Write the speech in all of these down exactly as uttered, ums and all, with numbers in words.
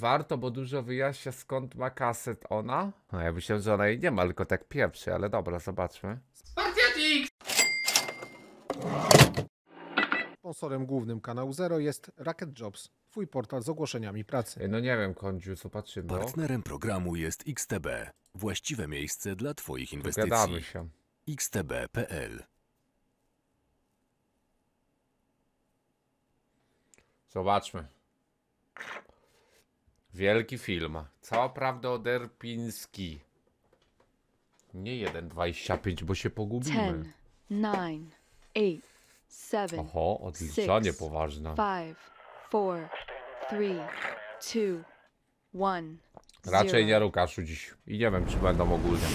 Warto, bo dużo wyjaśnia, skąd ma kaset ona. No ja myślę, że ona jej nie ma, tylko tak pierwszy, ale dobra, zobaczmy. Spartiatik! Sponsorem głównym kanału Zero jest Rocket Jobs, twój portal z ogłoszeniami pracy. No nie wiem, Kondziu, zobaczymy. Partnerem programu jest X T B, właściwe miejsce dla twoich inwestycji. Dogadamy się. X T B kropka p l. Zobaczmy. Wielki film. Cała prawda o Derpiński. Nie jeden dwadzieścia pięć, bo się pogubimy. dziesięć, dziewięć, siedem, oho, odliczanie poważne. pięć, cztery, trzy, dwa, jeden. Raczej nie, Łukaszu, dziś. I nie wiem, czy będą ogólnie.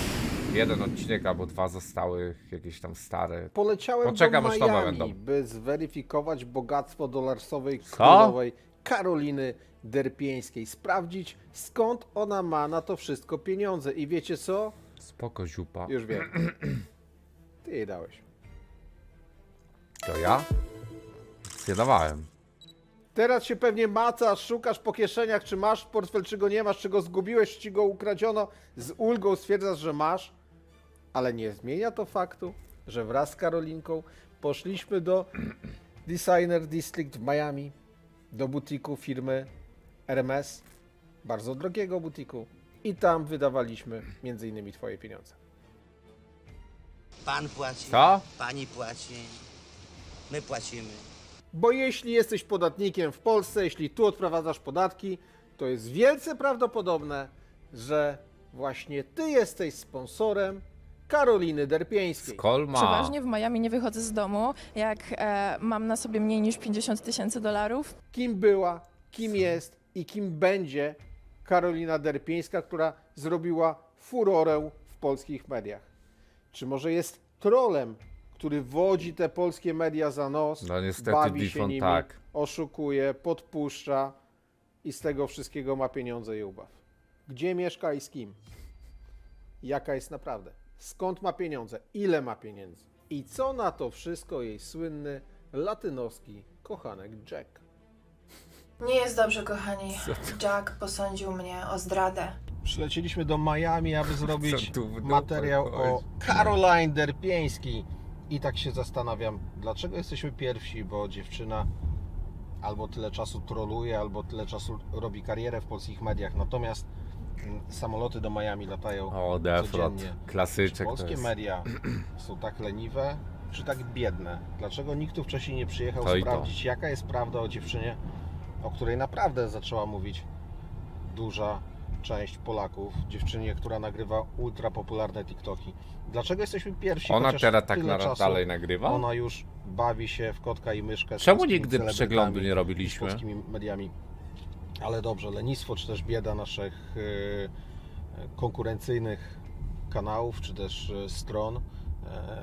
Jeden odcinek albo dwa zostały jakieś tam stare. Poleciałem Poczekam, do Miami, będą. by zweryfikować bogactwo dolarsowej królowej Karoliny Derpińskiej. Sprawdzić, skąd ona ma na to wszystko pieniądze. I wiecie co? Spoko, ziupa. Już wiem. Ty jej dałeś. To ja? Nie dawałem. Teraz się pewnie macasz, szukasz po kieszeniach, czy masz portfel, czy go nie masz, czy go zgubiłeś, czy ci go ukradziono. Z ulgą stwierdzasz, że masz. Ale nie zmienia to faktu, że wraz z Karolinką poszliśmy do Designer District w Miami, do butiku firmy R M S, bardzo drogiego butiku, i tam wydawaliśmy między innymi twoje pieniądze. Pan płaci, Co? pani płaci, my płacimy. Bo jeśli jesteś podatnikiem w Polsce, jeśli tu odprowadzasz podatki, to jest wielce prawdopodobne, że właśnie ty jesteś sponsorem Karoliny Derpińskiej. Skolma. Przeważnie w Miami nie wychodzę z domu, jak e, mam na sobie mniej niż pięćdziesiąt tysięcy dolarów. Kim była, kim jest i kim będzie Karolina Derpińska, która zrobiła furorę w polskich mediach? Czy może jest trolem, który wodzi te polskie media za nos, no, niestety, bawi się nimi, tak. oszukuje, podpuszcza i z tego wszystkiego ma pieniądze i ubaw? Gdzie mieszka i z kim? Jaka jest naprawdę? Skąd ma pieniądze? Ile ma pieniędzy? I co na to wszystko jej słynny, latynoski kochanek Jack? Nie jest dobrze, kochani. Jack posądził mnie o zdradę. Przylecieliśmy do Miami, aby zrobić materiał o Caroline Derpińskiej. I tak się zastanawiam, dlaczego jesteśmy pierwsi, bo dziewczyna albo tyle czasu troluje, albo tyle czasu robi karierę w polskich mediach. Natomiast samoloty do Miami latają o, codziennie. Klasyczek. Czy polskie media są tak leniwe, czy tak biedne? Dlaczego nikt tu wcześniej nie przyjechał to sprawdzić, to. jaka jest prawda o dziewczynie, o której naprawdę zaczęła mówić duża część Polaków, dziewczynie, która nagrywa ultra popularne TikToki. Dlaczego jesteśmy pierwsi? Ona teraz tak czasu, dalej nagrywa? Ona już bawi się w kotka i myszkę. Czemu nigdy przeglądu nie robiliśmy? Z polskimi mediami. Ale dobrze, lenistwo czy też bieda naszych yy, konkurencyjnych kanałów czy też yy, stron,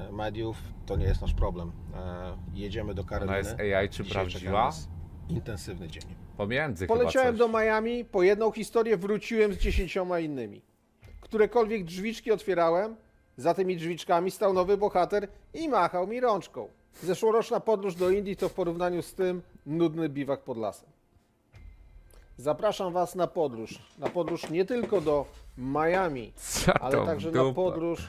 yy, mediów, to nie jest nasz problem. Yy, jedziemy do Karoliny. Ona jest A I czy prawdziwa? Intensywny dzień. Pomiędzy Poleciałem do Miami, po jedną historię wróciłem z dziesięcioma innymi. Którekolwiek drzwiczki otwierałem, za tymi drzwiczkami stał nowy bohater i machał mi rączką. Zeszłoroczna podróż do Indii to w porównaniu z tym nudny biwak pod lasem. Zapraszam was na podróż. Na podróż nie tylko do Miami, ale także dupa. na podróż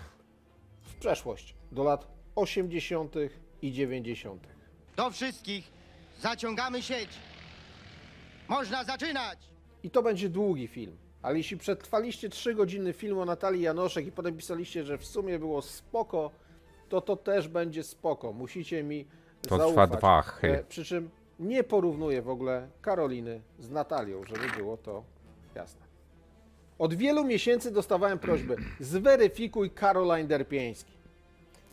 w przeszłość, do lat osiemdziesiątych i dziewięćdziesiątych. Do wszystkich zaciągamy sieć. Można zaczynać! I to będzie długi film, ale jeśli przetrwaliście trzygodzinny film o Natalii Janoszek i potem pisaliście, że w sumie było spoko, to to też będzie spoko. Musicie mi to zaufać. Trwa dwa, hej. Przy czym nie porównuję w ogóle Karoliny z Natalią, żeby było to jasne. Od wielu miesięcy dostawałem prośby, zweryfikuj Caroline Derpiński.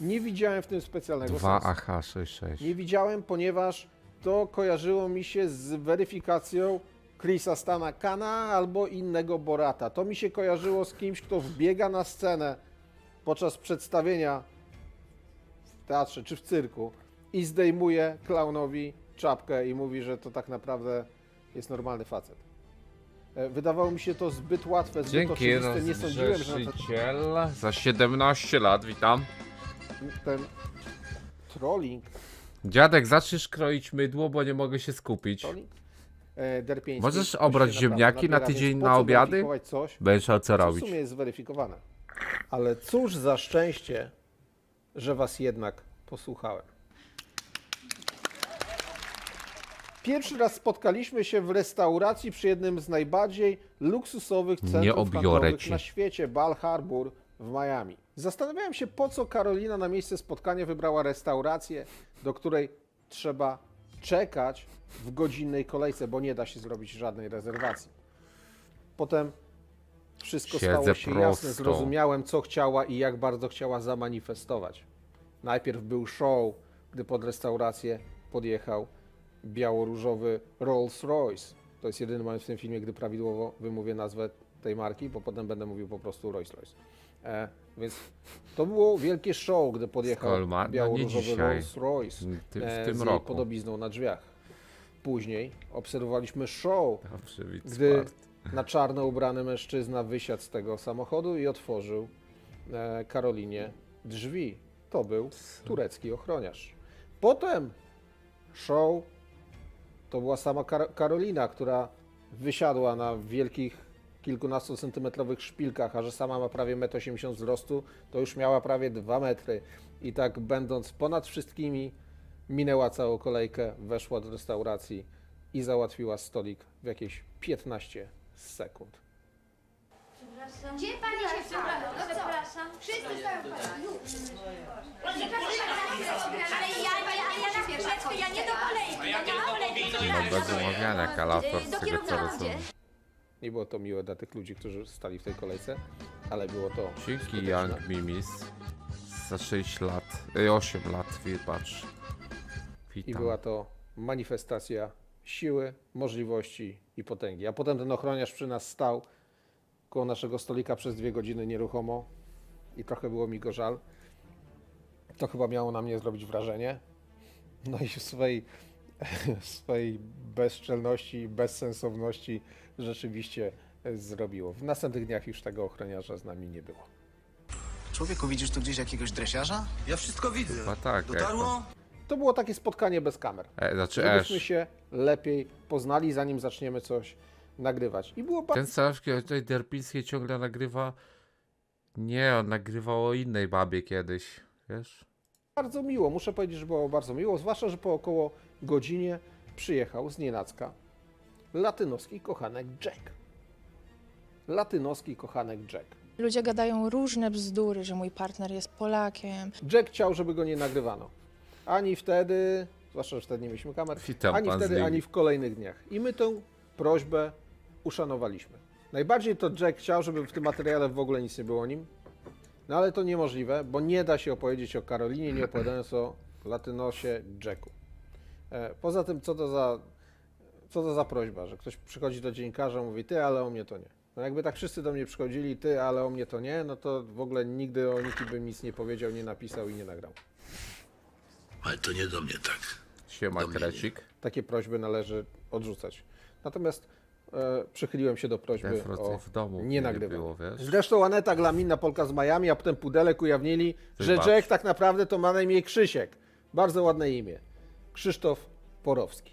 Nie widziałem w tym specjalnego dwa sensu. A H sześć sześć. Nie widziałem, ponieważ to kojarzyło mi się z weryfikacją Chrisa Stanakana albo innego Borata. To mi się kojarzyło z kimś, kto wbiega na scenę podczas przedstawienia w teatrze czy w cyrku i zdejmuje klaunowi czapkę i mówi, że to tak naprawdę jest normalny facet. Wydawało mi się to zbyt łatwe, zbyt Dzięki oczywiste. Nie sądziłem, że na ten... za siedemnaście lat, witam. Ten trolling... Dziadek, zaczniesz kroić mydło, bo nie mogę się skupić. Derpiński. Możesz obrać ziemniaki na tydzień na obiady? Coś, będziesz miał co robić. W sumie jest zweryfikowane. Ale cóż za szczęście, że was jednak posłuchałem. Pierwszy raz spotkaliśmy się w restauracji przy jednym z najbardziej luksusowych centrów handlowych na świecie, Bal Harbour w Miami. Zastanawiałem się, po co Karolina na miejsce spotkania wybrała restaurację, do której trzeba czekać w godzinnej kolejce, bo nie da się zrobić żadnej rezerwacji. Potem wszystko Siedzę stało się prosto. jasne, zrozumiałem, co chciała i jak bardzo chciała zamanifestować. Najpierw był show, gdy pod restaurację podjechał białoróżowy Rolls-Royce. To jest jedyny moment w tym filmie, gdy prawidłowo wymówię nazwę tej marki, bo potem będę mówił po prostu Rolls-Royce. E, więc to było wielkie show, gdy podjechał Skolma, białoróżowy no Rolls-Royce w tym e, z roku. podobizną na drzwiach. Później obserwowaliśmy show, Dobrze, gdy smart. na czarno ubrany mężczyzna wysiadł z tego samochodu i otworzył e, Karolinie drzwi. To był turecki ochroniarz. Potem show to była sama Kar- Karolina, która wysiadła na wielkich kilkunastocentymetrowych szpilkach, a że sama ma prawie metr osiemdziesiąt wzrostu, to już miała prawie dwa metry. I tak będąc ponad wszystkimi, minęła całą kolejkę, weszła do restauracji i załatwiła stolik w jakieś piętnaście sekund. Przepraszam. Gdzie pani się przepraszam? No przepraszam. Wszyscy stają pani. Ale ja nie do kolejki. Ja nie do kolejki. Do kierunka gdzie? Nie było to miłe dla tych ludzi, którzy stali w tej kolejce, ale było to... Dzięki Young Mimis za sześć lat, osiem lat, patrz. I była to manifestacja siły, możliwości i potęgi. A potem ten ochroniarz przy nas stał koło naszego stolika przez dwie godziny nieruchomo i trochę było mi go żal. To chyba miało na mnie zrobić wrażenie. No i w swojej... W swojej bezczelności i bezsensowności rzeczywiście zrobiło. W następnych dniach już tego ochroniarza z nami nie było. Człowieku, widzisz tu gdzieś jakieś dresiarza? Ja wszystko widzę. Chyba tak. Dotarło? To było takie spotkanie bez kamer. E, znaczy, żebyśmy aż... się lepiej poznali, zanim zaczniemy coś nagrywać. I było Ten Saszki o tej Derpińskiej ciągle nagrywa... Nie, on nagrywał o innej babie kiedyś, wiesz? Bardzo miło, muszę powiedzieć, że było bardzo miło, zwłaszcza, że po około godzinie przyjechał z nienacka latynoski kochanek Jack. Latynoski kochanek Jack. Ludzie gadają różne bzdury, że mój partner jest Polakiem. Jack chciał, żeby go nie nagrywano. Ani wtedy, zwłaszcza, że wtedy nie mieliśmy kamer, Witam ani wtedy, ani w kolejnych dniach. I my tę prośbę uszanowaliśmy. Najbardziej to Jack chciał, żeby w tym materiale w ogóle nic nie było o nim. No ale to niemożliwe, bo nie da się opowiedzieć o Karolinie, nie opowiadając o latynosie Jacku. Poza tym, co to za, co to za prośba, że ktoś przychodzi do dziennikarza i mówi, ty, ale o mnie to nie. No jakby tak wszyscy do mnie przychodzili, ty, ale o mnie to nie, no to w ogóle nigdy o nikim bym nic nie powiedział, nie napisał i nie nagrał. Ale to nie do mnie tak. Siema, Krecik. Takie prośby należy odrzucać. Natomiast E, przychyliłem się do prośby o w domu nie nagrywał. Zresztą Aneta Glaminna, Polka z Miami, a potem Pudelek ujawnili, Ty że Jack tak naprawdę to ma na imię Krzysiek. Bardzo ładne imię. Krzysztof Porowski.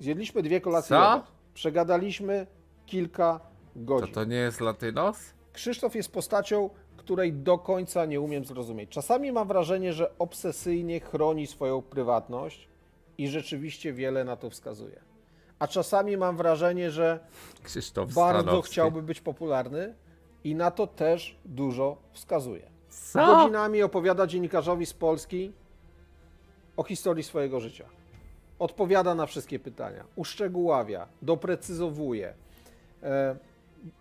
Zjedliśmy dwie kolacje. Co? Przegadaliśmy kilka godzin. To to nie jest Latynos? Krzysztof jest postacią, której do końca nie umiem zrozumieć. Czasami mam wrażenie, że obsesyjnie chroni swoją prywatność i rzeczywiście wiele na to wskazuje. A czasami mam wrażenie, że Krzysztof bardzo Stanowski. chciałby być popularny i na to też dużo wskazuje. Co? Godzinami opowiada dziennikarzowi z Polski o historii swojego życia. Odpowiada na wszystkie pytania, uszczegóławia, doprecyzowuje. E,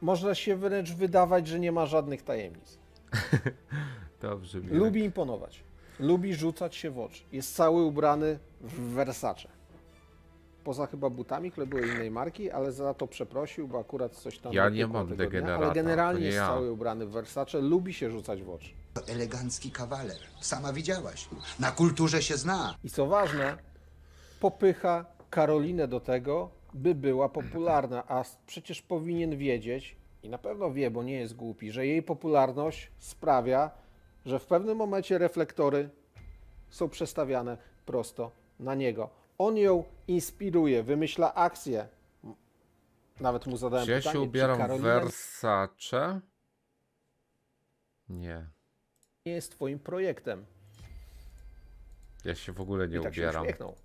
można się wręcz wydawać, że nie ma żadnych tajemnic. Dobrze, Mirek. Lubi imponować, lubi rzucać się w oczy. Jest cały ubrany w Versace. Poza chyba butami, które były innej marki, ale za to przeprosił, bo akurat coś tam... Ja nie mam degenerata. Ale generalnie jest ja. cały ubrany w Versace, lubi się rzucać w oczy. To elegancki kawaler, sama widziałaś, na kulturze się zna. I co ważne, popycha Karolinę do tego, by była popularna, a przecież powinien wiedzieć, i na pewno wie, bo nie jest głupi, że jej popularność sprawia, że w pewnym momencie reflektory są przestawiane prosto na niego. On ją inspiruje, wymyśla akcje, Nawet mu zadałem pytanie, czy się ubieram Karolina... Versace? Nie. Nie jest twoim projektem. Ja się w ogóle nie I tak ubieram. Się uśmiechnął.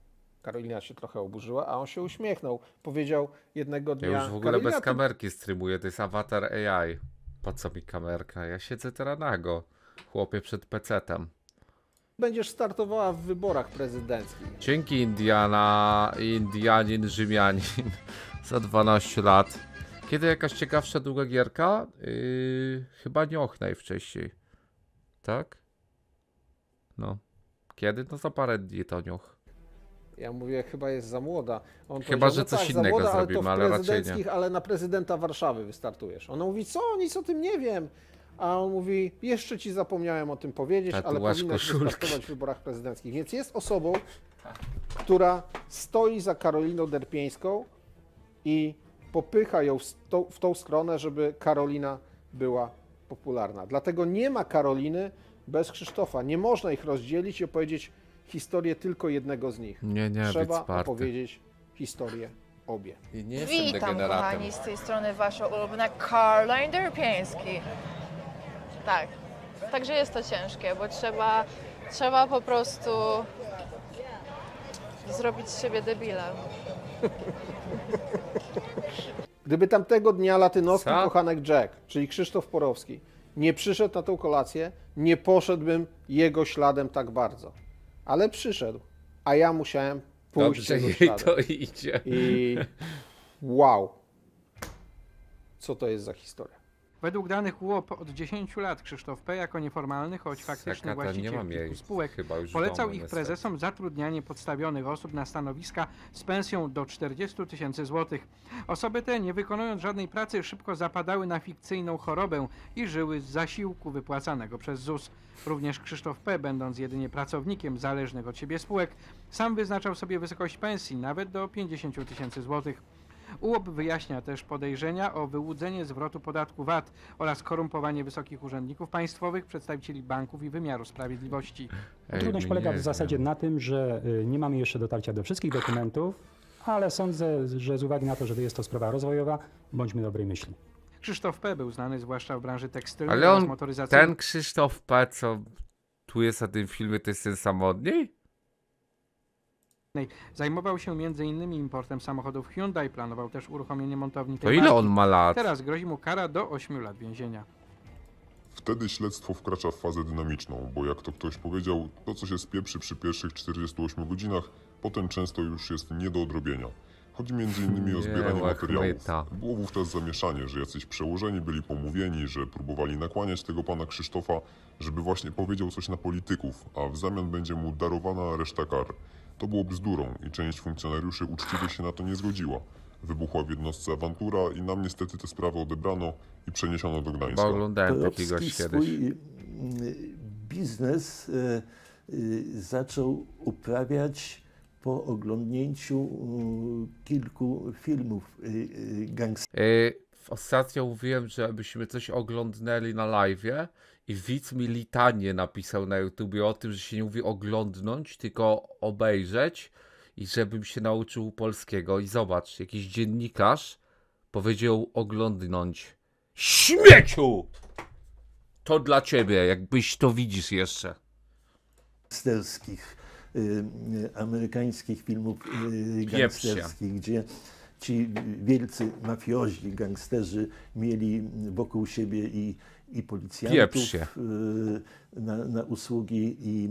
Karolina się trochę oburzyła, a on się uśmiechnął. Powiedział jednego dnia... Ja już w ogóle Karolina, bez ty... kamerki streamuję, to jest Avatar A I. Po co mi kamerka? Ja siedzę teraz nago, chłopie, przed pecetem. Będziesz startowała w wyborach prezydenckich. Dzięki Indiana, Indianin, Rzymianin za dwanaście lat. Kiedy jakaś ciekawsza długa gierka? Yy, chyba Nioch najwcześniej. Tak? No. Kiedy? No za parę dni to Nioch. Ja mówię, chyba jest za młoda. On chyba, że no coś tak, innego młoda, zrobimy, ale, ale raczej nie. Ale na prezydenta Warszawy wystartujesz. Ona mówi, co? Nic o tym nie wiem. A on mówi, jeszcze ci zapomniałem o tym powiedzieć, tatuaż, ale powinnaś wystartować w wyborach prezydenckich. Więc jest osobą, która stoi za Karoliną Derpińską i popycha ją w tą stronę, żeby Karolina była popularna. Dlatego nie ma Karoliny bez Krzysztofa. Nie można ich rozdzielić i opowiedzieć historię tylko jednego z nich. Nie, nie, trzeba opowiedzieć historię obie. I nie jestem witam, kochani, z tej strony wasza ulubiona Karolina Derpiński. Tak, także jest to ciężkie, bo trzeba, trzeba po prostu zrobić z siebie debila. Gdyby tamtego dnia latynoski Co? kochanek Jack, czyli Krzysztof Porowski, nie przyszedł na tą kolację, nie poszedłbym jego śladem tak bardzo. Ale przyszedł, a ja musiałem pójść Dobrze, jego śladem. To idzie. I wow, co to jest za historia. Według danych U O P od dziesięciu lat Krzysztof P. jako nieformalny, choć faktyczny właściciel kilku spółek chyba już polecał domy, ich prezesom niestety. zatrudnianie podstawionych osób na stanowiska z pensją do czterdziestu tysięcy złotych. Osoby te, nie wykonując żadnej pracy, szybko zapadały na fikcyjną chorobę i żyły z zasiłku wypłacanego przez ZUS. Również Krzysztof P., będąc jedynie pracownikiem zależnych od siebie spółek, sam wyznaczał sobie wysokość pensji, nawet do pięćdziesięciu tysięcy złotych. U O P wyjaśnia też podejrzenia o wyłudzenie zwrotu podatku V A T oraz korumpowanie wysokich urzędników państwowych, przedstawicieli banków i wymiaru sprawiedliwości. Ej, Trudność polega w zasadzie na tym, że nie mamy jeszcze dotarcia do wszystkich dokumentów, ale sądzę, że z uwagi na to, że jest to sprawa rozwojowa, bądźmy dobrej myśli. Krzysztof P. był znany zwłaszcza w branży tekstylnej ale on, motoryzacji. Ten Krzysztof P., co tu jest na tym filmie, to jest ten sam od niej? Zajmował się między innymi importem samochodów Hyundai, planował też uruchomienie montowni tej To ile on ma lat? Teraz grozi mu kara do ośmiu lat więzienia. Wtedy śledztwo wkracza w fazę dynamiczną, bo jak to ktoś powiedział, to co się spieprzy przy pierwszych czterdziestu ośmiu godzinach, potem często już jest nie do odrobienia. Chodzi między innymi o zbieranie materiałów. Było wówczas zamieszanie, że jacyś przełożeni byli pomówieni, że próbowali nakłaniać tego pana Krzysztofa, żeby właśnie powiedział coś na polityków, a w zamian będzie mu darowana reszta kar. To było bzdurą i część funkcjonariuszy uczciwie się na to nie zgodziła. Wybuchła w jednostce awantura i nam niestety tę sprawę odebrano i przeniesiono do Gdańska. Bo oglądałem takiego swój biznes zaczął uprawiać po oglądnięciu kilku filmów gangsterskich. Ostatnio mówiłem, że byśmy coś oglądnęli na live'ie i widz mi litanie napisał na YouTubie o tym, że się nie mówi oglądnąć, tylko obejrzeć i żebym się nauczył polskiego. I zobacz, jakiś dziennikarz powiedział oglądnąć. Śmieciu! To dla ciebie, jakbyś to widzisz jeszcze. Gangsterskich, y, amerykańskich filmów y, gangsterskich, gdzie... Ci wielcy mafiozi, gangsterzy mieli wokół siebie i, i policjantów y, na, na usługi, i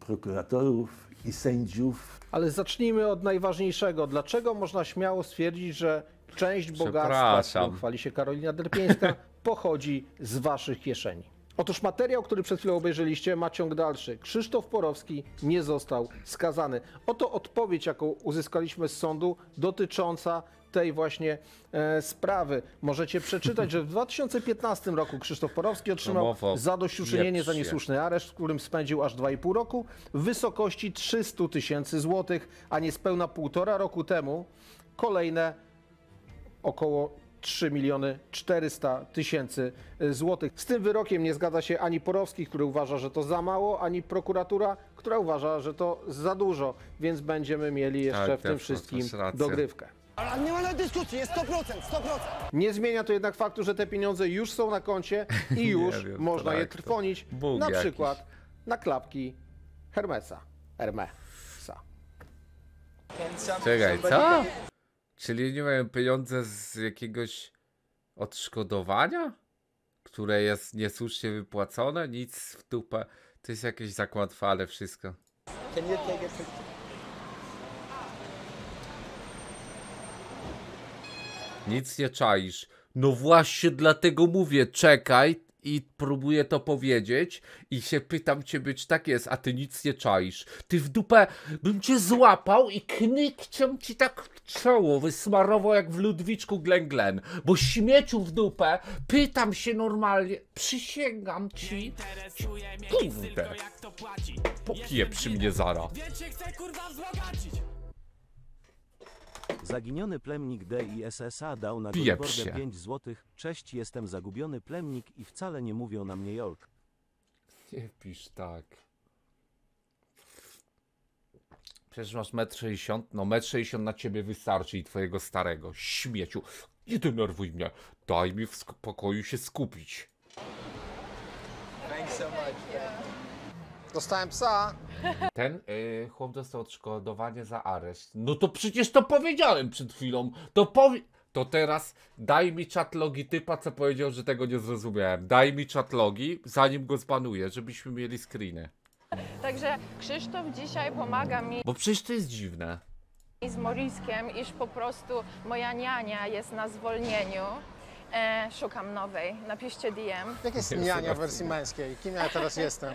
prokuratorów, i sędziów. Ale zacznijmy od najważniejszego. Dlaczego można śmiało stwierdzić, że część bogactwa, którym chwali się Karolina Derpińska, pochodzi z waszych kieszeni? Otóż materiał, który przed chwilą obejrzeliście, ma ciąg dalszy. Krzysztof Porowski nie został skazany. Oto odpowiedź, jaką uzyskaliśmy z sądu dotycząca tej właśnie e, sprawy. Możecie przeczytać, że w dwa tysiące piętnastym roku Krzysztof Porowski otrzymał zadośćuczynienie za niesłuszny areszt, w którym spędził aż dwa i pół roku w wysokości trzystu tysięcy złotych, a niespełna półtora roku temu kolejne około trzy miliony czterysta tysięcy złotych. Z tym wyrokiem nie zgadza się ani Porowski, który uważa, że to za mało, ani prokuratura, która uważa, że to za dużo, więc będziemy mieli jeszcze tak, w tym wszystkim dogrywkę. Ale nie ma nawet dyskusji, jest sto procent, sto procent. Nie zmienia to jednak faktu, że te pieniądze już są na koncie i już wiem, można tak, je trwonić, Bóg na jakiś. przykład na klapki Hermesa. Hermesa. Czekaj, co? Czyli nie mają pieniądze z jakiegoś odszkodowania, które jest niesłusznie wypłacone, nic w dupę. To jest jakieś zakłamane wszystko. Nic nie czaisz. No właśnie dlatego mówię, czekaj i próbuję to powiedzieć i się pytam ciebie, czy tak jest, a ty nic nie czaisz. Ty w dupę bym cię złapał i knykciem ci tak w czoło wysmarował jak w Ludwiczku Glen Glen. Bo śmieciu w dupę pytam się normalnie, przysięgam ci. Kurde. Popije przy mnie zara. Zaginiony plemnik D I S S A dał na billboardę pięć złotych. Cześć, jestem zagubiony plemnik i wcale nie mówią na mnie Jork. Nie pisz tak. Przecież masz metr sześćdziesiąt. No metr sześćdziesiąt na ciebie wystarczy i twojego starego. Śmieciu. Nie denerwuj mnie. Daj mi w pokoju się skupić. Thanks so much. Dostałem psa. Ten yy, chłop dostał odszkodowanie za areszt. No to przecież to powiedziałem przed chwilą. To powie... To teraz daj mi czat logi typa, co powiedział, że tego nie zrozumiałem. Daj mi czat logi, zanim go zbanuję, żebyśmy mieli screeny. Także Krzysztof dzisiaj pomaga mi. Bo przecież to jest dziwne. Z Moriskiem, iż po prostu moja niania jest na zwolnieniu. E, szukam nowej. Napiszcie D M. Jak jest niania w wersji męskiej? Kim ja teraz jestem?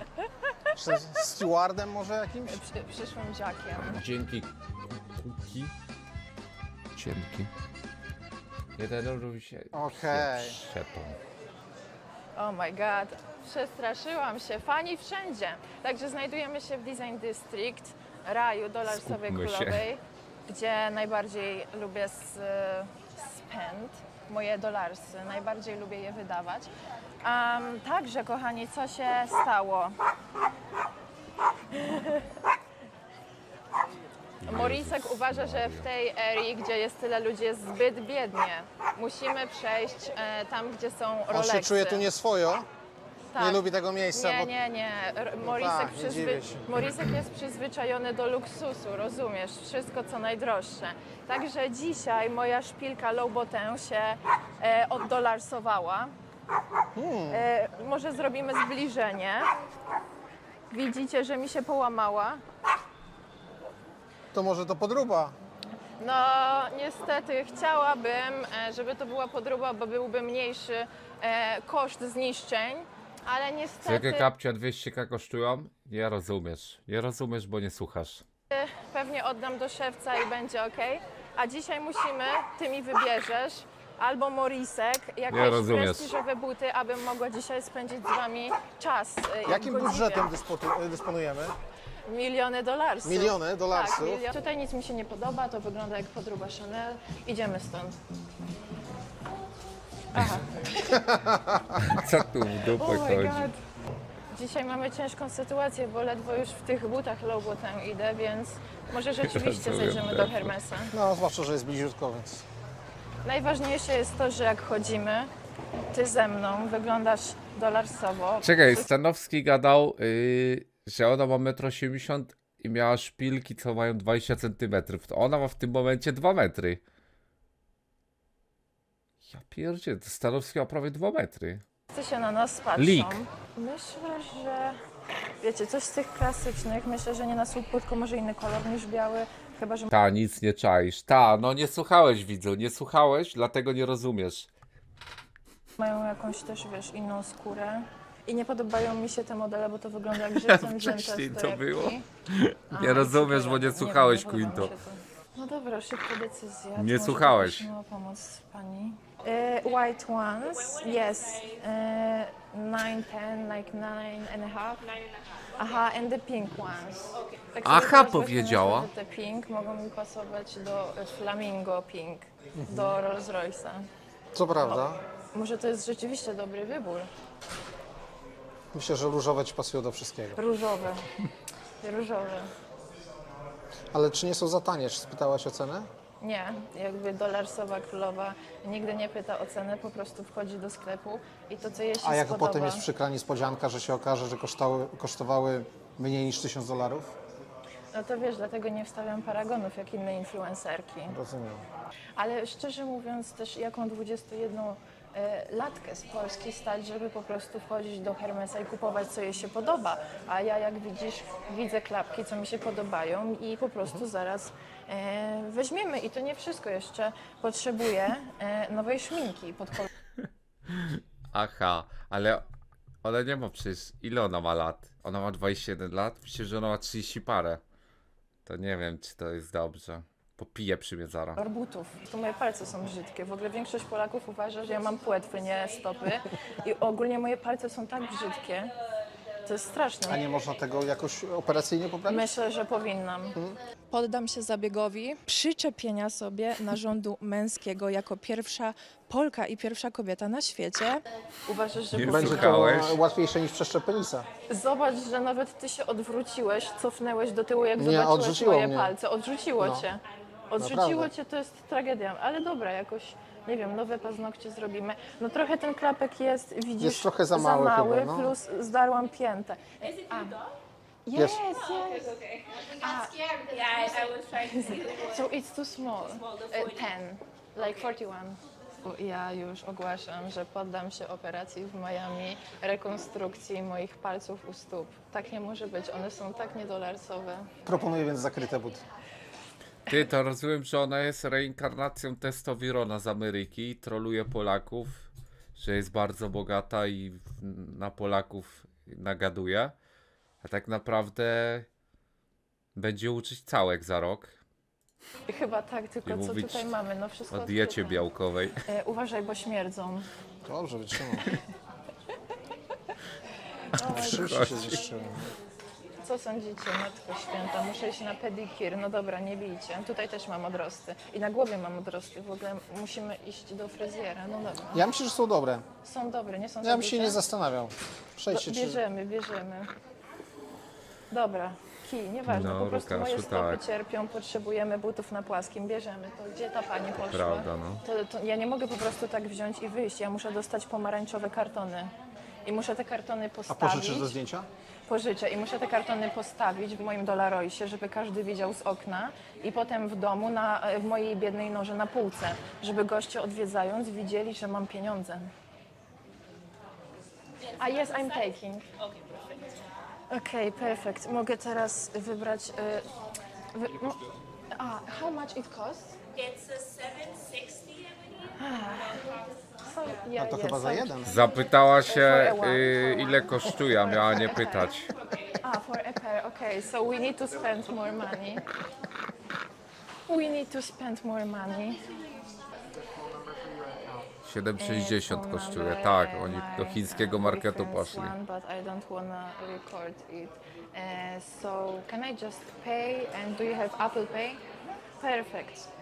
Stewardem może jakimś? Przy, przyszłym dziakiem. Dzięki. Kuki. Cienki. Jeden ruch się. Okej. Okay. Oh my god. Przestraszyłam się. Fani wszędzie. Także znajdujemy się w Design District, raju dolarsowej królowej, gdzie najbardziej lubię spend moje dolarsy. Najbardziej lubię je wydawać. Um, także, kochani, co się stało? Morisek uważa, że w tej erii, gdzie jest tyle ludzi, jest zbyt biednie. Musimy przejść e, tam, gdzie są Rolexy. On się czuje tu nieswojo? Tak. Nie lubi tego miejsca? Nie, bo... nie, nie. Morisek, tak, przyzwy... Morisek jest przyzwyczajony do luksusu, rozumiesz? Wszystko, co najdroższe. Także dzisiaj moja szpilka Loubotę się e, oddolarsowała. Hmm. E, może zrobimy zbliżenie. Widzicie, że mi się połamała? To może to podróba? No niestety chciałabym, żeby to była podróba, bo byłby mniejszy e, koszt zniszczeń, ale niestety... Jakie kapcia dwieście ka kosztują? Nie rozumiesz, nie rozumiesz, bo nie słuchasz. Pewnie oddam do szewca i będzie ok. A dzisiaj musimy, ty mi wybierzesz, albo Morisek, jakieś prestiżowe buty, abym mogła dzisiaj spędzić z wami czas. Jakim godziwie. budżetem dysponujemy? Miliony dolarsów. Miliony dolarsów? Tak, milion... Tutaj nic mi się nie podoba, to wygląda jak podróba Chanel. Idziemy stąd. Aha. Co tu w dupę oh chodzi? Dzisiaj mamy ciężką sytuację, bo ledwo już w tych butach Loubotę idę, więc może rzeczywiście zejdziemy do Hermesa. No, zwłaszcza, że jest bliziutko, więc... Najważniejsze jest to, że jak chodzimy, ty ze mną wyglądasz dolarsowo. Czekaj, Stanowski gadał, yy, że ona ma metr osiemdziesiąt i miała szpilki, co mają dwadzieścia centymetrów. To ona ma w tym momencie dwa metry. Ja pierdzie, Stanowski ma prawie dwa metry. Ty się na nas patrzą. Leak. Myślę, że... Wiecie, coś z tych klasycznych, myślę, że nie na słupku, tylko może inny kolor niż biały. Chyba, że... Ta, nic nie czaisz. Ta, no nie słuchałeś, widzu, nie słuchałeś, dlatego nie rozumiesz. Mają jakąś też, wiesz, inną skórę. I nie podobają mi się te modele, bo to wygląda jak żywcem wcześniej to było. Aha, nie rozumiesz, bo nie, nie słuchałeś, Quinto. No dobra, szybka decyzja. Nie może słuchałeś. Miała pomoc pani. E, white ones, yes. E, nine, ten, like nine and a half. Aha, and the pink ones. Tak aha, powiedziała. Myślę, te pink mogą mi pasować do flamingo pink, mhm. do Rolls-Royce'a. Co prawda. O, może to jest rzeczywiście dobry wybór. Myślę, że różowe ci pasują do wszystkiego. Różowe. Różowe. Ale czy nie są za tanie? Czy spytałaś o cenę? Nie, jakby dolarsowa królowa nigdy nie pyta o cenę, po prostu wchodzi do sklepu i to, co jej się spodoba. A jak spodoba, potem jest przykra niespodzianka, że się okaże, że koształy, kosztowały mniej niż tysiąc dolarów? No to wiesz, dlatego nie wstawiam paragonów jak inne influencerki. Rozumiem. Ale szczerze mówiąc też, jaką dwudziestojednolatkę z Polski stać, żeby po prostu wchodzić do Hermesa i kupować, co jej się podoba. A ja, jak widzisz, widzę klapki, co mi się podobają i po prostu mhm. zaraz e, weźmiemy. I to nie wszystko, jeszcze potrzebuję e, nowej szminki pod kolor. Aha, ale ona nie ma przecież, ile ona ma lat? Ona ma dwadzieścia jeden lat, myślę, że ona ma trzydzieści parę. To nie wiem, czy to jest dobrze. Popiję przy mnie zaraz. Butów. Tu moje palce są brzydkie. W ogóle większość Polaków uważa, że ja mam płetwy, nie stopy. I ogólnie moje palce są tak brzydkie. To jest straszne. A nie można tego jakoś operacyjnie poprawić? Myślę, że powinnam. Hmm. Poddam się zabiegowi przyczepienia sobie narządu męskiego jako pierwsza Polka i pierwsza kobieta na świecie. Uważasz, że nie będzie to łatwiejsze niż przeszczep penisa? Zobacz, że nawet ty się odwróciłeś, cofnęłeś do tyłu, jak nie, zobaczyłeś moje mnie. palce. Odrzuciło no. cię. Odrzuciło Naprawdę. cię, to jest tragedia, ale dobra, jakoś, nie wiem, nowe paznokcie zrobimy. No trochę ten klapek jest, widzisz, jest trochę za mały, za mały chyba, no. plus zdarłam piętę. A. Yes, yes. yes. A. So it's too small. Ten, like forty-one. Ja już ogłaszam, że poddam się operacji w Miami, rekonstrukcji moich palców u stóp. Tak nie może być, one są tak niedolarsowe. Proponuję więc zakryte buty. Ty, to rozumiem, że ona jest reinkarnacją Testowirona z Ameryki i troluje Polaków, że jest bardzo bogata i na Polaków nagaduje, a tak naprawdę będzie uczyć całek za rok. Chyba tak, tylko co tutaj mamy? No wszystko o diecie białkowej. E, uważaj, bo śmierdzą. Dobrze, wytrzymam. Wszyscy się zniszczyłem. Co sądzicie, Matko Święta? Muszę iść na pedikir. No dobra, nie bijcie. Tutaj też mam odrosty. I na głowie mam odrosty. W ogóle musimy iść do fryzjera. No dobra. Ja myślę, że są dobre. Są dobre, nie są dobre. Ja bym się nie zastanawiał. Przejście, czy... Bierzemy, bierzemy. Dobra, kij, nieważne. No, po prostu Lukaszu, moje stopy tak. cierpią, potrzebujemy butów na płaskim. Bierzemy to. Gdzie ta pani poszła? To prawda, no. to, to ja nie mogę po prostu tak wziąć i wyjść. Ja muszę dostać pomarańczowe kartony. I muszę te kartony postawić. A pożyczysz do zdjęcia? Pożyczę i muszę te kartony postawić w moim Dolarojsie, żeby każdy widział z okna i potem w domu, na, w mojej biednej noże na półce, żeby goście odwiedzając widzieli, że mam pieniądze. A yes, I'm taking. Okej, okay, perfect. Mogę teraz wybrać... Yy, wy, mo, a, how much it costs? It's seven sixty. So, yeah, a to yeah, chyba so za jeden. Zapytała się, y, ile kosztuje, miała nie pytać. Ah, for a pair, okay, so we need to spend more money. We need to spend more money. siedem sześćdziesiąt kosztuje, tak, oni do chińskiego marketu poszli. But I don't wanna record it. So can I just pay and do you have Apple Pay? Perfect.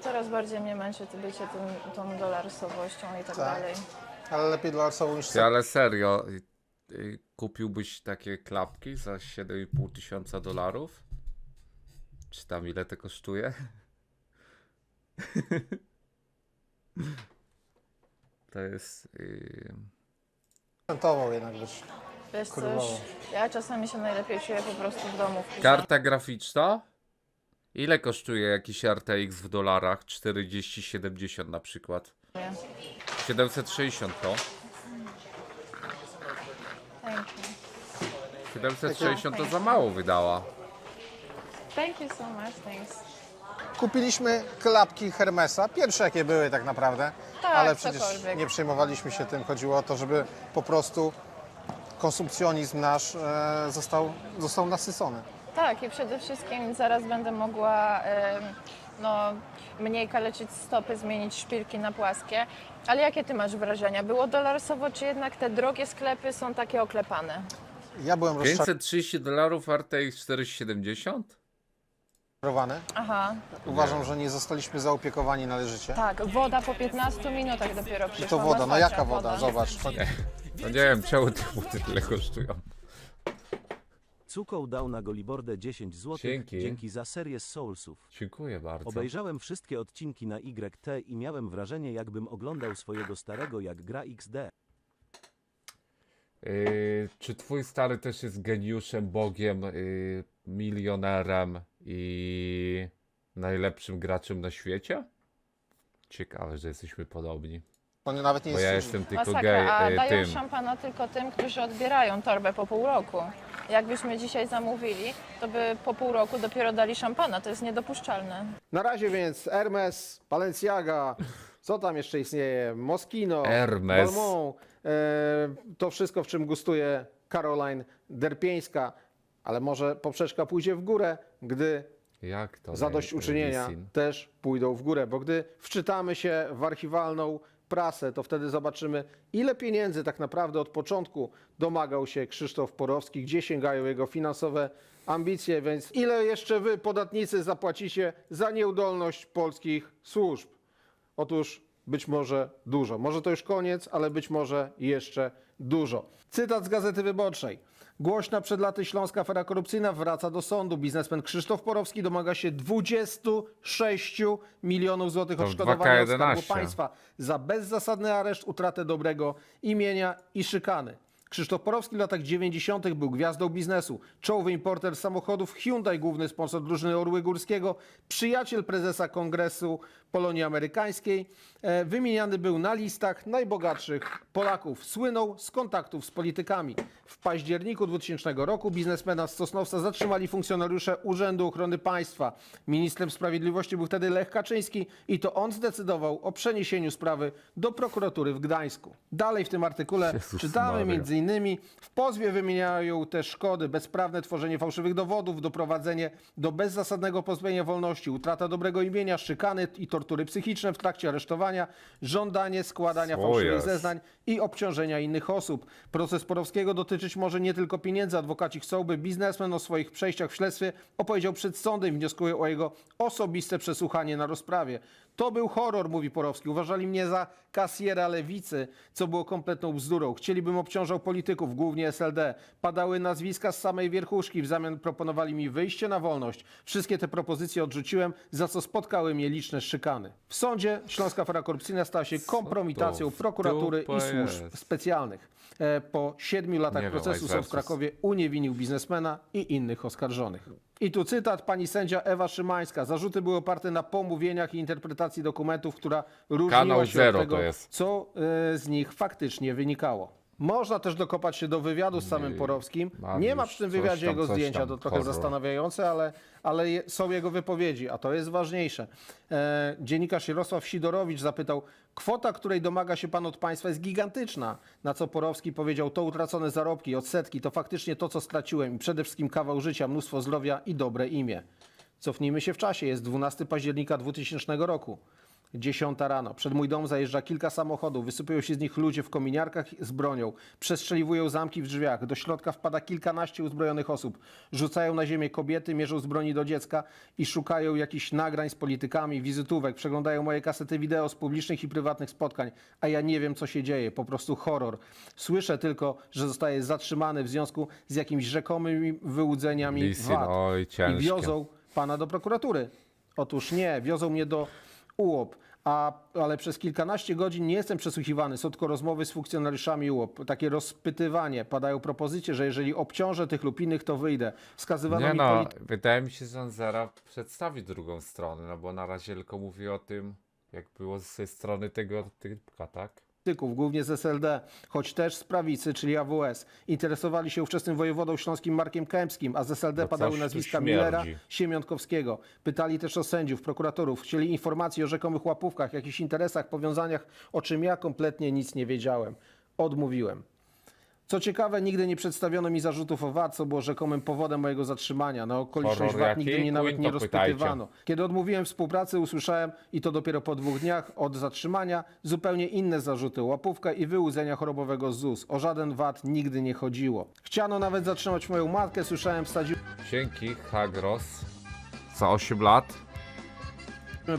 Coraz bardziej mnie męczy to bycie tym, tą dolarsowością i tak, tak dalej. Ale lepiej dolarsowo niż... Ty, ale serio, kupiłbyś takie klapki za siedem i pół tysiąca dolarów? Czy tam ile to kosztuje? To jest... Yy... Procentował jednak być. Wiesz coś, ja czasami się najlepiej czuję po prostu w domu. W Karta graficzna? Ile kosztuje jakiś R T X w dolarach? czterdzieści siedemdziesiąt na przykład. siedemset sześćdziesiąt to. siedemset sześćdziesiąt to za mało wydała. Thank you so much, thanks. Kupiliśmy klapki Hermesa, pierwsze jakie były tak naprawdę, tak, ale przecież cokolwiek. Nie przejmowaliśmy się tym. Chodziło o to, żeby po prostu konsumpcjonizm nasz e, został, został nasycony. Tak, i przede wszystkim zaraz będę mogła no, mniej kaleczyć stopy, zmienić szpilki na płaskie. Ale jakie ty masz wrażenia? Było dolarsowo, czy jednak te drogie sklepy są takie oklepane? Ja byłem rozczarowany. pięćset trzydzieści dolarów, R T X czterysta siedemdziesiąt? Aha. Uważam, że nie zostaliśmy zaopiekowani należycie. Tak, woda po piętnastu minutach dopiero przyszła. I to woda, no jaka woda? Zobacz. No nie wiem, czemu te buty tyle kosztują. Cukoł dał na Golibordę dziesięć złotych. Dzięki. Dzięki za serię z Soulsów. Dziękuję bardzo. Obejrzałem wszystkie odcinki na Y T i miałem wrażenie, jakbym oglądał swojego starego, jak gra X D. Yy, czy twój stary też jest geniuszem, bogiem, yy, milionerem i najlepszym graczem na świecie? Ciekawe, że jesteśmy podobni. On nawet nie jest. Bo ja jestem tylko masakra, gej, a e, dają tym. Szampana tylko tym, którzy odbierają torbę po pół roku. Jakbyśmy dzisiaj zamówili, to by po pół roku dopiero dali szampana. To jest niedopuszczalne. Na razie więc Hermes, Balenciaga, co tam jeszcze istnieje? Moschino, Hermes. Balmont, e, to wszystko, w czym gustuje Karolina Derpińska. Ale może poprzeczka pójdzie w górę, gdy Jak to zadośćuczynienia też pójdą w górę. Bo gdy wczytamy się w archiwalną prasę, to wtedy zobaczymy, ile pieniędzy tak naprawdę od początku domagał się Krzysztof Porowski, gdzie sięgają jego finansowe ambicje, więc ile jeszcze wy, podatnicy, zapłacicie za nieudolność polskich służb? Otóż być może dużo. Może to już koniec, ale być może jeszcze dużo. Cytat z Gazety Wyborczej. Głośna przed laty śląska afera korupcyjna wraca do sądu. Biznesmen Krzysztof Porowski domaga się dwudziestu sześciu milionów złotych odszkodowania od Skarbu Państwa za bezzasadny areszt, utratę dobrego imienia i szykany. Krzysztof Porowski w latach dziewięćdziesiątych był gwiazdą biznesu. Czołowy importer samochodów Hyundai, główny sponsor drużyny Orły Górskiego, przyjaciel prezesa Kongresu Polonii Amerykańskiej. Wymieniany był na listach najbogatszych Polaków. Słynął z kontaktów z politykami. W październiku dwutysięcznego roku biznesmena z Sosnowca zatrzymali funkcjonariusze Urzędu Ochrony Państwa. Ministrem Sprawiedliwości był wtedy Lech Kaczyński i to on zdecydował o przeniesieniu sprawy do prokuratury w Gdańsku. Dalej w tym artykule Jezus czytamy między innymi, w pozwie wymieniają te szkody: bezprawne tworzenie fałszywych dowodów, doprowadzenie do bezzasadnego pozbawienia wolności, utrata dobrego imienia, szykany i tortury psychiczne w trakcie aresztowania, żądanie składania so fałszywych yes. zeznań i obciążenia innych osób. Proces Porowskiego dotyczyć może nie tylko pieniędzy. Adwokaci chcą, by biznesmen o swoich przejściach w śledztwie opowiedział przed sądem i wnioskuje o jego osobiste przesłuchanie na rozprawie. To był horror, mówi Porowski. Uważali mnie za kasjera lewicy, co było kompletną bzdurą. Chcielibym obciążał polityków, głównie S L D. Padały nazwiska z samej wierchuszki. W zamian proponowali mi wyjście na wolność. Wszystkie te propozycje odrzuciłem, za co spotkały mnie liczne szykany. W sądzie śląska afera korupcyjna stała się kompromitacją prokuratury i służb specjalnych. Po siedmiu latach procesu sąd w Krakowie uniewinnił biznesmena i innych oskarżonych. I tu cytat, pani sędzia Ewa Szymańska. Zarzuty były oparte na pomówieniach i interpretacji dokumentów, która różniła się od tego, co z nich faktycznie wynikało. Można też dokopać się do wywiadu z samym Porowskim. Nie ma przy tym wywiadzie jego zdjęcia, to trochę zastanawiające, ale, ale są jego wypowiedzi, a to jest ważniejsze. E, dziennikarz Jarosław Sidorowicz zapytał, kwota, której domaga się pan od państwa, jest gigantyczna. Na co Porowski powiedział, to utracone zarobki, odsetki, to faktycznie to, co straciłem i przede wszystkim kawał życia, mnóstwo zdrowia i dobre imię. Cofnijmy się w czasie, jest dwunastego października dwutysięcznego roku. dziesiąta rano. Przed mój dom zajeżdża kilka samochodów. Wysypują się z nich ludzie w kominiarkach z bronią. Przestrzeliwują zamki w drzwiach. Do środka wpada kilkanaście uzbrojonych osób. Rzucają na ziemię kobiety, mierzą z broni do dziecka i szukają jakichś nagrań z politykami, wizytówek. Przeglądają moje kasety wideo z publicznych i prywatnych spotkań. A ja nie wiem, co się dzieje. Po prostu horror. Słyszę tylko, że zostaje zatrzymany w związku z jakimiś rzekomymi wyłudzeniami Lissin, V A T. Oj, I wiozą pana do prokuratury. Otóż nie. Wiozą mnie do U O P, a, ale przez kilkanaście godzin nie jestem przesłuchiwany. Są tylko rozmowy z funkcjonariuszami U O P, takie rozpytywanie. Padają propozycje, że jeżeli obciążę tych lub innych, to wyjdę. Wskazywano nie mi no, wydaje mi się, że on zaraz przedstawi drugą stronę, no bo na razie tylko mówi o tym, jak było ze strony tego typka, tak? Głównie z S L D, choć też z prawicy, czyli A W S. Interesowali się ówczesnym wojewodą śląskim Markiem Kępskim, a z S L D padały nazwiska Millera, Siemiątkowskiego. Pytali też o sędziów, prokuratorów. Chcieli informacji o rzekomych łapówkach, jakichś interesach, powiązaniach, o czym ja kompletnie nic nie wiedziałem. Odmówiłem. Co ciekawe, nigdy nie przedstawiono mi zarzutów o V A T, co było rzekomym powodem mojego zatrzymania. Na okoliczność V A T nigdy mnie nawet nie rozpytywano. Kiedy odmówiłem współpracy, usłyszałem, i to dopiero po dwóch dniach od zatrzymania, zupełnie inne zarzuty, łapówka i wyłudzenia chorobowego z Z U S. O żaden V A T nigdy nie chodziło. Chciano nawet zatrzymać moją matkę, słyszałem, wsadził... Dzięki, Hagros. Za osiem lat.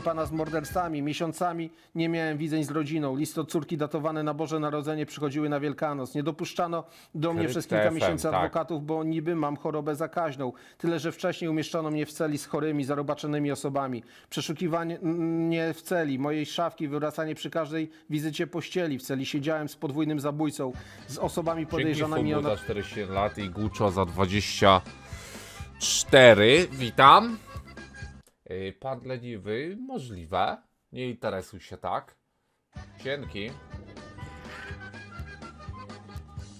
Pana z morderstwami, miesiącami nie miałem widzeń z rodziną. List od córki datowany na Boże Narodzenie przychodziły na Wielkanoc. Nie dopuszczano do mnie przez kilka miesięcy adwokatów, bo niby mam chorobę zakaźną. Tyle, że wcześniej umieszczono mnie w celi z chorymi, zarobaczonymi osobami. Przeszukiwanie mnie w celi, mojej szafki, wywracanie przy każdej wizycie pościeli. W celi siedziałem z podwójnym zabójcą, z osobami podejrzanymi o... za czterdzieści lat i Guccio za dwadzieścia cztery. Witam. Pan leniwy, możliwe. Nie interesuj się tak. Dzięki.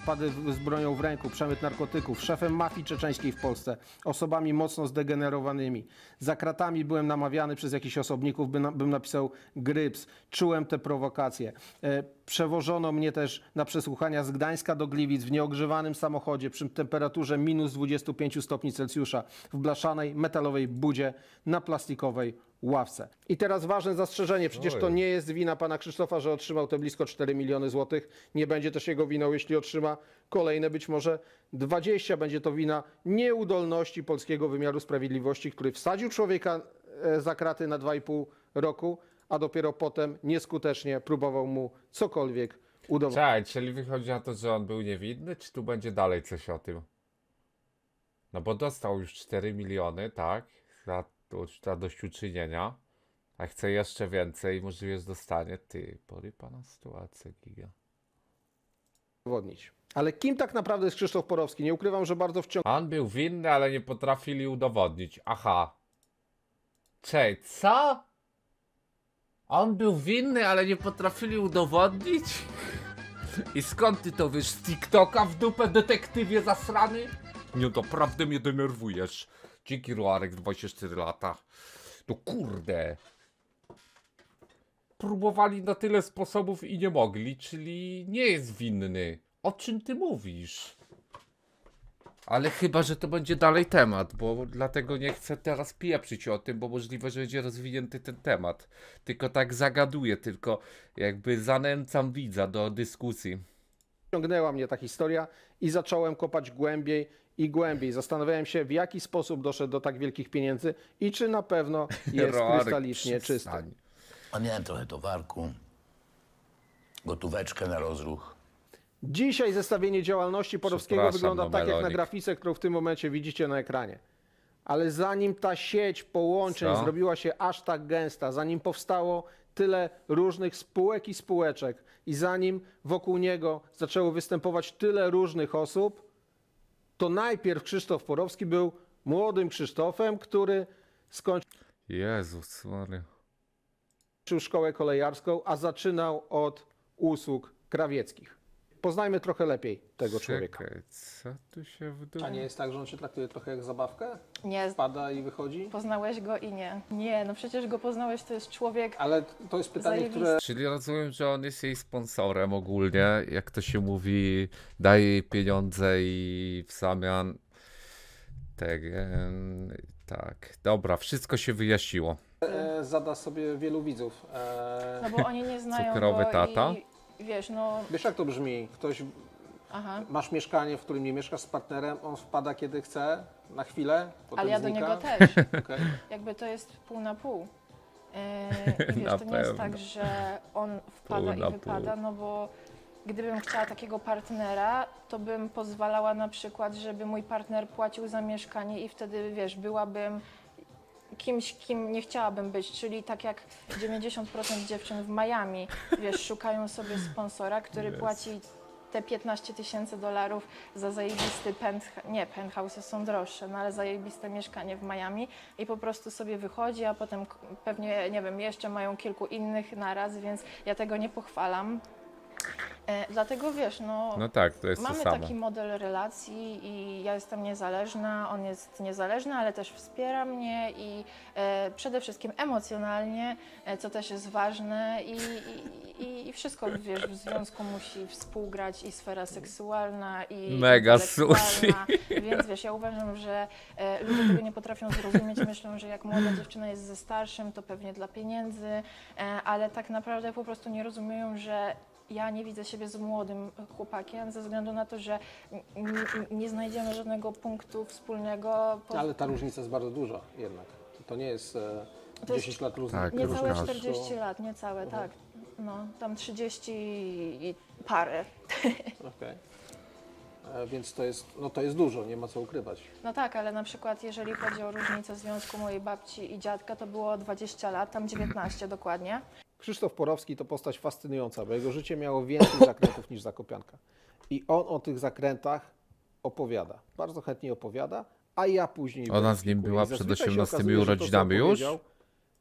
Wpady z bronią w ręku, przemyt narkotyków, szefem mafii czeczeńskiej w Polsce, osobami mocno zdegenerowanymi. Za kratami byłem namawiany przez jakichś osobników, by na, bym napisał gryps. Czułem te prowokacje. E, przewożono mnie też na przesłuchania z Gdańska do Gliwic w nieogrzewanym samochodzie przy temperaturze minus dwudziestu pięciu stopni Celsjusza, w blaszanej metalowej budzie na plastikowej ławce. I teraz ważne zastrzeżenie, przecież to nie jest wina pana Krzysztofa, że otrzymał te blisko cztery miliony złotych. Nie będzie też jego winą, jeśli otrzyma kolejne być może dwadzieścia. Będzie to wina nieudolności polskiego wymiaru sprawiedliwości, który wsadził człowieka za kraty na dwa i pół roku, a dopiero potem nieskutecznie próbował mu cokolwiek udowodnić. Cześć, czyli wychodzi na to, że on był niewinny, czy tu będzie dalej coś o tym? No bo dostał już cztery miliony, tak? Za ta dośćuczynienia, a chce jeszcze więcej, możliwe, że dostanie. Ty, porypa na sytuację, giga. Udowodnić. Ale kim tak naprawdę jest Krzysztof Porowski? Nie ukrywam, że bardzo wciągnął. On był winny, ale nie potrafili udowodnić. Aha. Czej, co? On był winny, ale nie potrafili udowodnić? I skąd ty to wiesz? Z TikToka w dupę, detektywie zasrany? Nie, naprawdę mnie denerwujesz. Dzięki, Ruarek, dwadzieścia cztery lata. No kurde. Próbowali na tyle sposobów i nie mogli, czyli nie jest winny. O czym ty mówisz? Ale chyba, że to będzie dalej temat, bo dlatego nie chcę teraz pieprzyć o tym, bo możliwe, że będzie rozwinięty ten temat. Tylko tak zagaduję, tylko jakby zanęcam widza do dyskusji. Ciągnęła mnie ta historia i zacząłem kopać głębiej i głębiej. Zastanawiałem się, w jaki sposób doszedł do tak wielkich pieniędzy i czy na pewno jest krystalicznie czysty. A miałem trochę towarku, gotóweczkę na rozruch. Dzisiaj zestawienie działalności Porowskiego wygląda tak jak na grafice, którą w tym momencie widzicie na ekranie. Ale zanim ta sieć połączeń Co? zrobiła się aż tak gęsta, zanim powstało tyle różnych spółek i spółeczek i zanim wokół niego zaczęło występować tyle różnych osób, to najpierw Krzysztof Porowski był młodym Krzysztofem, który skończył Jezus, szkołę kolejarską, a zaczynał od usług krawieckich. Poznajmy trochę lepiej tego Czekaj, człowieka. Co tu się wydarzy? A nie jest tak, że on się traktuje trochę jak zabawkę? Nie. Wpada i wychodzi? Poznałeś go i nie. Nie, no przecież go poznałeś, to jest człowiek. Ale to jest pytanie, zajebisty. które... Czyli rozumiem, że on jest jej sponsorem ogólnie. Jak to się mówi, daje jej pieniądze i w zamian... Tak, tak. Dobra, wszystko się wyjaśniło. E, zada sobie wielu widzów. E... No bo oni nie znają Cukrowy go tata? I... Wiesz, no... Wiesz, jak to brzmi? Ktoś... Aha. Masz mieszkanie, w którym nie mieszkasz z partnerem, on wpada kiedy chce, na chwilę, potem Ale ja znika. do niego też. Okay. Jakby to jest pół na pół. Yy, wiesz, na to pewno. nie jest tak, że on wpada pół i wypada, pół. no bo gdybym chciała takiego partnera, to bym pozwalała na przykład, żeby mój partner płacił za mieszkanie i wtedy, wiesz, byłabym kimś, kim nie chciałabym być, czyli tak jak dziewięćdziesiąt procent dziewczyn w Miami, wiesz, szukają sobie sponsora, który yes. płaci te piętnaście tysięcy dolarów za zajebisty penthouse, nie, penthouse'y są droższe, no ale zajebiste mieszkanie w Miami i po prostu sobie wychodzi, a potem pewnie, nie wiem, jeszcze mają kilku innych naraz, więc ja tego nie pochwalam. E, dlatego wiesz, no, no tak, to jest mamy to taki model relacji i ja jestem niezależna, on jest niezależny, ale też wspiera mnie i e, przede wszystkim emocjonalnie, e, co też jest ważne i, i, i wszystko wiesz, w związku musi współgrać i sfera seksualna i mega sushi. Więc wiesz, ja uważam, że e, ludzie tego nie potrafią zrozumieć, myślą, że jak młoda dziewczyna jest ze starszym, to pewnie dla pieniędzy, e, ale tak naprawdę po prostu nie rozumieją, że ja nie widzę siebie z młodym chłopakiem, ze względu na to, że nie znajdziemy żadnego punktu wspólnego. Po... Ale ta różnica jest bardzo duża jednak. To nie jest To jest dziesięć lat luzu. Tak, niecałe czterdzieści lat, niecałe, tak. No, tam trzydzieści parę. Okay. E, więc to jest, no to jest dużo, nie ma co ukrywać. No tak, ale na przykład jeżeli chodzi o różnicę związku mojej babci i dziadka, to było dwadzieścia lat, tam dziewiętnaście dokładnie. Krzysztof Porowski to postać fascynująca, bo jego życie miało więcej zakrętów niż Zakopianka. I on o tych zakrętach opowiada, bardzo chętnie opowiada, a ja później... Ona z nim była przed osiemnastoma urodzinami już?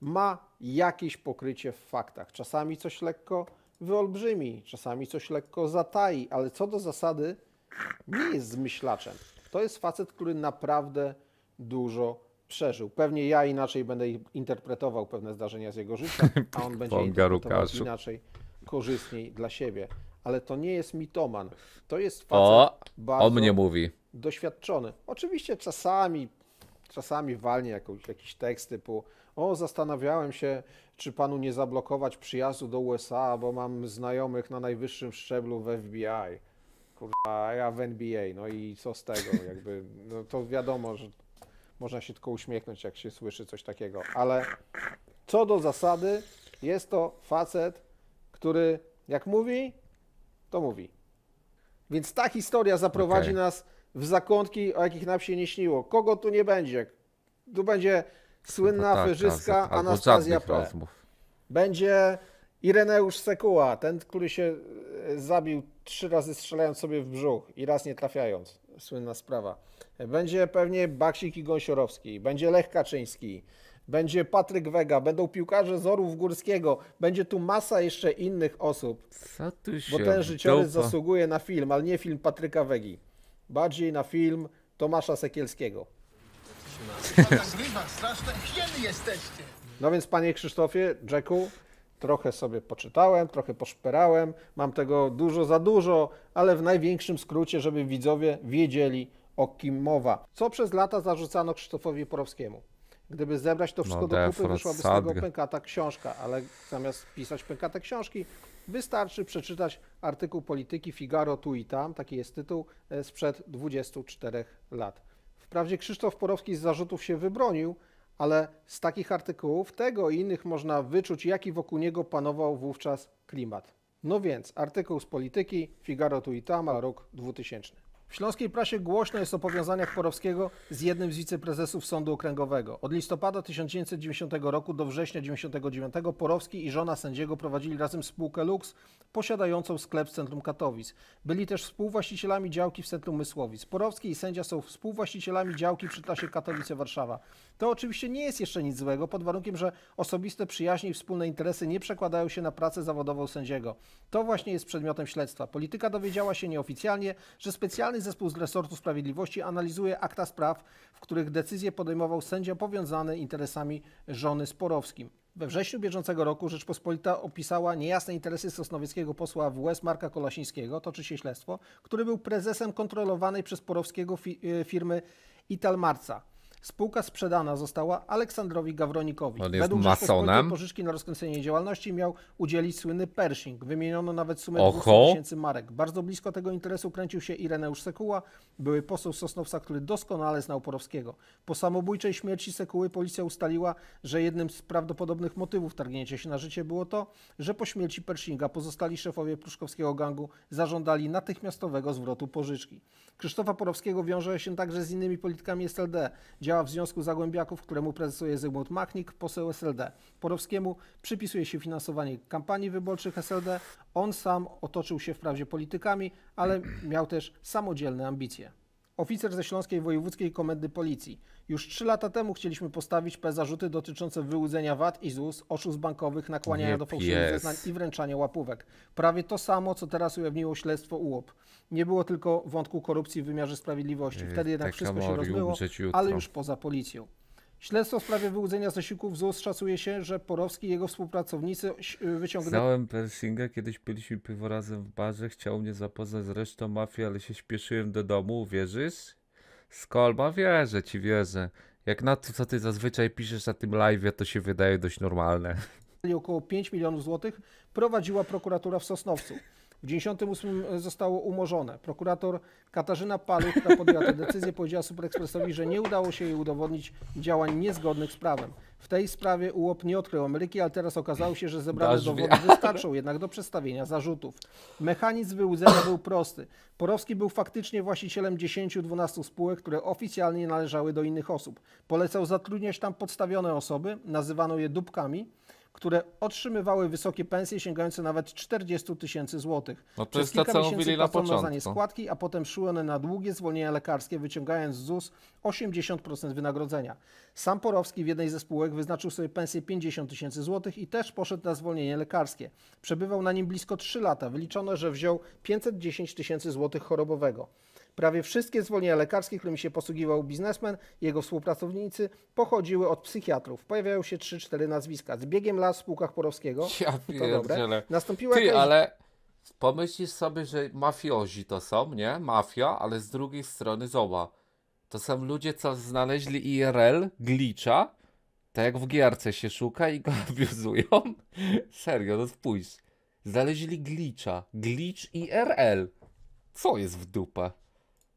Ma jakieś pokrycie w faktach. Czasami coś lekko wyolbrzymi, czasami coś lekko zatai, ale co do zasady nie jest zmyślaczem. To jest facet, który naprawdę dużo przeżył. Pewnie ja inaczej będę interpretował pewne zdarzenia z jego życia, a on będzie interpretował inaczej, korzystniej dla siebie. Ale to nie jest mitoman. To jest facet o, bardzo o mnie mówi. doświadczony. Oczywiście czasami, czasami walnie jakiś, jakiś tekst typu o, zastanawiałem się, czy panu nie zablokować przyjazdu do U S A, bo mam znajomych na najwyższym szczeblu w F B I. Kurwa, a ja w N B A. No i co z tego? Jakby, no to wiadomo, że można się tylko uśmiechnąć, jak się słyszy coś takiego. Ale co do zasady, jest to facet, który jak mówi, to mówi. Więc ta historia zaprowadzi okay. nas w zakątki, o jakich nam się nie śniło. Kogo tu nie będzie? Tu będzie słynna tak, aferzystka Anastazja P. Rozmów. Będzie Ireneusz Sekuła, ten, który się zabił trzy razy strzelając sobie w brzuch i raz nie trafiając. Słynna sprawa. Będzie pewnie Baksik i Gąsiorowski, będzie Lech Kaczyński, będzie Patryk Wega, będą piłkarze z Orłów Górskiego, będzie tu masa jeszcze innych osób, Co ty się bo ten życiorys dopa. zasługuje na film, ale nie film Patryka Wegi, bardziej na film Tomasza Sekielskiego. No więc panie Krzysztofie, Jacku, trochę sobie poczytałem, trochę poszperałem, mam tego dużo za dużo, ale w największym skrócie, żeby widzowie wiedzieli, o kim mowa. Co przez lata zarzucano Krzysztofowi Porowskiemu? Gdyby zebrać to wszystko no, do kupy, wyszłaby z tego pękata książka, ale zamiast pisać pękate książki, wystarczy przeczytać artykuł Polityki Figaro tu i tam, taki jest tytuł, sprzed dwudziestu czterech lat. Wprawdzie Krzysztof Porowski z zarzutów się wybronił, ale z takich artykułów tego i innych można wyczuć, jaki wokół niego panował wówczas klimat. No więc, artykuł z Polityki Figaro tu i tam, a rok dwutysięczny. W śląskiej prasie głośno jest o powiązaniach Porowskiego z jednym z wiceprezesów Sądu Okręgowego. Od listopada tysiąc dziewięćset dziewięćdziesiątego roku do września tysiąc dziewięćset dziewięćdziesiątego dziewiątego Porowski i żona sędziego prowadzili razem spółkę Lux, posiadającą sklep w centrum Katowic. Byli też współwłaścicielami działki w centrum Mysłowic. Porowski i sędzia są współwłaścicielami działki przy trasie Katowice-Warszawa. To oczywiście nie jest jeszcze nic złego, pod warunkiem, że osobiste przyjaźnie i wspólne interesy nie przekładają się na pracę zawodową sędziego. To właśnie jest przedmiotem śledztwa. Polityka dowiedziała się nieoficjalnie, że specjalny Zespół z resortu sprawiedliwości analizuje akta spraw, w których decyzje podejmował sędzia powiązany interesami żony z Porowskim. We wrześniu bieżącego roku Rzeczpospolita opisała niejasne interesy sosnowieckiego posła W S Marka Kolasińskiego, toczy się śledztwo, który był prezesem kontrolowanej przez Porowskiego fi firmy Italmarca. Spółka sprzedana została Aleksandrowi Gawronikowi. On jest Według masonem. Pożyczki na rozkręcenie działalności miał udzielić słynny Pershing. Wymieniono nawet sumę dwustu tysięcy marek. Bardzo blisko tego interesu kręcił się Ireneusz Sekuła, były poseł Sosnowca, który doskonale znał Porowskiego. Po samobójczej śmierci Sekuły policja ustaliła, że jednym z prawdopodobnych motywów targnięcia się na życie było to, że po śmierci Pershinga pozostali szefowie pruszkowskiego gangu zażądali natychmiastowego zwrotu pożyczki. Krzysztofa Porowskiego wiąże się także z innymi politykami S L D. Działa w Związku Zagłębiaków, któremu prezesuje Zygmunt Machnik, poseł S L D. Porowskiemu przypisuje się finansowanie kampanii wyborczych S L D. On sam otoczył się wprawdzie politykami, ale miał też samodzielne ambicje. Oficer ze Śląskiej Wojewódzkiej Komendy Policji. Już trzy lata temu chcieliśmy postawić P zarzuty dotyczące wyłudzenia V A T i Z U S, oszustw bankowych, nakłaniania nie do fałszywych zeznań i wręczania łapówek. Prawie to samo, co teraz ujawniło śledztwo U O P. Nie było tylko wątku korupcji w wymiarze sprawiedliwości. Wtedy jednak tak wszystko się rozbyło, ale już poza policją. Śledztwo w sprawie wyłudzenia zasiłków Z U S szacuje się, że Porowski i jego współpracownicy wyciągnęli... Znałem Pershinga, kiedyś byliśmy piwo razem w barze, chciał mnie zapoznać z resztą mafii, ale się śpieszyłem do domu, wierzysz? Skolma, wierzę ci, wierzę. Jak na to, co ty zazwyczaj piszesz na tym live'ie, to się wydaje dość normalne. ...około pięć milionów złotych prowadziła prokuratura w Sosnowcu. W dziewięćdziesiątym ósmym zostało umorzone. Prokurator Katarzyna Paluch, która podjęła tę decyzję, powiedziała Superekspresowi, że nie udało się jej udowodnić działań niezgodnych z prawem. W tej sprawie U O P nie odkrył Ameryki, ale teraz okazało się, że zebrane Dasz dowody wiarę. wystarczą jednak do przedstawienia zarzutów. Mechanizm wyłudzenia był prosty. Porowski był faktycznie właścicielem dziesięciu do dwunastu spółek, które oficjalnie należały do innych osób. Polecał zatrudniać tam podstawione osoby, nazywano je dupkami, które otrzymywały wysokie pensje sięgające nawet czterdziestu tysięcy złotych. No to jest ta, co mówili na początku. Przez składki, a potem szły one na długie zwolnienia lekarskie, wyciągając z ZUS osiemdziesiąt procent wynagrodzenia. Sam Porowski w jednej ze spółek wyznaczył sobie pensję pięćdziesiąt tysięcy złotych i też poszedł na zwolnienie lekarskie. Przebywał na nim blisko trzy lata. Wyliczono, że wziął pięćset dziesięć tysięcy złotych chorobowego. Prawie wszystkie zwolnienia lekarskie, którymi się posługiwał biznesmen, jego współpracownicy, pochodziły od psychiatrów. Pojawiają się trzy cztery nazwiska. Z biegiem lat w spółkach Porowskiego, ja to dobre, nastąpiła... Ty, jakaś... ale pomyślisz sobie, że mafiozi to są, nie? Mafia, ale z drugiej strony zoba. To są ludzie, co znaleźli I R L, glicza, tak jak w gierce się szuka i go abiuzują. Serio, no spójrz. Znaleźli glicza, glitch I R L. Co jest w dupę?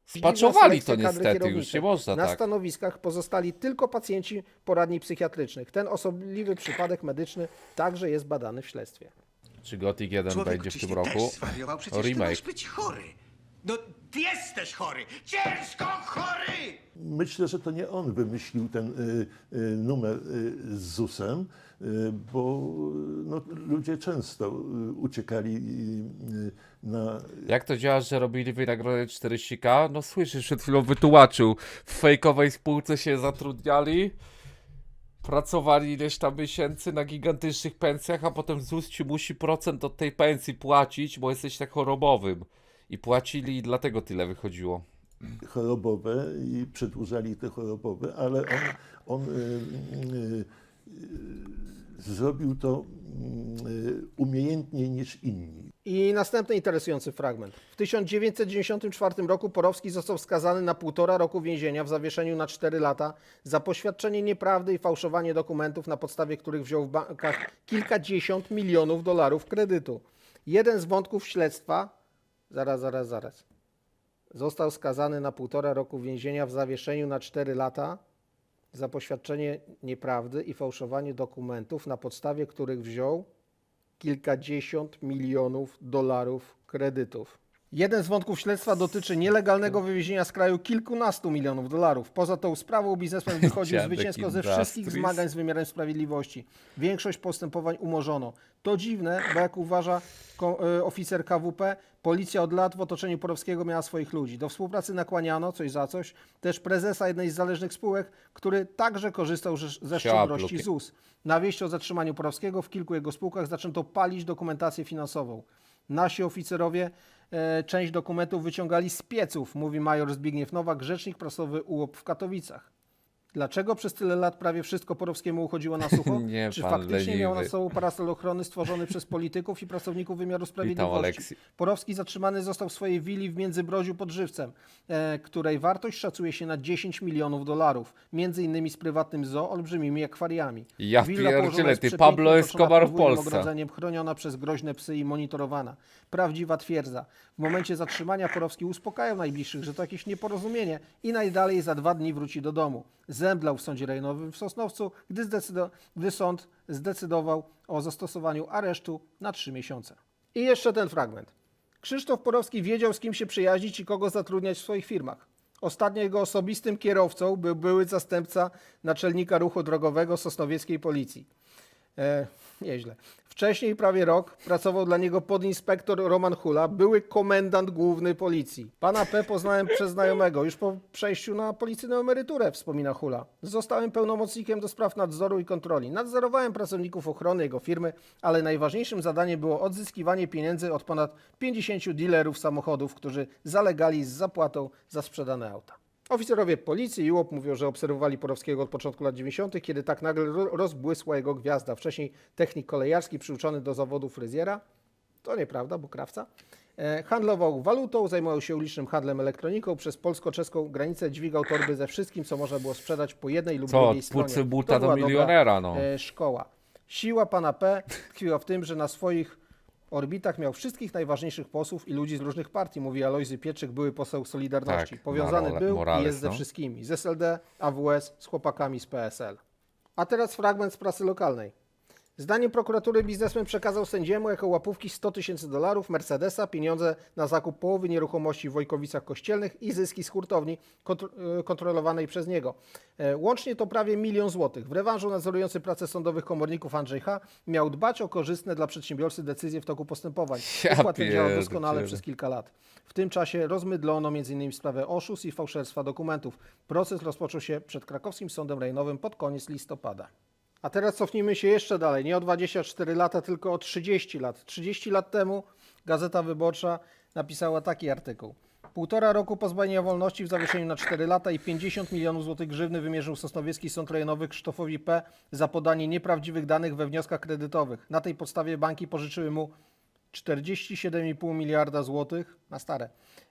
Spaczowali to niestety, już nie można tak. Na stanowiskach pozostali tylko pacjenci poradni psychiatrycznych. Ten osobliwy przypadek medyczny także jest badany w śledztwie. Czy Gothic jeden będzie w tym roku? Remake. Być chory. No, ty jesteś chory! Ciężko chory! Myślę, że to nie on wymyślił ten y, y, numer y, z ZUS-em, y, bo no, ludzie często y, uciekali y, na... Jak to działa, że robili wynagrodzenie czterdzieści tysięcy? No słyszysz, przed chwilą wytłumaczył. W fejkowej spółce się zatrudniali, pracowali ileś tam miesięcy na gigantycznych pensjach, a potem ZUS ci musi procent od tej pensji płacić, bo jesteś tak chorobowym. I płacili i dlatego tyle wychodziło. Chorobowe i przedłużali te chorobowe, ale on, on y, y, y, zrobił to y, umiejętniej niż inni. I następny interesujący fragment. W tysiąc dziewięćset dziewięćdziesiątym czwartym roku Porowski został skazany na półtora roku więzienia w zawieszeniu na cztery lata za poświadczenie nieprawdy i fałszowanie dokumentów, na podstawie których wziął w bankach kilkadziesiąt milionów dolarów kredytu. Jeden z wątków śledztwa... Zaraz, zaraz, zaraz. Został skazany na półtora roku więzienia w zawieszeniu na cztery lata za poświadczenie nieprawdy i fałszowanie dokumentów, na podstawie których wziął kilkadziesiąt milionów dolarów kredytów. Jeden z wątków śledztwa dotyczy nielegalnego wywiezienia z kraju kilkunastu milionów dolarów. Poza tą sprawą biznesmen wychodził zwycięsko ze wszystkich zmagań z wymiarem sprawiedliwości. Większość postępowań umorzono. To dziwne, bo jak uważa oficer K W P, policja od lat w otoczeniu Porowskiego miała swoich ludzi. Do współpracy nakłaniano, coś za coś, też prezesa jednej z zależnych spółek, który także korzystał ze szczodrości ZUS. Na wieść o zatrzymaniu Porowskiego w kilku jego spółkach zaczęto palić dokumentację finansową. Nasi oficerowie część dokumentów wyciągali z pieców, mówi major Zbigniew Nowak, rzecznik prasowy U O P w Katowicach. Dlaczego przez tyle lat prawie wszystko Porowskiemu uchodziło na sucho? Nie, czy faktycznie leniwy. Miał na sobą parasol ochrony stworzony przez polityków i pracowników wymiaru sprawiedliwości? Porowski zatrzymany został w swojej willi w Międzybrodziu pod Żywcem, e, której wartość szacuje się na dziesięć milionów dolarów, między innymi z prywatnym zoo, olbrzymimi akwariami. Ja pierdzielę, ty Pablo Escobar w Polsce. Ogrodzeniem, chroniona przez groźne psy i monitorowana. Prawdziwa twierdza. W momencie zatrzymania Porowski uspokajał najbliższych, że to jakieś nieporozumienie i najdalej za dwa dni wróci do domu. Zemdlał w sądzie rejonowym w Sosnowcu, gdy, gdy sąd zdecydował o zastosowaniu aresztu na trzy miesiące. I jeszcze ten fragment. Krzysztof Porowski wiedział, z kim się przyjaźnić i kogo zatrudniać w swoich firmach. Ostatnio jego osobistym kierowcą był były zastępca naczelnika ruchu drogowego sosnowieckiej policji. E, nieźle. Wcześniej prawie rok pracował dla niego podinspektor Roman Hula, były komendant główny policji. Pana P. poznałem przez znajomego, już po przejściu na policyjną emeryturę, wspomina Hula. Zostałem pełnomocnikiem do spraw nadzoru i kontroli. Nadzorowałem pracowników ochrony jego firmy, ale najważniejszym zadaniem było odzyskiwanie pieniędzy od ponad pięćdziesięciu dilerów samochodów, którzy zalegali z zapłatą za sprzedane auta. Oficerowie policji i U O P mówią, że obserwowali Porowskiego od początku lat dziewięćdziesiątych, kiedy tak nagle rozbłysła jego gwiazda. Wcześniej technik kolejarski przyuczony do zawodu fryzjera, to nieprawda, bo krawca, e, handlował walutą, zajmował się ulicznym handlem elektroniką, przez polsko-czeską granicę dźwigał torby ze wszystkim, co można było sprzedać po jednej lub co, drugiej stronie. Co, buta do milionera, no. E, szkoła. Siła pana P tkwiła w tym, że na swoich orbitach miał wszystkich najważniejszych posłów i ludzi z różnych partii, mówi Alojzy Pietrzyk, były poseł Solidarności. Tak, powiązany role, był Morales, i jest no. ze wszystkimi. Z S L D, A W S, z chłopakami z P S L. A teraz fragment z prasy lokalnej. Zdaniem prokuratury biznesmen przekazał sędziemu jako łapówki sto tysięcy dolarów, Mercedesa, pieniądze na zakup połowy nieruchomości w Wojkowicach Kościelnych i zyski z hurtowni kontro kontrolowanej przez niego. E, łącznie to prawie milion złotych. W rewanżu nadzorujący pracę sądowych komorników Andrzej H. miał dbać o korzystne dla przedsiębiorcy decyzje w toku postępowań. Układ ten działał doskonale przez kilka lat. W tym czasie rozmydlono m.in. sprawę oszustw i fałszerstwa dokumentów. Proces rozpoczął się przed Krakowskim Sądem Rejonowym pod koniec listopada. A teraz cofnijmy się jeszcze dalej, nie o dwadzieścia cztery lata, tylko o trzydzieści lat. trzydzieści lat temu Gazeta Wyborcza napisała taki artykuł. Półtora roku pozbawienia wolności w zawieszeniu na cztery lata i pięćdziesiąt milionów złotych grzywny wymierzył Sosnowiecki Sąd Rejonowy Krzysztofowi P. za podanie nieprawdziwych danych we wnioskach kredytowych. Na tej podstawie banki pożyczyły mu czterdzieści siedem i pół miliarda złotych na stare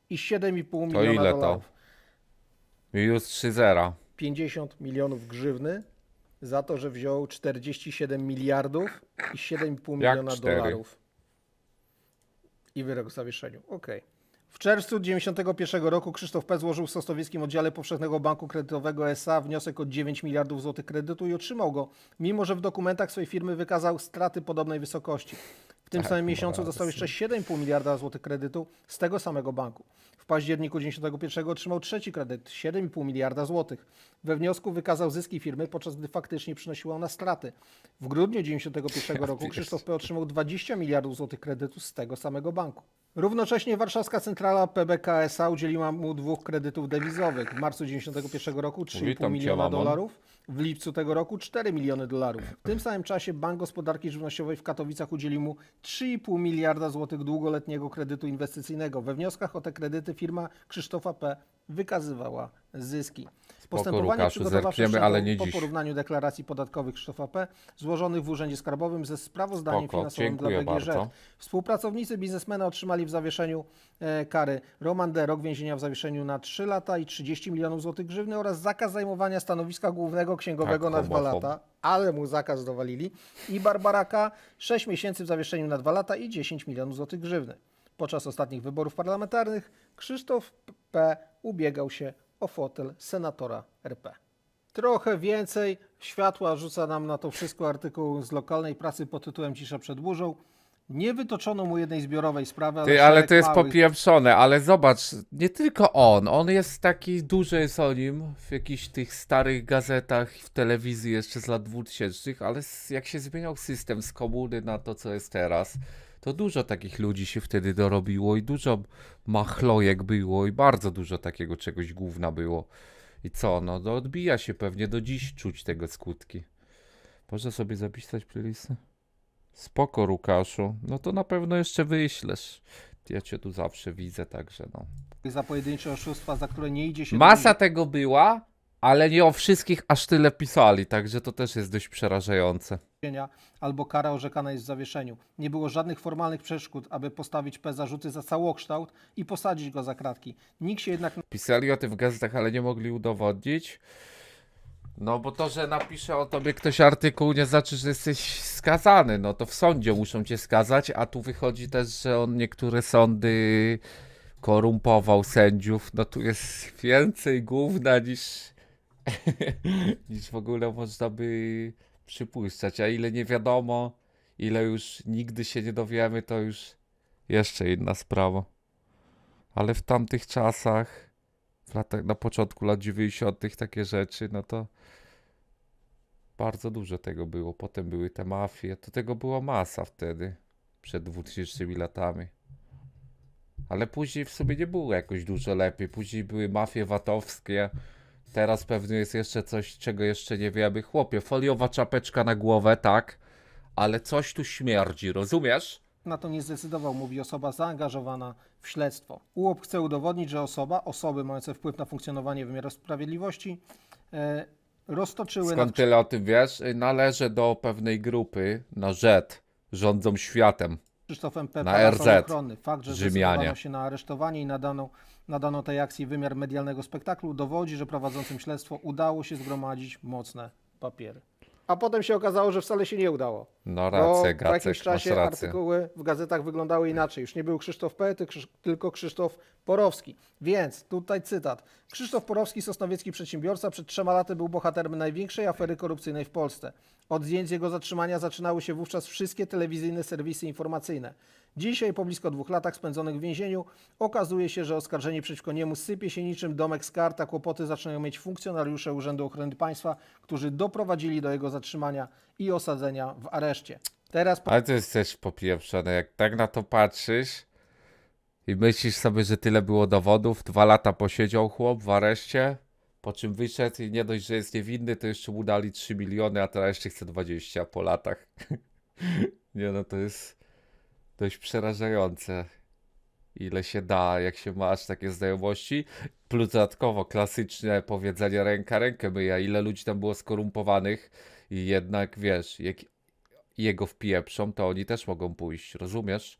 i siedem i pół miliona dolarów. To ile to? Już trzy zero. pięćdziesiąt milionów grzywny. Za to, że wziął czterdzieści siedem miliardów i siedem i pół miliona dolarów. I wyrok o zawieszeniu. Okej. Okay. W czerwcu dziewięćdziesiątego pierwszego roku Krzysztof P. złożył w Sosnowieckim Oddziale Powszechnego Banku Kredytowego S A wniosek o dziewięć miliardów złotych kredytu i otrzymał go, mimo że w dokumentach swojej firmy wykazał straty podobnej wysokości. W tym samym miesiącu dostał jeszcze siedem i pół miliarda złotych kredytu z tego samego banku. W październiku dziewięćdziesiątego pierwszego otrzymał trzeci kredyt, siedem i pół miliarda złotych. We wniosku wykazał zyski firmy, podczas gdy faktycznie przynosiła ona straty. W grudniu dziewięćdziesiątego pierwszego roku Krzysztof P. otrzymał dwadzieścia miliardów złotych kredytu z tego samego banku. Równocześnie warszawska centrala P B K S A udzieliła mu dwóch kredytów dewizowych. W marcu dziewięćdziesiątego pierwszego roku trzy i pół miliona dolarów, w lipcu tego roku cztery miliony dolarów. W tym samym czasie Bank Gospodarki Żywnościowej w Katowicach udzielił mu trzy i pół miliarda złotych długoletniego kredytu inwestycyjnego. We wnioskach o te kredyty firma Krzysztofa P. wykazywała zyski. Postępowanie przygotowawcze, ale nie po dziś. Porównaniu deklaracji podatkowych Krzysztofa P. złożonych w Urzędzie Skarbowym ze sprawozdaniem Spoko. finansowym Dziękuję dla B G Ż. Bardzo. Współpracownicy biznesmena otrzymali w zawieszeniu e, kary. Roman D. rok więzienia w zawieszeniu na trzy lata i trzydzieści milionów złotych grzywny oraz zakaz zajmowania stanowiska głównego księgowego tak, na dwa lata, ale mu zakaz dowalili. I Barbara K. sześć miesięcy w zawieszeniu na dwa lata i dziesięć milionów złotych grzywny. Podczas ostatnich wyborów parlamentarnych Krzysztof P. ubiegał się o fotel senatora R P. Trochę więcej światła rzuca nam na to wszystko artykuł z lokalnej prasy pod tytułem Cisza przed burzą. Nie wytoczono mu jednej zbiorowej sprawy. Ale, Ty, ale to jest małych... popieprzone, ale zobacz, nie tylko on, on jest taki duży jest o nim w jakichś tych starych gazetach, w telewizji jeszcze z lat dwutysięcznych, ale jak się zmieniał system z komuny na to, co jest teraz, to dużo takich ludzi się wtedy dorobiło i dużo machlojek było i bardzo dużo takiego czegoś gówna było. I co, no to odbija się pewnie, do dziś czuć tego skutki. Można sobie zapisać playlistę? Spoko, Łukaszu, no to na pewno jeszcze wyślesz. Ja cię tu zawsze widzę, także no. Za pojedyncze oszustwa, za które nie idzie się... Masa tego była, ale nie o wszystkich aż tyle pisali, także to też jest dość przerażające. Albo kara orzekana jest w zawieszeniu. Nie było żadnych formalnych przeszkód, aby postawić P. zarzuty za całokształt i posadzić go za kratki. Nikt się jednak... Pisali o tym w gazetach, ale nie mogli udowodnić. No bo to, że napisze o tobie ktoś artykuł, nie znaczy, że jesteś skazany. No to w sądzie muszą cię skazać, a tu wychodzi też, że on niektóre sądy korumpował sędziów. No tu jest więcej gówna niż... niż w ogóle można by... przypuszczać, a ile nie wiadomo, ile już nigdy się nie dowiemy, to już jeszcze inna sprawa. Ale w tamtych czasach, w latach, na początku lat dziewięćdziesiątych takie rzeczy, no to bardzo dużo tego było. Potem były te mafie, to tego była masa wtedy, przed dwutysięcznymi latami. Ale później w sumie nie było jakoś dużo lepiej. Później były mafie VAT-owskie. Teraz pewnie jest jeszcze coś, czego jeszcze nie wiemy. Chłopie, foliowa czapeczka na głowę, tak, ale coś tu śmierdzi, rozumiesz? Na to nie zdecydował, mówi osoba zaangażowana w śledztwo. U O P chce udowodnić, że osoba, osoby mające wpływ na funkcjonowanie wymiaru sprawiedliwości e, roztoczyły... Skąd nad... tyle o tym wiesz? Należy do pewnej grupy na Z, rządzą światem. Krzysztofem P. na R Z, ochronny. Fakt, że zdecydowano się na aresztowanie i nadano, nadano tej akcji wymiar medialnego spektaklu, dowodzi, że prowadzącym śledztwo udało się zgromadzić mocne papiery. a potem się okazało, że wcale się nie udało. No racja, Gacek, po jakimś czasie artykuły w gazetach wyglądały inaczej. Już nie był Krzysztof P., tylko Krzysztof Porowski. Więc tutaj cytat. Krzysztof Porowski, sosnowiecki przedsiębiorca, przed trzema laty był bohaterem największej afery korupcyjnej w Polsce. Od zdjęć jego zatrzymania zaczynały się wówczas wszystkie telewizyjne serwisy informacyjne. Dzisiaj, po blisko dwóch latach spędzonych w więzieniu, okazuje się, że oskarżenie przeciwko niemu sypie się niczym domek z kart, a kłopoty zaczynają mieć funkcjonariusze Urzędu Ochrony Państwa, którzy doprowadzili do jego zatrzymania i osadzenia w areszcie. Teraz po... Ale to jest też popieprzone, jak tak na to patrzysz i myślisz sobie, że tyle było dowodów, dwa lata posiedział chłop w areszcie, po czym wyszedł i nie dość, że jest niewinny, to jeszcze mu dali trzy miliony, a teraz jeszcze chce dwadzieścia po latach. Nie no, to jest... dość przerażające, ile się da, jak się ma aż takie znajomości. Plus dodatkowo klasyczne powiedzenie ręka rękę myja, ile ludzi tam było skorumpowanych i jednak wiesz, jak jego wpieprzą, to oni też mogą pójść, rozumiesz?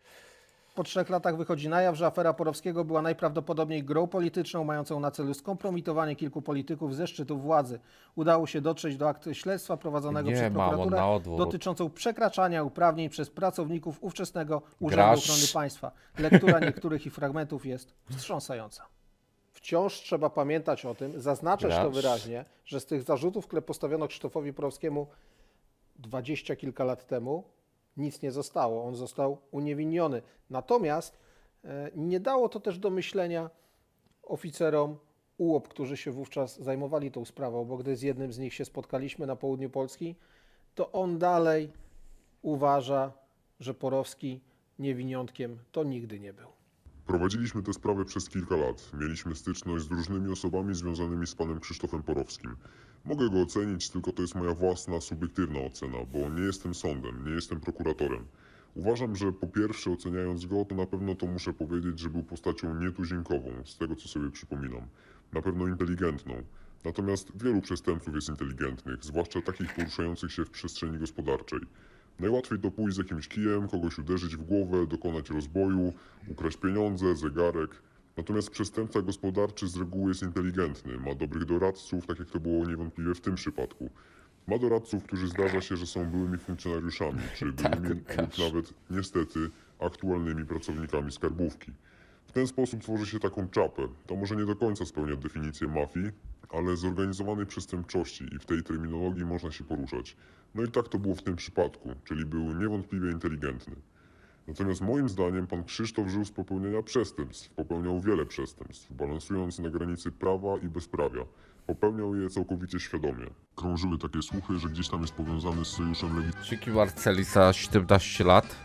Po trzech latach wychodzi na jaw, że afera Porowskiego była najprawdopodobniej grą polityczną mającą na celu skompromitowanie kilku polityków ze szczytu władzy. Udało się dotrzeć do aktu śledztwa prowadzonego Nie, przez prokuraturę mało, dotyczącą przekraczania uprawnień przez pracowników ówczesnego Urzędu Grasz. Ochrony Państwa. Lektura niektórych ich fragmentów jest wstrząsająca. Wciąż trzeba pamiętać o tym, zaznaczać Grasz. to wyraźnie, że z tych zarzutów, które postawiono Krzysztofowi Porowskiemu dwadzieścia kilka lat temu, nic nie zostało, on został uniewinniony. Natomiast nie dało to też do myślenia oficerom U O P, którzy się wówczas zajmowali tą sprawą, bo gdy z jednym z nich się spotkaliśmy na południu Polski, to on dalej uważa, że Porowski niewiniątkiem to nigdy nie był. Prowadziliśmy tę sprawę przez kilka lat. Mieliśmy styczność z różnymi osobami związanymi z panem Krzysztofem Porowskim. Mogę go ocenić, tylko to jest moja własna, subiektywna ocena, bo nie jestem sądem, nie jestem prokuratorem. Uważam, że po pierwsze oceniając go, to na pewno to muszę powiedzieć, że był postacią nietuzinkową, z tego co sobie przypominam. Na pewno inteligentną. Natomiast wielu przestępców jest inteligentnych, zwłaszcza takich poruszających się w przestrzeni gospodarczej. Najłatwiej to pójść z jakimś kijem, kogoś uderzyć w głowę, dokonać rozboju, ukraść pieniądze, zegarek. Natomiast przestępca gospodarczy z reguły jest inteligentny, ma dobrych doradców, tak jak to było niewątpliwie w tym przypadku. Ma doradców, którzy zdarza się, że są byłymi funkcjonariuszami, czy byłymi lub nawet, niestety, aktualnymi pracownikami skarbówki. W ten sposób tworzy się taką czapę. To może nie do końca spełnia definicję mafii, ale zorganizowanej przestępczości i w tej terminologii można się poruszać. No i tak to było w tym przypadku, czyli był niewątpliwie inteligentny. Natomiast moim zdaniem pan Krzysztof żył z popełnienia przestępstw, popełniał wiele przestępstw, balansując na granicy prawa i bezprawia. Popełniał je całkowicie świadomie. Krążyły takie słuchy, że gdzieś tam jest powiązany z sojuszem lewicy. Dzięki Marcelisa, siedemnaście lat.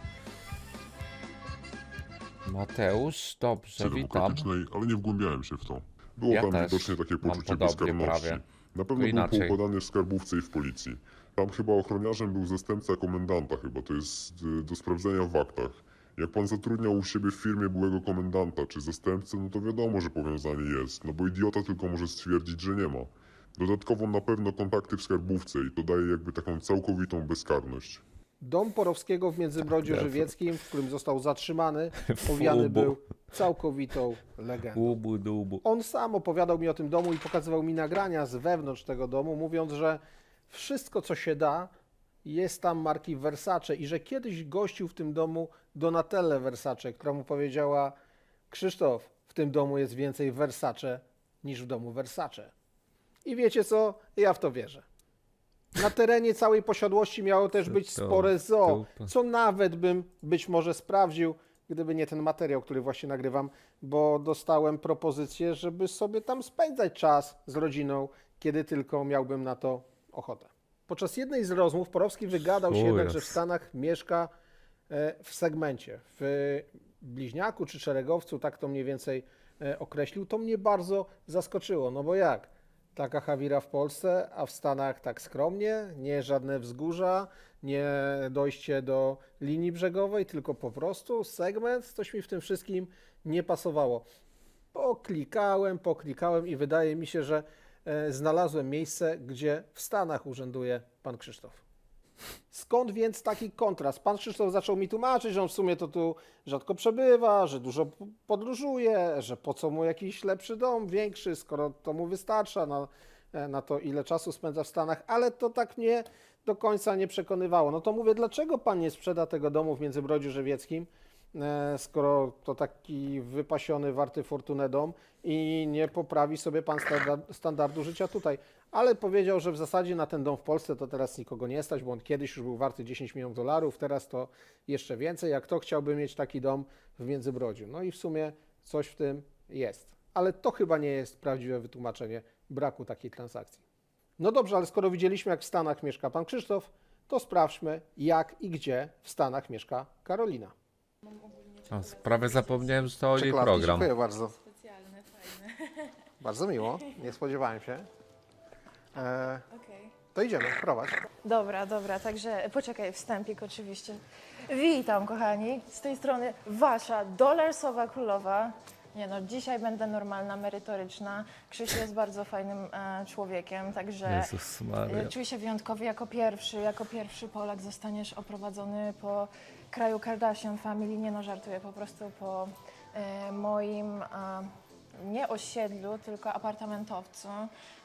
Mateusz, dobrze, witam. Ale nie wgłębiałem się w to. Było ja tam widocznie takie poczucie bezkarności. Prawie. Na pewno inaczej. Był poukładany w skarbówce i w policji. Tam chyba ochroniarzem był zastępca komendanta chyba, to jest do sprawdzenia w aktach. Jak pan zatrudniał u siebie w firmie byłego komendanta czy zastępcę, no to wiadomo, że powiązanie jest, no bo idiota tylko może stwierdzić, że nie ma. Dodatkowo na pewno kontakty w skarbówce i to daje jakby taką całkowitą bezkarność. Dom Porowskiego w Międzybrodziu Żywieckim, w którym został zatrzymany, owiany był całkowitą legendą. On sam opowiadał mi o tym domu i pokazywał mi nagrania z wewnątrz tego domu, mówiąc, że wszystko, co się da, jest tam marki Versace i że kiedyś gościł w tym domu Donatelle Versace, która mu powiedziała: Krzysztof, w tym domu jest więcej Versace niż w domu Versace. I wiecie co? Ja w to wierzę. Na terenie całej posiadłości miało też być spore zoo, co nawet bym być może sprawdził, gdyby nie ten materiał, który właśnie nagrywam, bo dostałem propozycję, żeby sobie tam spędzać czas z rodziną, kiedy tylko miałbym na to ochotę. Podczas jednej z rozmów Porowski wygadał się jednak, że w Stanach mieszka w segmencie, w bliźniaku czy szeregowcu, tak to mniej więcej określił. To mnie bardzo zaskoczyło, no bo jak? Taka chawira w Polsce, a w Stanach tak skromnie, nie żadne wzgórza, nie dojście do linii brzegowej, tylko po prostu segment, coś mi w tym wszystkim nie pasowało. Poklikałem, poklikałem i wydaje mi się, że znalazłem miejsce, gdzie w Stanach urzęduje pan Krzysztof. Skąd więc taki kontrast? Pan Krzysztof zaczął mi tłumaczyć, że on w sumie to tu rzadko przebywa, że dużo podróżuje, że po co mu jakiś lepszy dom, większy, skoro to mu wystarcza na, na to, ile czasu spędza w Stanach, ale to tak mnie do końca nie przekonywało. No to mówię, dlaczego pan nie sprzeda tego domu w Międzybrodziu Żywieckim, skoro to taki wypasiony, warty fortunę dom i nie poprawi sobie pan standardu życia tutaj. Ale powiedział, że w zasadzie na ten dom w Polsce to teraz nikogo nie stać, bo on kiedyś już był warty dziesięć milionów dolarów, teraz to jeszcze więcej, jak to chciałby mieć taki dom w Międzybrodziu. No i w sumie coś w tym jest. Ale to chyba nie jest prawdziwe wytłumaczenie braku takiej transakcji. No dobrze, ale skoro widzieliśmy, jak w Stanach mieszka pan Krzysztof, to sprawdźmy, jak i gdzie w Stanach mieszka Karolina. O, prawie zapomniałem, że to o jej program. Dziękuję bardzo. Specjalne, fajne. Bardzo miło, nie spodziewałem się. E, okay. To idziemy, prowadź. Dobra, dobra, także poczekaj, wstępik oczywiście. Witam kochani, z tej strony wasza dolarsowa królowa. Nie no, dzisiaj będę normalna, merytoryczna. Krzysiu jest bardzo fajnym e, człowiekiem, także czuję się wyjątkowy jako pierwszy. Jako pierwszy Polak zostaniesz oprowadzony po kraju Kardashian Family. Nie no, żartuję, po prostu po e, moim e, nie osiedlu, tylko apartamentowcu,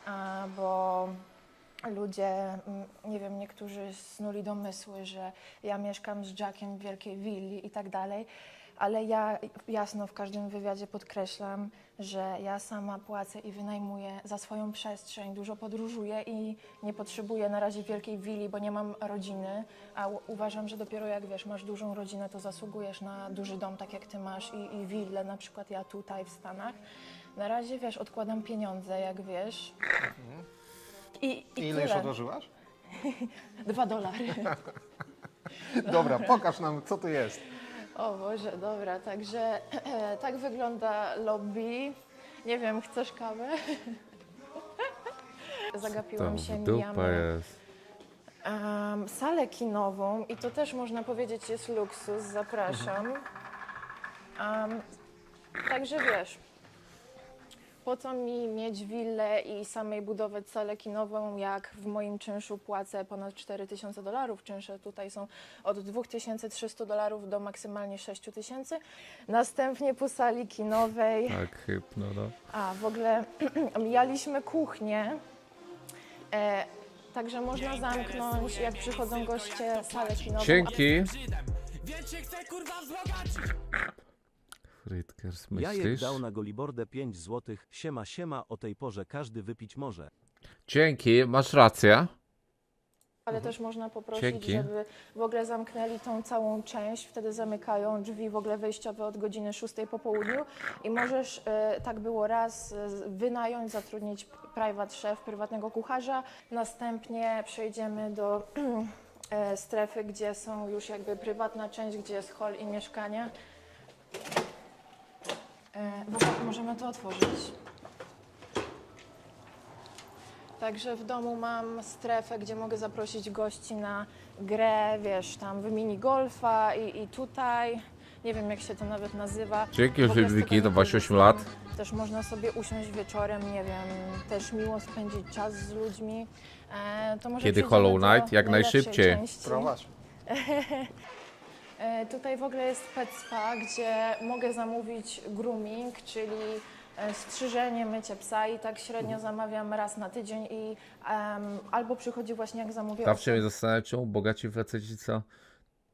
e, bo ludzie, nie wiem, niektórzy snuli domysły, że ja mieszkam z Jackiem w wielkiej willi i tak dalej. Ale ja jasno w każdym wywiadzie podkreślam, że ja sama płacę i wynajmuję za swoją przestrzeń, dużo podróżuję i nie potrzebuję na razie wielkiej willi, bo nie mam rodziny, a uważam, że dopiero jak wiesz, masz dużą rodzinę, to zasługujesz na duży dom, tak jak ty masz i, i willę, na przykład ja tutaj w Stanach. Na razie wiesz, odkładam pieniądze, jak wiesz. I, i ile już odłożyłaś? Dwa dolary. Dobra, pokaż nam, co tu jest. O Boże, dobra, także e, tak wygląda lobby. Nie wiem, chcesz kawę? Zagapiłam się, mijamy um, salę kinową i to też można powiedzieć jest luksus, zapraszam. Um, także wiesz, po co mi mieć willę i samej budować salę kinową, jak w moim czynszu płacę ponad cztery tysiące dolarów. Czynsze tutaj są od dwóch tysięcy trzystu dolarów do maksymalnie sześciu tysięcy. Następnie po sali kinowej... Tak, hypno, no. A, w ogóle mijaliśmy kuchnię. E, także można zamknąć, jak przychodzą goście, salę kinową. Dzięki. Fritkers, myślisz? Ja dał na Golibordę pięć złotych. Siema, siema, o tej porze każdy wypić może. Dzięki, masz rację. Ale mhm. też można poprosić, Dzięki. żeby w ogóle zamknęli tą całą część. Wtedy zamykają drzwi w ogóle wejściowe od godziny szóstej po południu. I możesz, e, tak było raz, wynająć, zatrudnić private chef, prywatnego kucharza. Następnie przejdziemy do e, strefy, gdzie są już jakby prywatna część, gdzie jest hall i mieszkanie. Bo tak możemy to otworzyć. Także w domu mam strefę, gdzie mogę zaprosić gości na grę, wiesz, tam w minigolfa i, i tutaj. Nie wiem, jak się to nawet nazywa. Dzięki, Żydwiki, to właśnie osiem lat. Też można sobie usiąść wieczorem, nie wiem, też miło spędzić czas z ludźmi. E, to może Kiedy Hollow Knight? Jak najszybciej. Prowadź. Tutaj w ogóle jest pet spa, gdzie mogę zamówić grooming, czyli strzyżenie, mycie psa i tak średnio zamawiam raz na tydzień i um, albo przychodzi właśnie jak zamówię. Zawsze mnie zastanawia, czemu bogaci faceci, co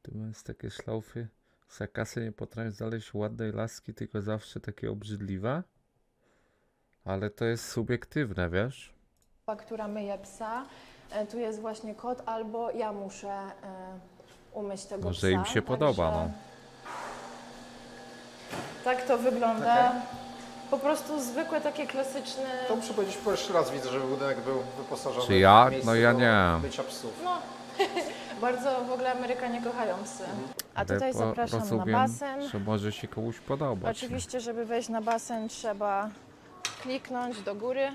tu mają takie szlaufy, za kasę nie potrafią znaleźć ładnej laski, tylko zawsze takie obrzydliwe, ale to jest subiektywne, wiesz? Która myje psa, tu jest właśnie kot, albo ja muszę... Y umyć tego Może psa, im się podoba, no. Tak to wygląda. Okay. Po prostu zwykłe, takie klasyczne... To muszę powiedzieć, po pierwszy raz widzę, że budynek był wyposażony Czy ja? w miejsce no ja nie. bycia psów. No, bardzo w ogóle Amerykanie kochają psy. A Ale tutaj zapraszam rozumiem, na basen. Że może się komuś podobać. Oczywiście, żeby wejść na basen, trzeba kliknąć do góry.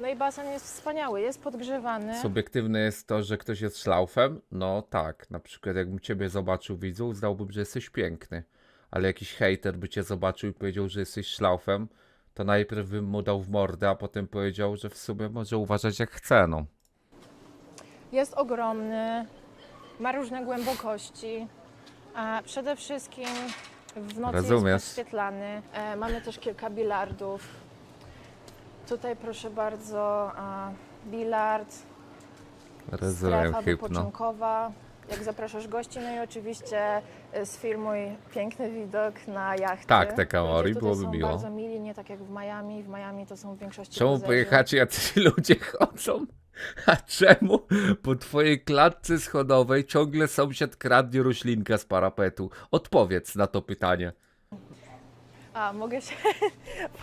No i basen jest wspaniały, jest podgrzewany. Subiektywne jest to, że ktoś jest szlaufem? No tak, na przykład jakbym ciebie zobaczył, widzu, uznałbym, że jesteś piękny. Ale jakiś hejter by cię zobaczył i powiedział, że jesteś szlaufem, to najpierw bym mu dał w mordę, a potem powiedział, że w sumie może uważać jak chce, no. Jest ogromny, ma różne głębokości, a przede wszystkim w nocy Rozumiesz. jest podświetlany. E, mamy też kilka bilardów. Tutaj proszę bardzo, a, bilard, Rezerwę strefa wypoczynkowa, jak zapraszasz gości, no i oczywiście sfilmuj piękny widok na jachty. Tak, te Kaori byłoby miło. Bardzo mili, nie tak jak w Miami. W Miami to są w większości... Czemu pojechacie, a ci ludzie chodzą? A czemu po twojej klatce schodowej ciągle sąsiad kradnie roślinkę z parapetu? Odpowiedz na to pytanie. A, mogę się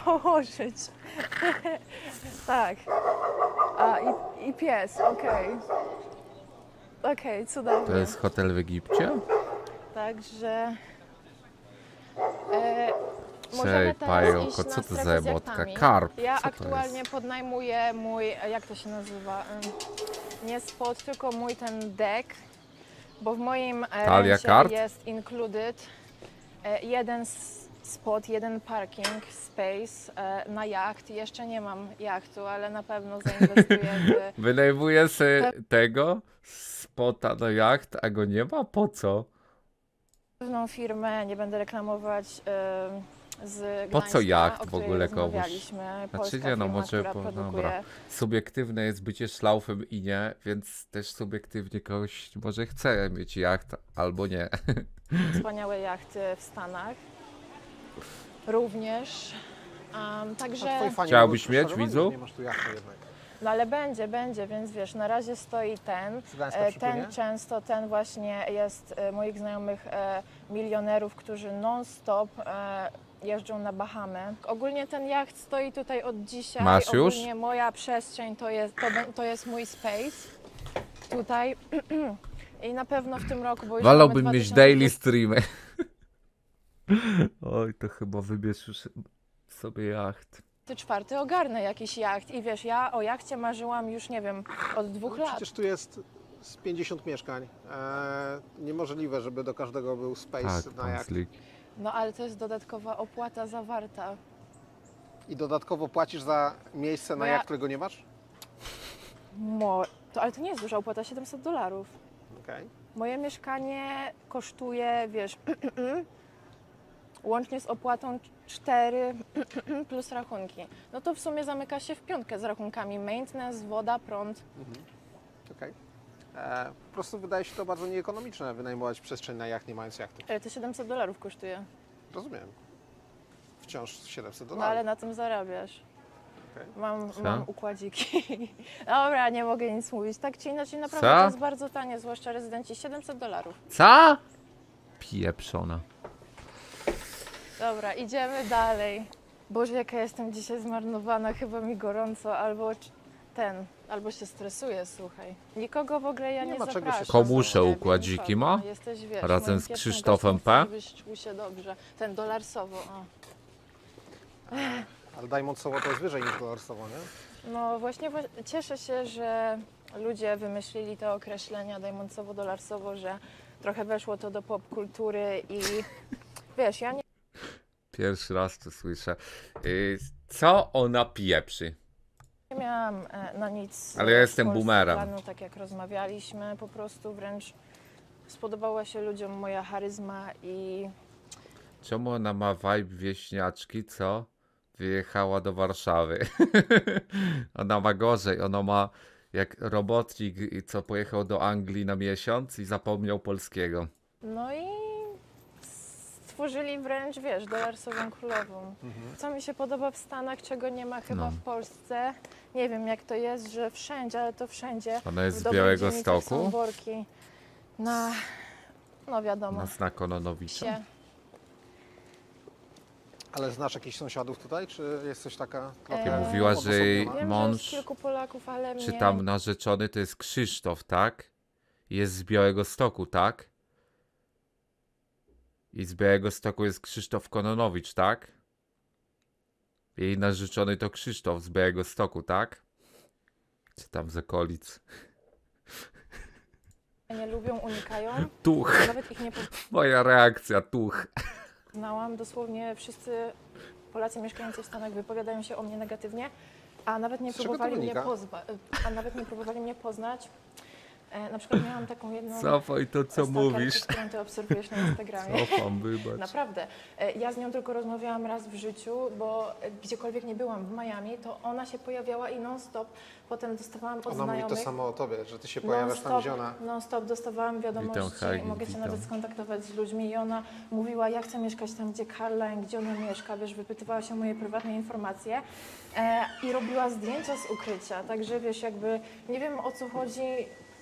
położyć. Tak. A, i, i pies, okej. Okay. Okej, okay, cudownie. To jest hotel w Egipcie? Także... E... Cześć, Pajoko, co to za jabłotka? Karp. Ja aktualnie podnajmuję mój, jak to się nazywa? Nie spot, tylko mój ten deck, bo w moim rencie jest included jeden spot, jeden parking space na jacht. Jeszcze nie mam jachtu, ale na pewno zainwestuję w... Wynajmuję sobie tego spota do jacht, a go nie ma? Po co? Pewną firmę, nie będę reklamować. Z po co jacht w ogóle komuś? Znaczy nie, no może, bo, dobra. Subiektywne jest bycie szlaufem i nie, więc też subiektywnie kogoś może chce mieć jacht, albo nie. Wspaniałe jachty w Stanach. Również. Um, także... Chciałbyś mieć, widzu? Nie masz tu jachtu jednak. No ale będzie, będzie, więc wiesz, na razie stoi ten, ten często, ten właśnie jest moich znajomych milionerów, którzy non-stop jeżdżą na Bahamy. Ogólnie ten jacht stoi tutaj od dzisiaj. Masz już? Ogólnie moja przestrzeń to jest, to, to jest mój space tutaj i na pewno w tym roku, bo już wolałbym mieć daily streamy. Oj, to chyba wybierz już sobie jacht. Ty czwarty ogarnę jakiś jacht i wiesz, ja o jachcie marzyłam już, nie wiem, od dwóch no, lat. Przecież tu jest z pięćdziesiąt mieszkań. Eee, niemożliwe, żeby do każdego był space tak, na jacht. Slick. No ale to jest dodatkowa opłata zawarta. I dodatkowo płacisz za miejsce na ja... jacht, którego nie masz? Mo... To, ale to nie jest duża opłata, siedemset dolarów. Okay. Moje mieszkanie kosztuje, wiesz... łącznie z opłatą cztery plus rachunki. No to w sumie zamyka się w piątkę z rachunkami maintenance, woda, prąd. Mhm. Okej. Okay. Po prostu wydaje się to bardzo nieekonomiczne wynajmować przestrzeń na jacht, nie mając jachtu. Ale to siedemset dolarów kosztuje. Rozumiem. Wciąż siedemset dolarów. No ale na tym zarabiasz. Okay. Mam, mam układziki. Dobra, nie mogę nic mówić. Tak czy inaczej naprawdę Co? to jest bardzo tanie, zwłaszcza rezydenci. siedemset dolarów. Co? Pieprzona. Dobra, idziemy dalej. Boże, jaka jestem dzisiaj zmarnowana, chyba mi gorąco, albo ten, albo się stresuję, słuchaj. Nikogo w ogóle ja nie, nie zapraszam. Komusze układziki ma? Jesteś, wiesz, razem z Krzysztofem P. Czuł się dobrze. Ten dolarsowo, o. Ale diamondsowo to jest wyżej niż dolarsowo, nie? No właśnie, cieszę się, że ludzie wymyślili te określenia diamondsowo, dolarsowo, że trochę weszło to do popkultury i wiesz, ja nie... Pierwszy raz to słyszę. Co ona pieprzy? Nie miałam na nic. Ale ja jestem boomerem. Planu, tak jak rozmawialiśmy, po prostu wręcz spodobała się ludziom moja charyzma i... Czemu ona ma vibe wieśniaczki, co wyjechała do Warszawy? Ona ma gorzej, ona ma jak robotnik, co pojechał do Anglii na miesiąc i zapomniał polskiego. No i... Stworzyli wręcz, wiesz, dolarsową królową. Mhm. Co mi się podoba w Stanach, czego nie ma chyba no. w Polsce. Nie wiem jak to jest, że wszędzie, ale to wszędzie. Ona jest w z Białego Stoku? Borki na, no wiadomo. Na znak Kononowicza. Ale znasz jakichś sąsiadów tutaj, czy jest coś taka... Eee, Ty mówiła, że jej mąż, wiem, że Polaków, ale czy mnie... tam narzeczony to jest Krzysztof, tak? Jest z Białego Stoku, tak? I z Białego Stoku jest Krzysztof Kononowicz, tak? Jej narzeczony to Krzysztof z Białego Stoku, tak? Czy tam z okolic? Nie lubią, unikają. Tuch. Nawet ich nie Moja reakcja, tuch. Znałam dosłownie, wszyscy Polacy mieszkający w Stanach wypowiadają się o mnie negatywnie, a nawet nie próbowali mnie pozba- a nawet nie próbowali mnie poznać. E, na przykład miałam taką jedną... Cofaj to, co mówisz. ...którą ty obserwujesz na Instagramie. Cofam, wybacz. Naprawdę. E, ja z nią tylko rozmawiałam raz w życiu, bo gdziekolwiek nie byłam w Miami, to ona się pojawiała i non-stop. Potem dostawałam od znajomych... Ona mówi to samo o tobie, że ty się pojawiasz tam, gdzie ona... Non-stop dostawałam wiadomości, witam, mogę się nawet skontaktować z ludźmi i ona mówiła, ja chcę mieszkać tam, gdzie Caroline, gdzie ona mieszka, wiesz, wypytywała się o moje prywatne informacje e, i robiła zdjęcia z ukrycia, także wiesz, jakby nie wiem o co chodzi,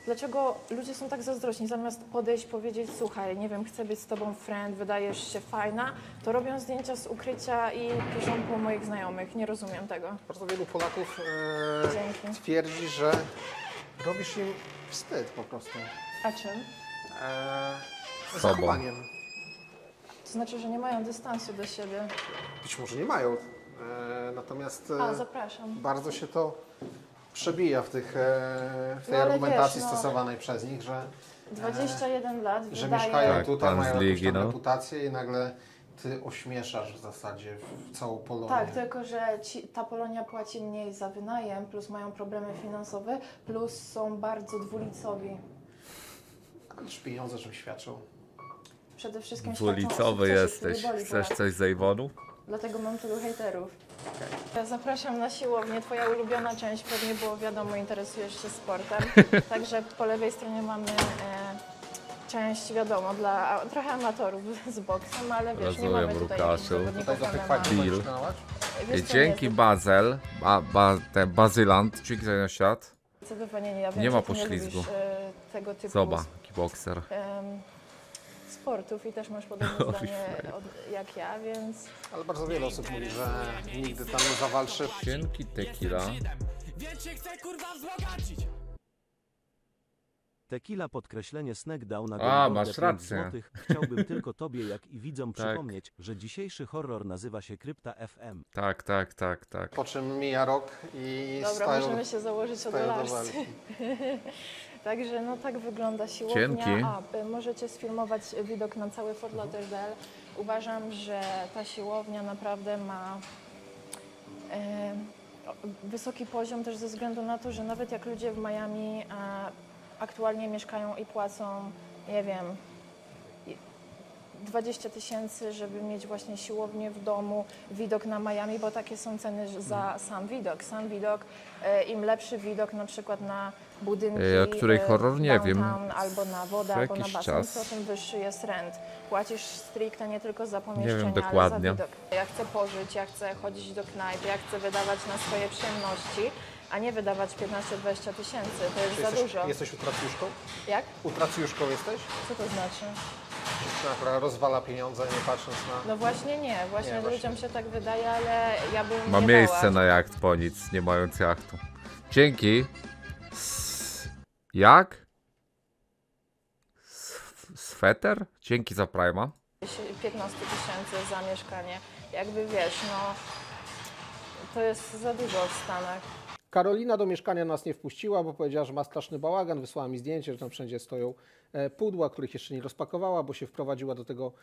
dlaczego ludzie są tak zazdrośni, zamiast podejść, powiedzieć, słuchaj, nie wiem, chcę być z tobą friend, wydajesz się fajna, to robią zdjęcia z ukrycia i piszą po moich znajomych, nie rozumiem tego. Bardzo wielu Polaków e, twierdzi, że robisz im wstyd po prostu. A czym? E, zachowaniem. To znaczy, że nie mają dystansu do siebie. Być może nie mają, e, natomiast e, A, zapraszam. bardzo się to przebija w, tych, e, w tej no, argumentacji wiesz, no, stosowanej przez nich, że e, dwadzieścia jeden lat że wydaje... mieszkają tak, tutaj, mają ligi, jakąś tam no. reputację i nagle ty ośmieszasz w zasadzie w całą Polonię. Tak, tylko że ci, ta Polonia płaci mniej za wynajem, plus mają problemy finansowe, plus są bardzo dwulicowi. Ależ pieniądze, żebym świadczył. Przede wszystkim dwulicowy jesteś. Chcesz coś ze Iwonu? Dlatego mam tylu hejterów. Okay. Zapraszam na siłownię. Twoja ulubiona część pewnie było wiadomo, interesujesz się sportem. Także po lewej stronie mamy e, część wiadomo dla a, trochę amatorów z boksem, ale wiesz, rozumiem, nie mamy tutaj zawodników. Dzięki Bazel, ba, ba, ten Bazylant, czyli na świat. Zdecydowanie nie, ja wiem, nie ma poślizgu. Nie lubisz, e, tego typu Zoba, kickboxer. Um, sportów i też masz podobne zdanie od, jak ja, więc... Ale bardzo wiele osób mówi, że nigdy tam nie zawalczy. Dzięki tequila. Tequila podkreślenie snack dał na A, masz rację. Chciałbym tylko tobie, jak i widzom tak. przypomnieć, że dzisiejszy horror nazywa się Krypta F M. Tak, tak, tak, tak. Po czym mija rok i Dobra, stają, możemy się założyć o dolarcy. Także no tak wygląda siłownia. Dzięki. A, możecie sfilmować widok na cały Fort Lauderdale. Uważam, że ta siłownia naprawdę ma e, wysoki poziom też ze względu na to, że nawet jak ludzie w Miami a, aktualnie mieszkają i płacą, nie wiem, dwadzieścia tysięcy, żeby mieć właśnie siłownię w domu, widok na Miami, bo takie są ceny za sam widok. Sam widok, e, im lepszy widok na przykład na budynki, e, której horror nie downtown, wiem, albo na wodę, albo na basen, to tym wyższy jest rent. Płacisz stricte nie tylko za pomieszczenia, nie wiem, dokładnie. ale za widok. Ja chcę pożyć, ja chcę chodzić do knajp, ja chcę wydawać na swoje przyjemności, a nie wydawać piętnaście dwadzieścia tysięcy, to jest jesteś, za dużo. Jesteś utracjuszką? Jak? Utracjuszką jesteś? Co to znaczy? Dziewczyna, która rozwala pieniądze, nie patrząc na... No właśnie nie, właśnie nie, ludziom właśnie. się tak wydaje, ale ja bym Ma nie miejsce dała. na jacht po nic, nie mając jachtu. Dzięki. S jak? S sweter? Dzięki za Prime'a. piętnaście tysięcy za mieszkanie. Jakby wiesz, no... To jest za dużo w Stanach. Karolina do mieszkania nas nie wpuściła, bo powiedziała, że ma straszny bałagan. Wysłała mi zdjęcie, że tam wszędzie stoją pudła, których jeszcze nie rozpakowała, bo się wprowadziła do tego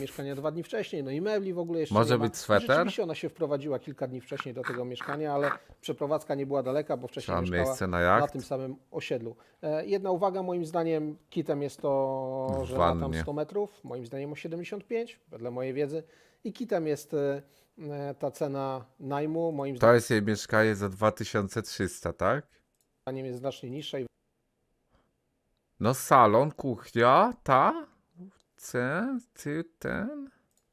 mieszkania dwa dni wcześniej. No i mebli w ogóle jeszcze Może nie ma. być sweter? Rzeczywiście ona się wprowadziła kilka dni wcześniej do tego mieszkania, ale przeprowadzka nie była daleka, bo wcześniej Trzeba mieszkała na, na tym samym osiedlu. Jedna uwaga, moim zdaniem kitem jest to, że ma tam sto metrów, moim zdaniem o siedemdziesiąt pięć, wedle mojej wiedzy. I kitem jest... Ta cena najmu, moim zdaniem... To jest jej mieszkanie za dwa tysiące trzysta, tak? Zdaniem jest znacznie niższa i... No salon, kuchnia, ta... Ten, ty, ten...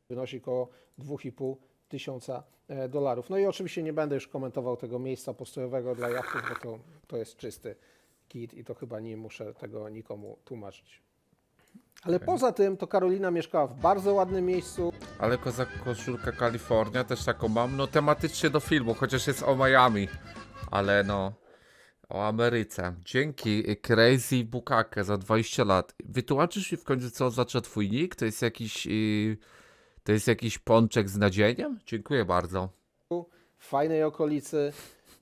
Wynosi około dwa i pół tysiąca dolarów. No i oczywiście nie będę już komentował tego miejsca postojowego dla jachtów, bo to, to jest czysty kit i to chyba nie muszę tego nikomu tłumaczyć. Ale okay. poza tym to Karolina mieszkała w bardzo ładnym miejscu. Ale kozak koszulka Kalifornia, też taką mam, no tematycznie do filmu, chociaż jest o Miami, ale no o Ameryce. Dzięki Crazy Bukake za dwadzieścia lat. Wytłumaczysz mi w końcu, co oznacza twój nick? To jest jakiś, yy, to jest jakiś pączek z nadzieniem? Dziękuję bardzo. W fajnej okolicy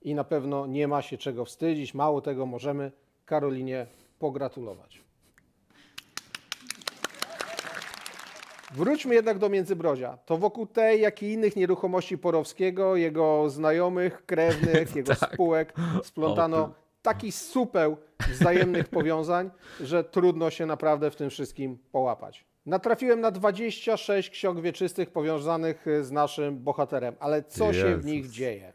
i na pewno nie ma się czego wstydzić, mało tego, możemy Karolinie pogratulować. Wróćmy jednak do Międzybrodzia. To wokół tej, jak i innych nieruchomości Porowskiego, jego znajomych, krewnych, jego tak. spółek splątano taki supeł wzajemnych powiązań, że trudno się naprawdę w tym wszystkim połapać. Natrafiłem na dwadzieścia sześć ksiąg wieczystych powiązanych z naszym bohaterem, ale co Jezus. się w nich dzieje?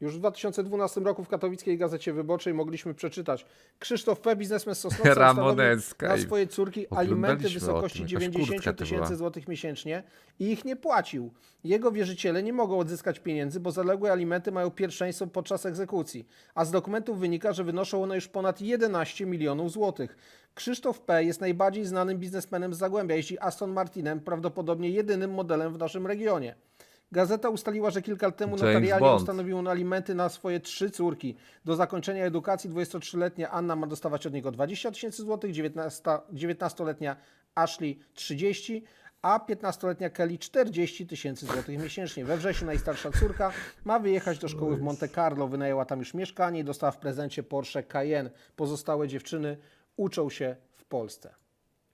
Już w dwa tysiące dwunastym roku w katowickiej Gazecie Wyborczej mogliśmy przeczytać: Krzysztof P., biznesmen z Sosnowca, ustanowił na swoje córki alimenty w wysokości dziewięćdziesięciu tysięcy złotych miesięcznie i ich nie płacił. Jego wierzyciele nie mogą odzyskać pieniędzy, bo zaległe alimenty mają pierwszeństwo podczas egzekucji, a z dokumentów wynika, że wynoszą one już ponad jedenaście milionów złotych. Krzysztof P. jest najbardziej znanym biznesmenem z Zagłębia, jeździ Aston Martinem, prawdopodobnie jedynym modelem w naszym regionie. Gazeta ustaliła, że kilka lat temu notarialnie ustanowił on alimenty na swoje trzy córki. Do zakończenia edukacji dwudziestotrzyletnia Anna ma dostawać od niego dwadzieścia tysięcy złotych, dziewiętnastoletnia Ashley trzydzieści, a piętnastoletnia Kelly czterdzieści tysięcy złotych miesięcznie. We wrześniu najstarsza córka ma wyjechać do szkoły w Monte Carlo, wynajęła tam już mieszkanie i dostała w prezencie Porsche Cayenne. Pozostałe dziewczyny uczą się w Polsce.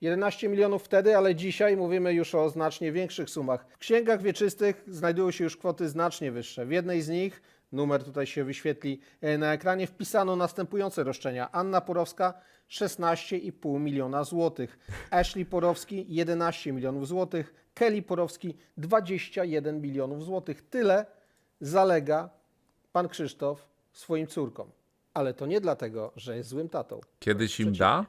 jedenaście milionów wtedy, ale dzisiaj mówimy już o znacznie większych sumach. W księgach wieczystych znajdują się już kwoty znacznie wyższe. W jednej z nich, numer tutaj się wyświetli na ekranie, wpisano następujące roszczenia. Anna Porowska szesnaście i pół miliona złotych, Ashley Porowski jedenaście milionów złotych, Kelly Porowski dwadzieścia jeden milionów złotych. Tyle zalega pan Krzysztof swoim córkom. Ale to nie dlatego, że jest złym tatą. Kiedyś im da?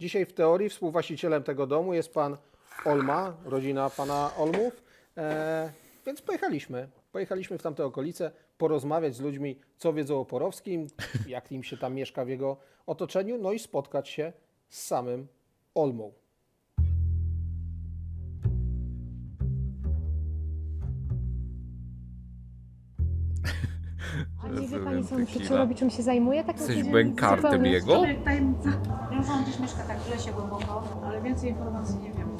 Dzisiaj w teorii współwłaścicielem tego domu jest pan Olma, rodzina pana Olmów, e, więc pojechaliśmy. Pojechaliśmy w tamte okolice porozmawiać z ludźmi, co wiedzą o Porowskim, jak im się tam mieszka w jego otoczeniu, no i spotkać się z samym Olmą. Nie wie pani, co on w życiu robi, czym się zajmuje? Tak jesteś bękartem jego? Ja on gdzieś mieszka tak w lesie głęboko, ale więcej informacji nie wiem.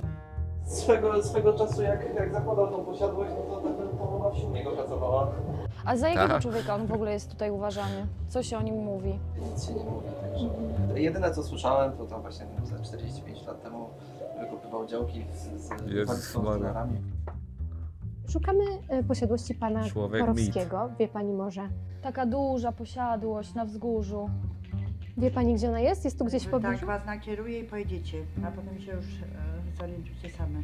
Swego, swego czasu, jak, jak zakładał tą posiadłość, no to pomogła wsi u niego pracowała. A za jakiego Aha. człowieka on w ogóle jest tutaj uważany? Co się o nim mówi? Nic się nie mówi, także... Jedyne, co słyszałem, to tam właśnie za czterdzieści pięć lat temu wykupywał działki z, z państwą dolarami. Szukamy posiadłości pana Człowiek Porowskiego. Mit. Wie pani może? Taka duża posiadłość na wzgórzu. Wie pani, gdzie ona jest? Jest tu gdzieś w pobliżu? Tak, was nakieruje i pojedziecie, a potem się już e, zorientujcie same.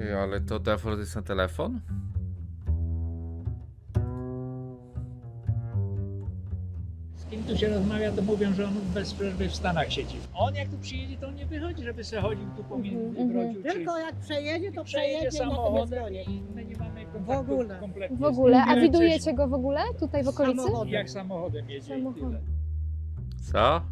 Ej, ale to default jest na telefon? Kim tu się rozmawia, to mówią, że on bez przerwy w Stanach siedzi. On jak tu przyjedzie, to on nie wychodzi, żeby se chodził tu po Międzybrodziu. Tylko jak przejedzie, to przejedzie samochodem i my nie mamy kontaktu kompletnie. W ogóle? A widujecie go w ogóle tutaj w okolicy? Samochodem. Jak samochodem jedzie samochodem. I tyle. Co?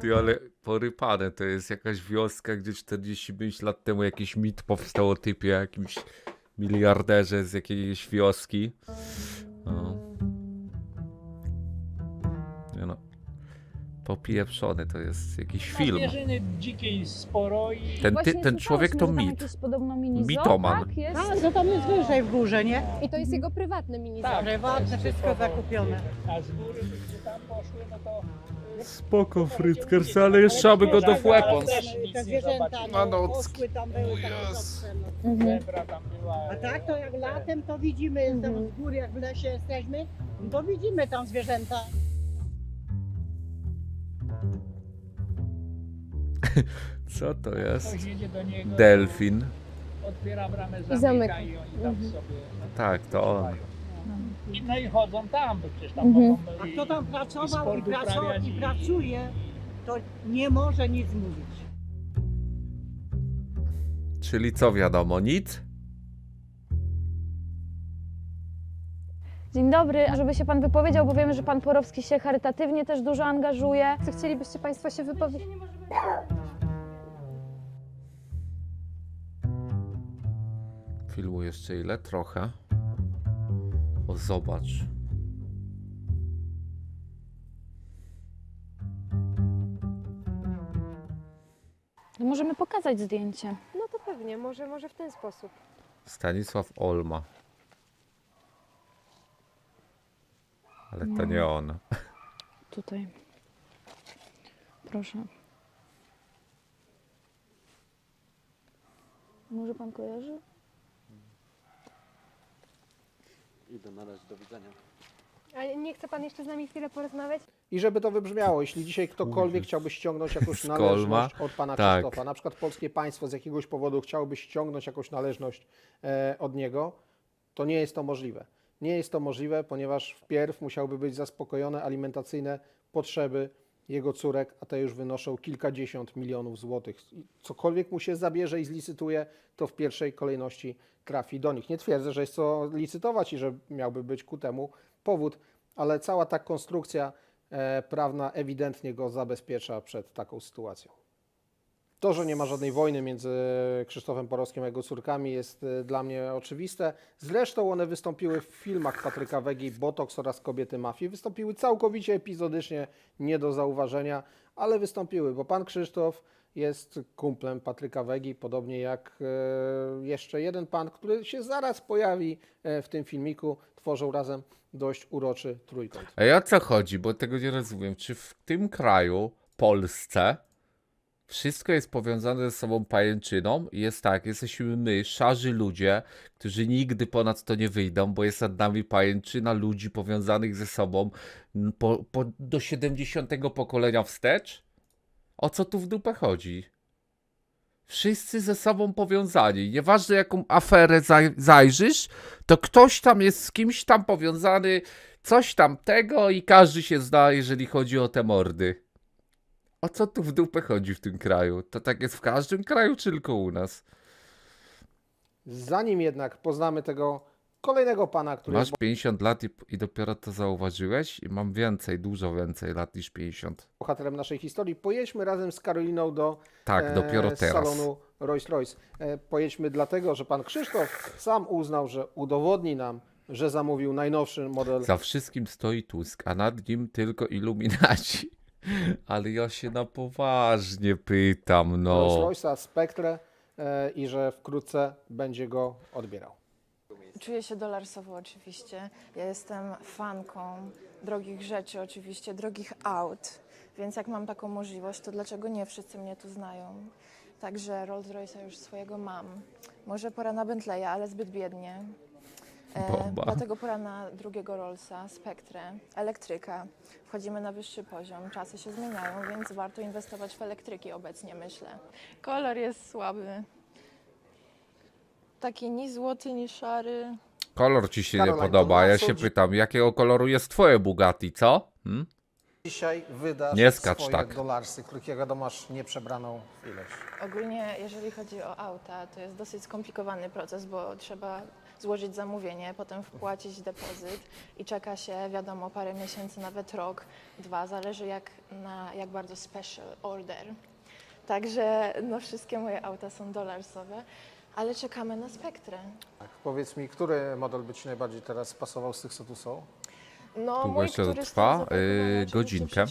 Ty, ale porypane to jest jakaś wioska, gdzie czterdzieści pięć lat temu jakiś mit powstał o typie jakimś miliarderze z jakiejś wioski. No. Nie no. Popieprzony to jest jakiś film. Dzikiej sporo i... Ten, ty, ten człowiek to mit. Mitoman. Tak, jest... A, to tam jest wyżej w górze, nie? I to jest jego prywatny minizor. Tak, prywatne, wszystko zakupione. A z góry, gdzie tam poszły, no to... Spoko Frytkers, ale jeszcze aby go do fłepon. Te zwierzęta no, poszły, tam były takie zawsze. A tak to jak latem to widzimy z góry, jak w lesie jesteśmy, to widzimy tam zwierzęta. Co to jest? Delfin. Otwiera bramę, zamyka i oni tam sobie... Tak, to on. No i chodzą tam, bo przecież tam mhm. chodzą. A kto tam pracował i, i, pracował, i pracuje, to nie może nic mówić. Czyli co wiadomo, nic? Dzień dobry, a żeby się pan wypowiedział, bo wiemy, że pan Porowski się charytatywnie też dużo angażuje. Co chcielibyście państwo się wypowiedzieć? Filmu jeszcze ile? Trochę. O, zobacz. Możemy pokazać zdjęcie. No to pewnie, może, może w ten sposób. Stanisław Olma. Ale no. to nie on. Tutaj. Proszę. Może pan kojarzy? Idę na razie, do widzenia. A nie chce pan jeszcze z nami chwilę porozmawiać? I żeby to wybrzmiało, jeśli dzisiaj ktokolwiek chciałby ściągnąć jakąś należność od pana tak. Krzysztofa, na przykład polskie państwo z jakiegoś powodu chciałoby ściągnąć jakąś należność e, od niego, to nie jest to możliwe. Nie jest to możliwe, ponieważ wpierw musiałyby być zaspokojone alimentacyjne potrzeby jego córek, a te już wynoszą kilkadziesiąt milionów złotych. Cokolwiek mu się zabierze i zlicytuje, to w pierwszej kolejności trafi do nich. Nie twierdzę, że jest co licytować i że miałby być ku temu powód, ale cała ta konstrukcja e, prawna ewidentnie go zabezpiecza przed taką sytuacją. To, że nie ma żadnej wojny między Krzysztofem Porowskim a jego córkami, jest dla mnie oczywiste. Zresztą one wystąpiły w filmach Patryka Wegi, Botoks oraz Kobiety Mafii. Wystąpiły całkowicie epizodycznie, nie do zauważenia, ale wystąpiły, bo pan Krzysztof jest kumplem Patryka Wegi, podobnie jak jeszcze jeden pan, który się zaraz pojawi w tym filmiku. Tworzą razem dość uroczy trójkąt. A o co chodzi? Bo tego nie rozumiem. Czy w tym kraju, Polsce, wszystko jest powiązane ze sobą pajęczyną? Jest tak, jesteśmy my, szarzy ludzie, którzy nigdy ponad to nie wyjdą, bo jest nad nami pajęczyna ludzi powiązanych ze sobą po, po, do siedemdziesiątego pokolenia wstecz? O co tu w dupę chodzi? Wszyscy ze sobą powiązani. Nieważne jaką aferę zaj zajrzysz, to ktoś tam jest z kimś tam powiązany, coś tam tego i każdy się zna, jeżeli chodzi o te mordy. O co tu w dupę chodzi w tym kraju? To tak jest w każdym kraju, czy tylko u nas? Zanim jednak poznamy tego kolejnego pana, który... Masz pięćdziesiąt lat i, i dopiero to zauważyłeś? I mam więcej, dużo więcej lat niż pięćdziesiąt. Bohaterem naszej historii. Pojedźmy razem z Karoliną do tak, dopiero e, teraz. salonu Rolls-Royce. E, pojedźmy dlatego, że pan Krzysztof sam uznał, że udowodni nam, że zamówił najnowszy model. Za wszystkim stoi Tusk, a nad nim tylko iluminaci. Ale ja się na poważnie pytam, no. Rolls-Royce'a Spectre e, i że wkrótce będzie go odbierał. Czuję się dolarsowo oczywiście. Ja jestem fanką drogich rzeczy oczywiście, drogich aut, więc jak mam taką możliwość, to dlaczego nie wszyscy mnie tu znają? Także Rolls-Royce'a już swojego mam. Może pora na Bentleya, ale zbyt biednie. E, dlatego pora na drugiego Rollsa, Spectre, elektryka. Wchodzimy na wyższy poziom, czasy się zmieniają, więc warto inwestować w elektryki obecnie, myślę. Kolor jest słaby. Taki ni złoty, ni szary. Kolor ci się Karolina, nie podoba, ja się pytam, jakiego koloru jest twoje Bugatti, co? Hmm? Dzisiaj wydasz nie skacz swoje tak. dolarsy, których jak wiadomo masz nieprzebraną ilość. Ogólnie jeżeli chodzi o auta, to jest dosyć skomplikowany proces, bo trzeba złożyć zamówienie, potem wpłacić depozyt i czeka się, wiadomo, parę miesięcy, nawet rok, dwa, zależy jak, na, jak bardzo special order. Także no, wszystkie moje auta są dolarsowe, ale czekamy na Spectre. Tak, powiedz mi, który model by ci najbardziej teraz pasował z tych, co tu są? No, tu mój, to trwa yy, godzinkę,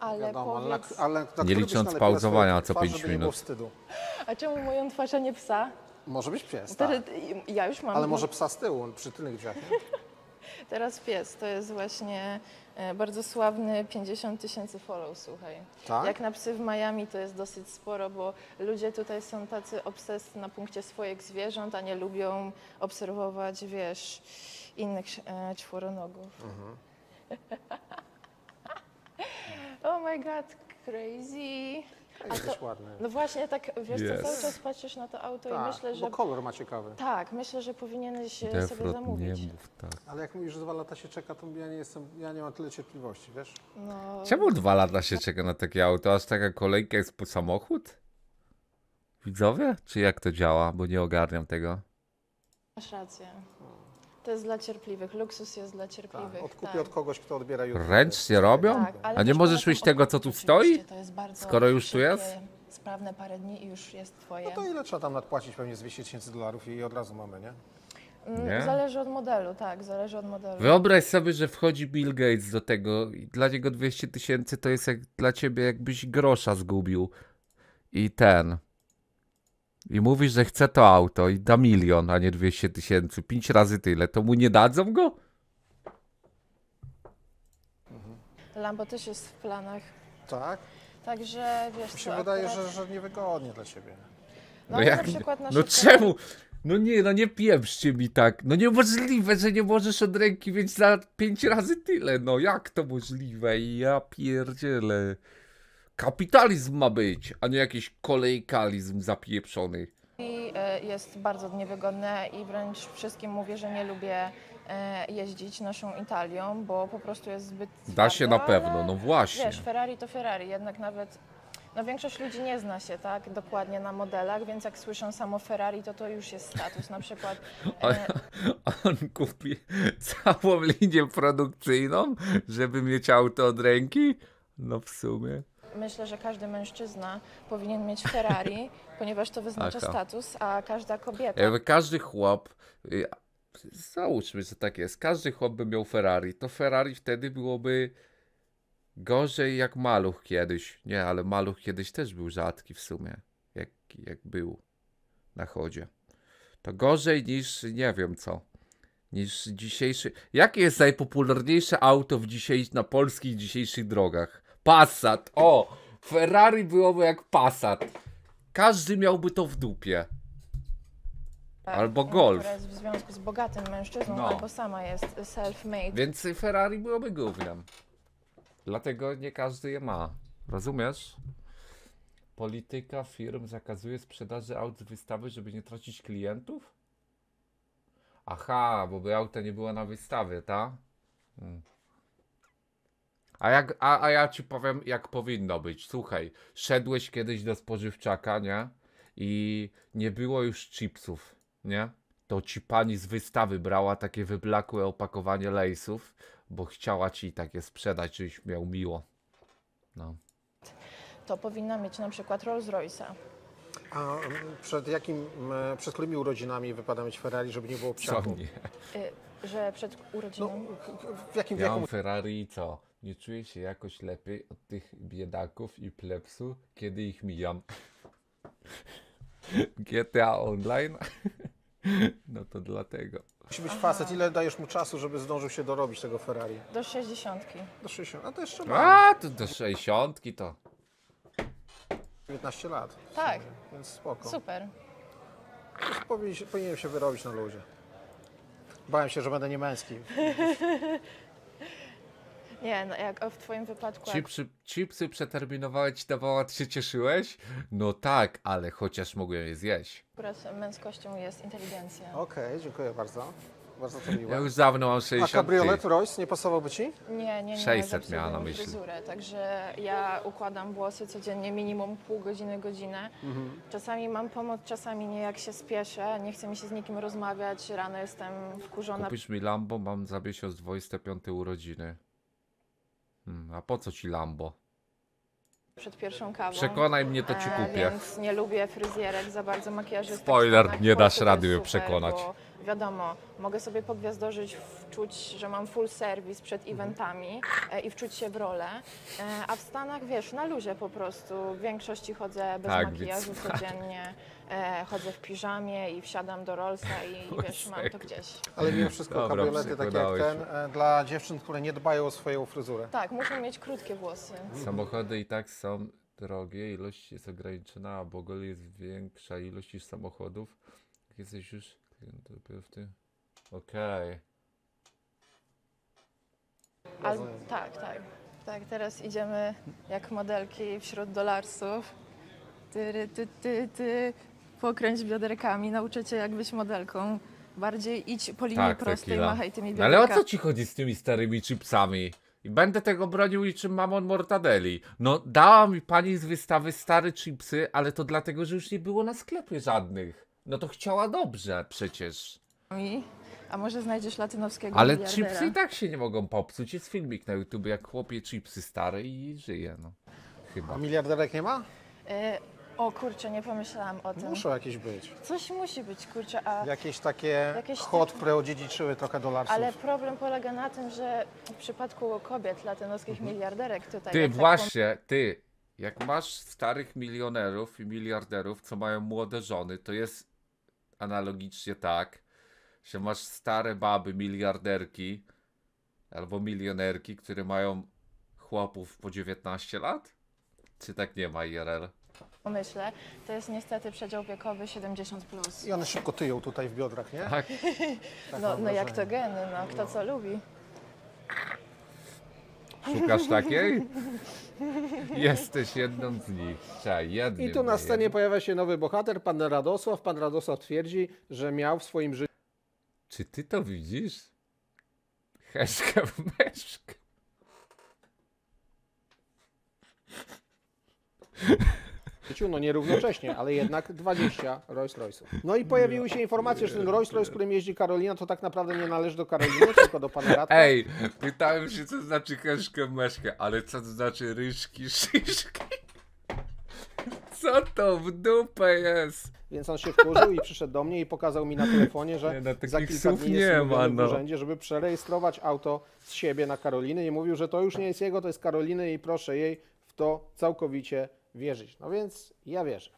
ale wiadomo, powiedz... ale, ale, tak nie licząc pauzowania co pięć minut. A czemu moją twarz, a nie psa? Może być pies, tak. Ja już mam... Ale może psa z tyłu, przy tylnych drzwiach. Teraz pies, to jest właśnie bardzo sławny pięćdziesiąt tysięcy follow, słuchaj. Tak? Jak na psy w Miami to jest dosyć sporo, bo ludzie tutaj są tacy obses na punkcie swoich zwierząt, a nie lubią obserwować, wiesz, innych czworonogów. Mhm. Oh my god, crazy. A to, ładny. No właśnie, tak wiesz, yes. co, cały czas patrzysz na to auto tak, i myślę, że... bo kolor ma ciekawy. Tak, myślę, że powinieneś Defrot sobie zamówić. Mów, tak. Ale jak mówisz, że dwa lata się czeka, to ja nie jestem, ja nie mam tyle cierpliwości, wiesz? No... Czemu dwa lata się czeka na takie auto, aż taka kolejka jest po samochód? Widzowie? Czy jak to działa? Bo nie ogarniam tego. Masz rację. To jest dla cierpliwych, luksus jest dla cierpliwych. Tak, odkupię tak. od kogoś, kto odbiera jutro. Ręcznie robią? Tak, a nie możesz mieć tego, co tu stoi? To jest bardzo skoro już szybkie, tu jest? Sprawne parę dni i już jest twoje. No to ile trzeba tam nadpłacić? Pewnie z dwieście tysięcy dolarów i od razu mamy, nie? Nie? Zależy od modelu, tak, zależy od modelu. Wyobraź sobie, że wchodzi Bill Gates do tego i dla niego dwieście tysięcy to jest jak dla ciebie jakbyś grosza zgubił. I ten... I mówisz, że chce to auto i da milion, a nie dwieście tysięcy. Pięć razy tyle. To mu nie dadzą go? Lambo też jest w planach. Tak? Także wiesz mi się co, wydaje, akurat... że, że niewygodnie dla siebie. No, no jak, na przykład nasze no czemu? No nie, no nie pieprzcie mi tak. No niemożliwe, że nie możesz od ręki mieć za pięć razy tyle. No jak to możliwe? Ja pierdzielę. Kapitalizm ma być, a nie jakiś kolejkalizm zapieprzony. I jest bardzo niewygodne i wręcz wszystkim mówię, że nie lubię jeździć naszą Italią, bo po prostu jest zbyt twarda. Da się na pewno, no właśnie. Wiesz, Ferrari to Ferrari, jednak nawet... No większość ludzi nie zna się tak dokładnie na modelach, więc jak słyszą samo Ferrari, to to już jest status. Na przykład... E... On kupi całą linię produkcyjną, żeby mieć auto od ręki? No w sumie... Myślę, że każdy mężczyzna powinien mieć Ferrari, ponieważ to wyznacza Aha. status, a każda kobieta... Jakby każdy chłop... Załóżmy, że tak jest. Każdy chłop by miał Ferrari. To Ferrari wtedy byłoby... Gorzej jak Maluch kiedyś. Nie, ale Maluch kiedyś też był rzadki w sumie. Jak, jak był na chodzie. To gorzej niż nie wiem co. Niż dzisiejszy... Jakie jest najpopularniejsze auto w dzisiejszych, na polskich dzisiejszych drogach? Passat. O! Ferrari byłoby jak Passat. Każdy miałby to w dupie. Albo Golf. Która jest w związku z bogatym mężczyzną, no. Albo sama jest self-made. Więc Ferrari byłoby gównem. Dlatego nie każdy je ma. Rozumiesz? Polityka firm zakazuje sprzedaży aut z wystawy, żeby nie tracić klientów? Aha, bo by auta nie było na wystawie, tak? Hmm. A, jak, a, a ja ci powiem, jak powinno być. Słuchaj, szedłeś kiedyś do spożywczaka, nie? I nie było już chipsów, nie? To ci pani z wystawy brała takie wyblakłe opakowanie lejsów, bo chciała ci takie sprzedać, żebyś miał miło. No. To powinna mieć na przykład Rolls-Royce'a. A przed jakim, przed którymi urodzinami wypada mieć Ferrari, żeby nie było psiaku? Y, że przed urodzinami? No, w jakim wieku? Ja mam Ferrari i co? Nie czuję się jakoś lepiej od tych biedaków i plepsu, kiedy ich mijam. G T A Online? No to dlatego. Musi być Aha. facet. Ile dajesz mu czasu, żeby zdążył się dorobić tego Ferrari? Do sześćdziesiątki. Do sześćdziesiątki. A to jeszcze mało. A, to do sześćdziesiątki to. dziewiętnaście lat. Tak. Sumie, więc spoko. Super. Powinienem się wyrobić na luzie. Bałem się, że będę niemęski. Nie, no jak w twoim wypadku... Chipsy, jak... chipsy przeterminowały ci dawała, ty się cieszyłeś? No tak, ale chociaż mogłem je zjeść. Akurat męskością jest inteligencja. Okej, okay, dziękuję bardzo. Bardzo to miło. Ja już dawno mam sześćdziesiąt. A kabriolet Royce nie pasowałby ci? Nie, nie, nie. sześćset miała na myśli. Fryzurę, także ja układam włosy codziennie minimum pół godziny, godzinę. Mhm. Czasami mam pomoc, czasami nie, jak się spieszę. Nie chcę mi się z nikim rozmawiać, rano jestem wkurzona. Kupisz mi Lambo, mam za miesiąc dwudzieste piąte urodziny. A po co ci Lambo? Przed pierwszą kawą. Przekonaj mnie, to ci kupię. E, więc nie lubię fryzjerek, za bardzo makijażystów. Spoiler, nie dasz rady mnie przekonać. Bo wiadomo, mogę sobie pogwiazdożyć, wczuć, że mam full serwis przed eventami e, i wczuć się w rolę. E, a w Stanach, wiesz, na luzie po prostu. W większości chodzę bez tak, makijażu więc... codziennie. E, chodzę w piżamie i wsiadam do Rollsa i wiesz, mam to gdzieś. Ale mimo wszystko kabriolety takie jak ten e, dla dziewczyn, które nie dbają o swoją fryzurę. Tak, muszą mieć krótkie włosy. Samochody i tak są drogie, ilość jest ograniczona, bo ogólnie jest większa ilość niż samochodów. Jesteś już w tym. Okej. Okay. Tak, tak, tak. Teraz idziemy jak modelki wśród dolarsów. Ty, ty, ty, ty. Pokręć bioderkami, nauczę cię jak być modelką. Bardziej idź po linii tak, prostej, tequila. Machaj tymi bioderkami. Ale o co ci chodzi z tymi starymi chipsami? I będę tego bronił niczym mamon mortadeli. No dała mi pani z wystawy stare chipsy, ale to dlatego, że już nie było na sklepie żadnych. No to chciała dobrze przecież. A może znajdziesz Latynowskiego ale miliardera. Chipsy i tak się nie mogą popsuć. Jest filmik na YouTube, jak chłopie chipsy stare i żyje, no. Chyba. A miliarderek nie ma? Y O kurczę, nie pomyślałam o tym. Muszą jakieś być. Coś musi być, kurczę, a... Jakieś takie jakieś hot, które odziedziczyły trochę dolarsów. Ale problem polega na tym, że w przypadku kobiet latynoskich miliarderek tutaj... Ty, właśnie, tak... ty, jak masz starych milionerów i miliarderów, co mają młode żony, to jest analogicznie tak, że masz stare baby miliarderki albo milionerki, które mają chłopów po dziewiętnaście lat? Czy tak nie ma I R L? pomyśle, to jest niestety przedział wiekowy siedemdziesiąt plus. Plus. I one szybko tyją tutaj w biodrach, nie? Tak. Tak no no jak to geny, no kto no. co lubi. Szukasz takiej? Jesteś jedną z nich. I tu na scenie pojawia się nowy bohater, pan Radosław. Pan Radosław twierdzi, że miał w swoim życiu... Czy ty to widzisz? Heszka w meszkę. No nie równocześnie, ale jednak dwadzieścia Rolls-Royce'ów. No i pojawiły się informacje, że ten Rolls-Royce, którym jeździ Karolina, to tak naprawdę nie należy do Karoliny, tylko do pana Radka. Ej, pytałem się, co znaczy heszkę meszkę, ale co to znaczy ryżki, szyszki? Co to w dupę jest? Więc on się wkurzył i przyszedł do mnie i pokazał mi na telefonie, że nie, na za kilka dni nie jest ma, no. w urzędzie, żeby przerejestrować auto z siebie na Karoliny i mówił, że to już nie jest jego, to jest Karoliny i proszę jej w to całkowicie wierzyć. No więc ja wierzę.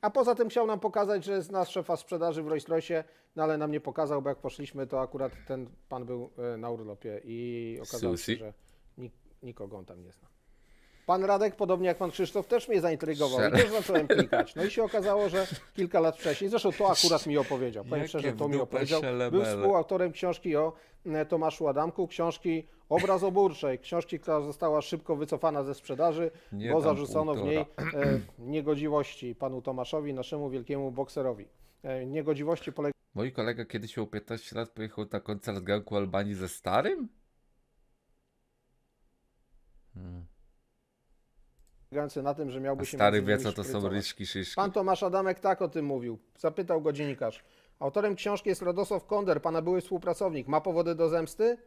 A poza tym chciał nam pokazać, że jest nasz szefa sprzedaży w Rolls-Royce, no ale nam nie pokazał, bo jak poszliśmy, to akurat ten pan był na urlopie i okazało się, że nik nikogo on tam nie zna. Pan Radek, podobnie jak pan Krzysztof, też mnie zaintrygował Szere. i też zacząłem klikać. No i się okazało, że kilka lat wcześniej, zresztą to akurat mi opowiedział, powiem szczerze, to mi opowiedział, był współautorem książki o Tomaszu Adamku, książki obrazoburczej, książki, która została szybko wycofana ze sprzedaży, Nie bo zarzucono półtora. w niej e, niegodziwości panu Tomaszowi, naszemu wielkiemu bokserowi. E, niegodziwości polega... Mój kolega kiedyś miał piętnaście lat, pojechał na koncert Ganku Albanii ze starym? Hmm. na tym, że miałby się stary wie, co to są ryżki, szyszki. Pan Tomasz Adamek tak o tym mówił. Zapytał go dziennikarz. Autorem książki jest Radosław Konder, pana były współpracownik. Ma powody do zemsty?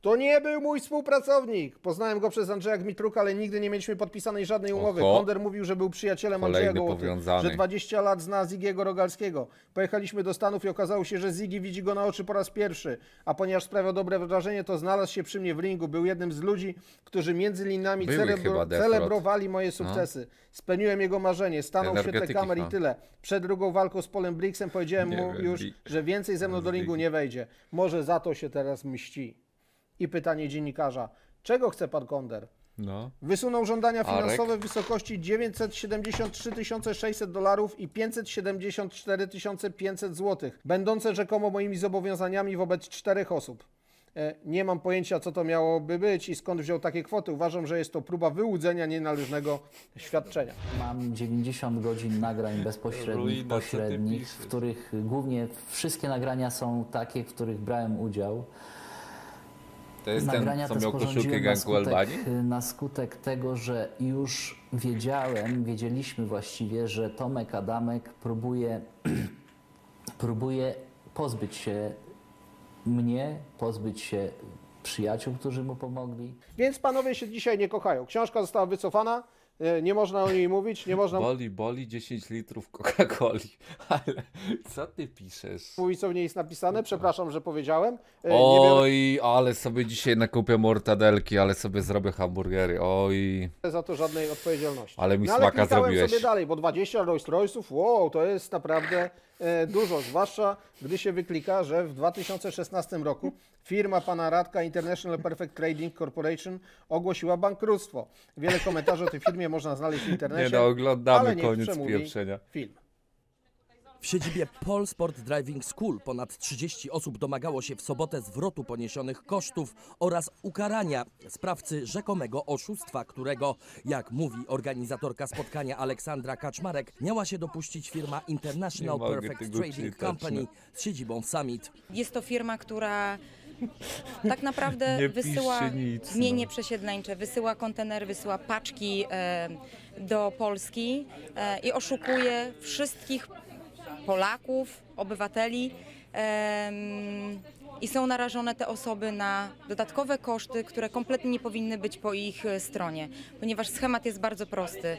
To nie był mój współpracownik. Poznałem go przez Andrzeja Gmitruka, ale nigdy nie mieliśmy podpisanej żadnej umowy. Oho. Konder mówił, że był przyjacielem Kolejny Andrzeja Gołoty, powiązany. że dwadzieścia lat zna Zigiego Rogalskiego. Pojechaliśmy do Stanów i okazało się, że Zigi widzi go na oczy po raz pierwszy. A ponieważ sprawiał dobre wrażenie, to znalazł się przy mnie w ringu. Był jednym z ludzi, którzy między linami celebro celebrowali moje sukcesy. No. Spełniłem jego marzenie. Stanął w świetle kamer no. i tyle. Przed drugą walką z Polem Brixem powiedziałem nie mu wiem, już, że więcej ze mną do ringu nie wejdzie. Może za to się teraz mści. I pytanie dziennikarza, czego chce pan Konder? No. Wysunął żądania finansowe Arek. w wysokości dziewięćset siedemdziesiąt trzy tysiące sześćset dolarów i pięćset siedemdziesiąt cztery tysiące pięćset złotych, będące rzekomo moimi zobowiązaniami wobec czterech osób. E, nie mam pojęcia, co to miałoby być i skąd wziął takie kwoty. Uważam, że jest to próba wyłudzenia nienależnego świadczenia. Mam dziewięćdziesiąt godzin nagrań bezpośrednich, pośrednich, w których głównie wszystkie nagrania są takie, w których brałem udział. To jest Nagrania ten, co miał koszulkę Ganku Albanii? Na skutek tego, że już wiedziałem, wiedzieliśmy właściwie, że Tomek Adamek próbuje, próbuje pozbyć się mnie, pozbyć się przyjaciół, którzy mu pomogli. Więc panowie się dzisiaj nie kochają. Książka została wycofana, nie można o niej mówić, nie można... Boli, boli dziesięć litrów Coca-Coli. Ale co ty piszesz? Mówi, co w niej jest napisane, przepraszam, że powiedziałem. Oj, ale sobie dzisiaj nakupię mortadelki, ale sobie zrobię hamburgery, oj. Za to żadnej odpowiedzialności. Ale mi no, smaka ale zrobiłeś. sobie dalej, bo dwadzieścia Rolls-Royce'ów, wow, to jest naprawdę dużo, zwłaszcza gdy się wyklika, że w dwa tysiące szesnastym roku firma pana Radka International Perfect Trading Corporation ogłosiła bankructwo. Wiele komentarzy o tej firmie można znaleźć w internecie, nie no, oglądamy ale koniec pieprzenia. Film. W siedzibie Polsport Driving School ponad trzydzieści osób domagało się w sobotę zwrotu poniesionych kosztów oraz ukarania sprawcy rzekomego oszustwa, którego, jak mówi organizatorka spotkania Aleksandra Kaczmarek, miała się dopuścić firma International Perfect Trading Company z siedzibą w Summit. Jest to firma, która tak naprawdę nie wysyła nic, mienie no. przesiedleńcze, wysyła kontenery, wysyła paczki e, do Polski e, i oszukuje wszystkich Polaków, obywateli um, i są narażone te osoby na dodatkowe koszty, które kompletnie nie powinny być po ich stronie, ponieważ schemat jest bardzo prosty.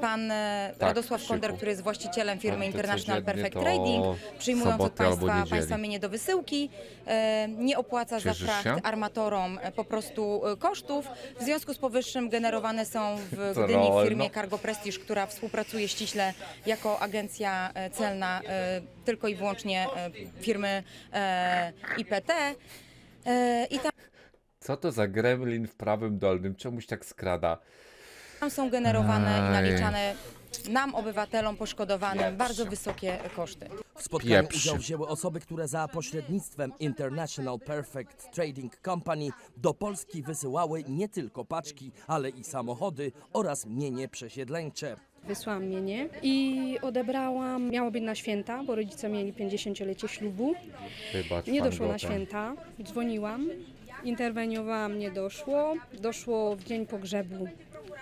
Pan tak, Radosław Konder, który jest właścicielem firmy International Perfect Trading, przyjmując od państwa, państwa mienie do wysyłki, e, nie opłaca Cieszysz za frakt się? armatorom po prostu kosztów. W związku z powyższym generowane są w Gdyni w firmie Cargo Prestige, która współpracuje ściśle jako agencja celna e, tylko i wyłącznie e, firmy e, I P T. E, i tam... Co to za gremlin w prawym dolnym? Czemuś tak skrada? Tam są generowane i naliczane nam, obywatelom poszkodowanym, Pieprz. bardzo wysokie koszty. W spotkaniu Pieprz. udział wzięły osoby, które za pośrednictwem International Perfect Trading Company do Polski wysyłały nie tylko paczki, ale i samochody oraz mienie przesiedleńcze. Wysłałam mienie i odebrałam, miało być na święta, bo rodzice mieli pięćdziesięciolecie ślubu. Wybacz, nie doszło na święta, dzwoniłam, interweniowałam, nie doszło. Doszło w dzień pogrzebu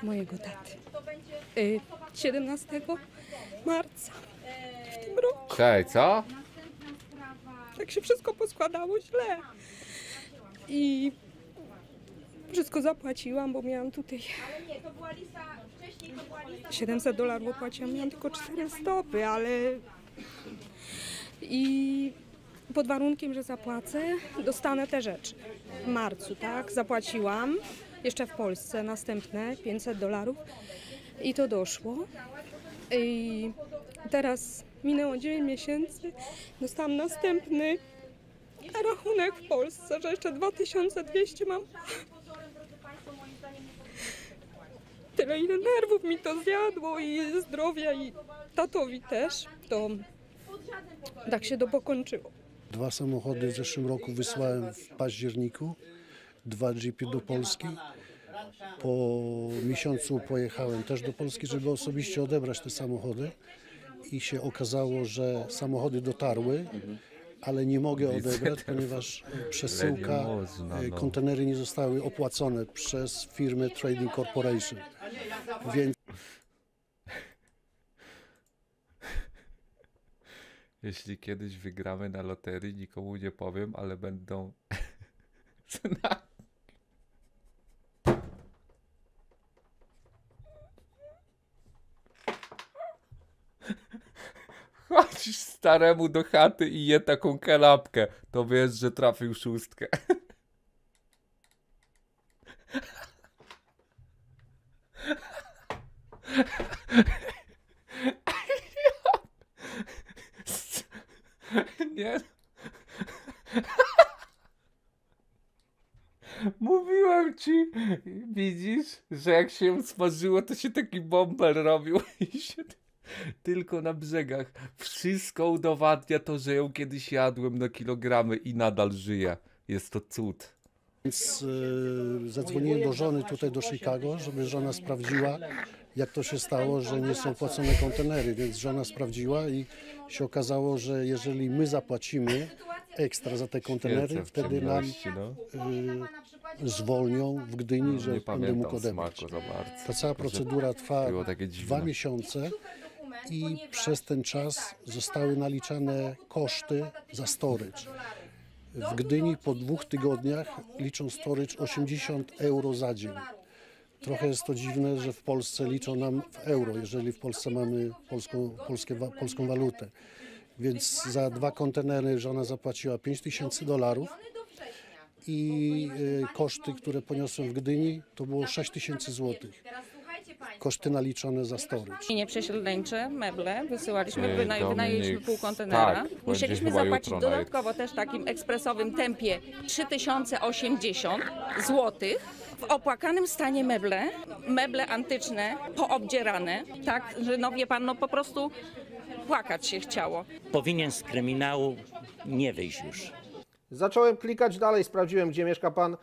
mojego taty. Y, siedemnastego marca w tym roku. Hej, co? Tak się wszystko poskładało źle. I wszystko zapłaciłam, bo miałam tutaj siedemset dolarów opłaciłam, miałam tylko cztery stopy, ale i pod warunkiem, że zapłacę, dostanę te rzeczy. W marcu, tak? Zapłaciłam jeszcze w Polsce następne pięćset dolarów i to doszło. I teraz minęło dziewięć miesięcy, dostałam następny rachunek w Polsce, że jeszcze dwa tysiące dwieście mam. Tyle, ile nerwów mi to zjadło i zdrowia, i tatowi też, to tak się dopokończyło. Dwa samochody w zeszłym roku wysłałem w październiku, dwa dżipy do Polski. Po miesiącu pojechałem też do Polski, żeby osobiście odebrać te samochody i się okazało, że samochody dotarły, ale nie mogę odebrać, ponieważ przesyłka, kontenery nie zostały opłacone przez firmę Trading Corporation. Więc... Jeśli kiedyś wygramy na loterii, nikomu nie powiem, ale będą... Chodzisz staremu do chaty i je taką kanapkę, to wiesz, że trafił szóstkę. Nie. Mówiłem ci, widzisz, że jak się smażyło, to się taki bąbel robił i się... Tylko na brzegach. Wszystko udowadnia to, że ją kiedyś jadłem na kilogramy i nadal żyję. Jest to cud. Więc yy, zadzwoniłem do żony tutaj do Chicago, żeby żona sprawdziła, jak to się stało, że nie są płacone kontenery. Więc żona sprawdziła i się okazało, że jeżeli my zapłacimy ekstra za te kontenery, Świecę, wtedy nam no. y, zwolnią w Gdyni, no, że nie będę mógł odebrać. Ta cała procedura trwa dwa miesiące. I przez ten czas zostały naliczane koszty za storage. W Gdyni po dwóch tygodniach liczą storage osiemdziesiąt euro za dzień. Trochę jest to dziwne, że w Polsce liczą nam w euro, jeżeli w Polsce mamy polską, polskie, polską walutę. Więc za dwa kontenery żona zapłaciła pięć tysięcy dolarów i koszty, które poniosłem w Gdyni, to było sześć tysięcy złotych. Koszty naliczone za storage. Mienie przesiedleńcze, meble wysyłaliśmy, wynaj wynajęliśmy pół kontenera. Tak, musieliśmy zapłacić dodatkowo też w takim ekspresowym tempie trzy tysiące osiemdziesiąt złotych. W opłakanym stanie meble, meble antyczne, poobdzierane. Tak, że no wie pan, no po prostu płakać się chciało. Powinien z kryminału nie wyjść już. Zacząłem klikać dalej, sprawdziłem, gdzie mieszka pan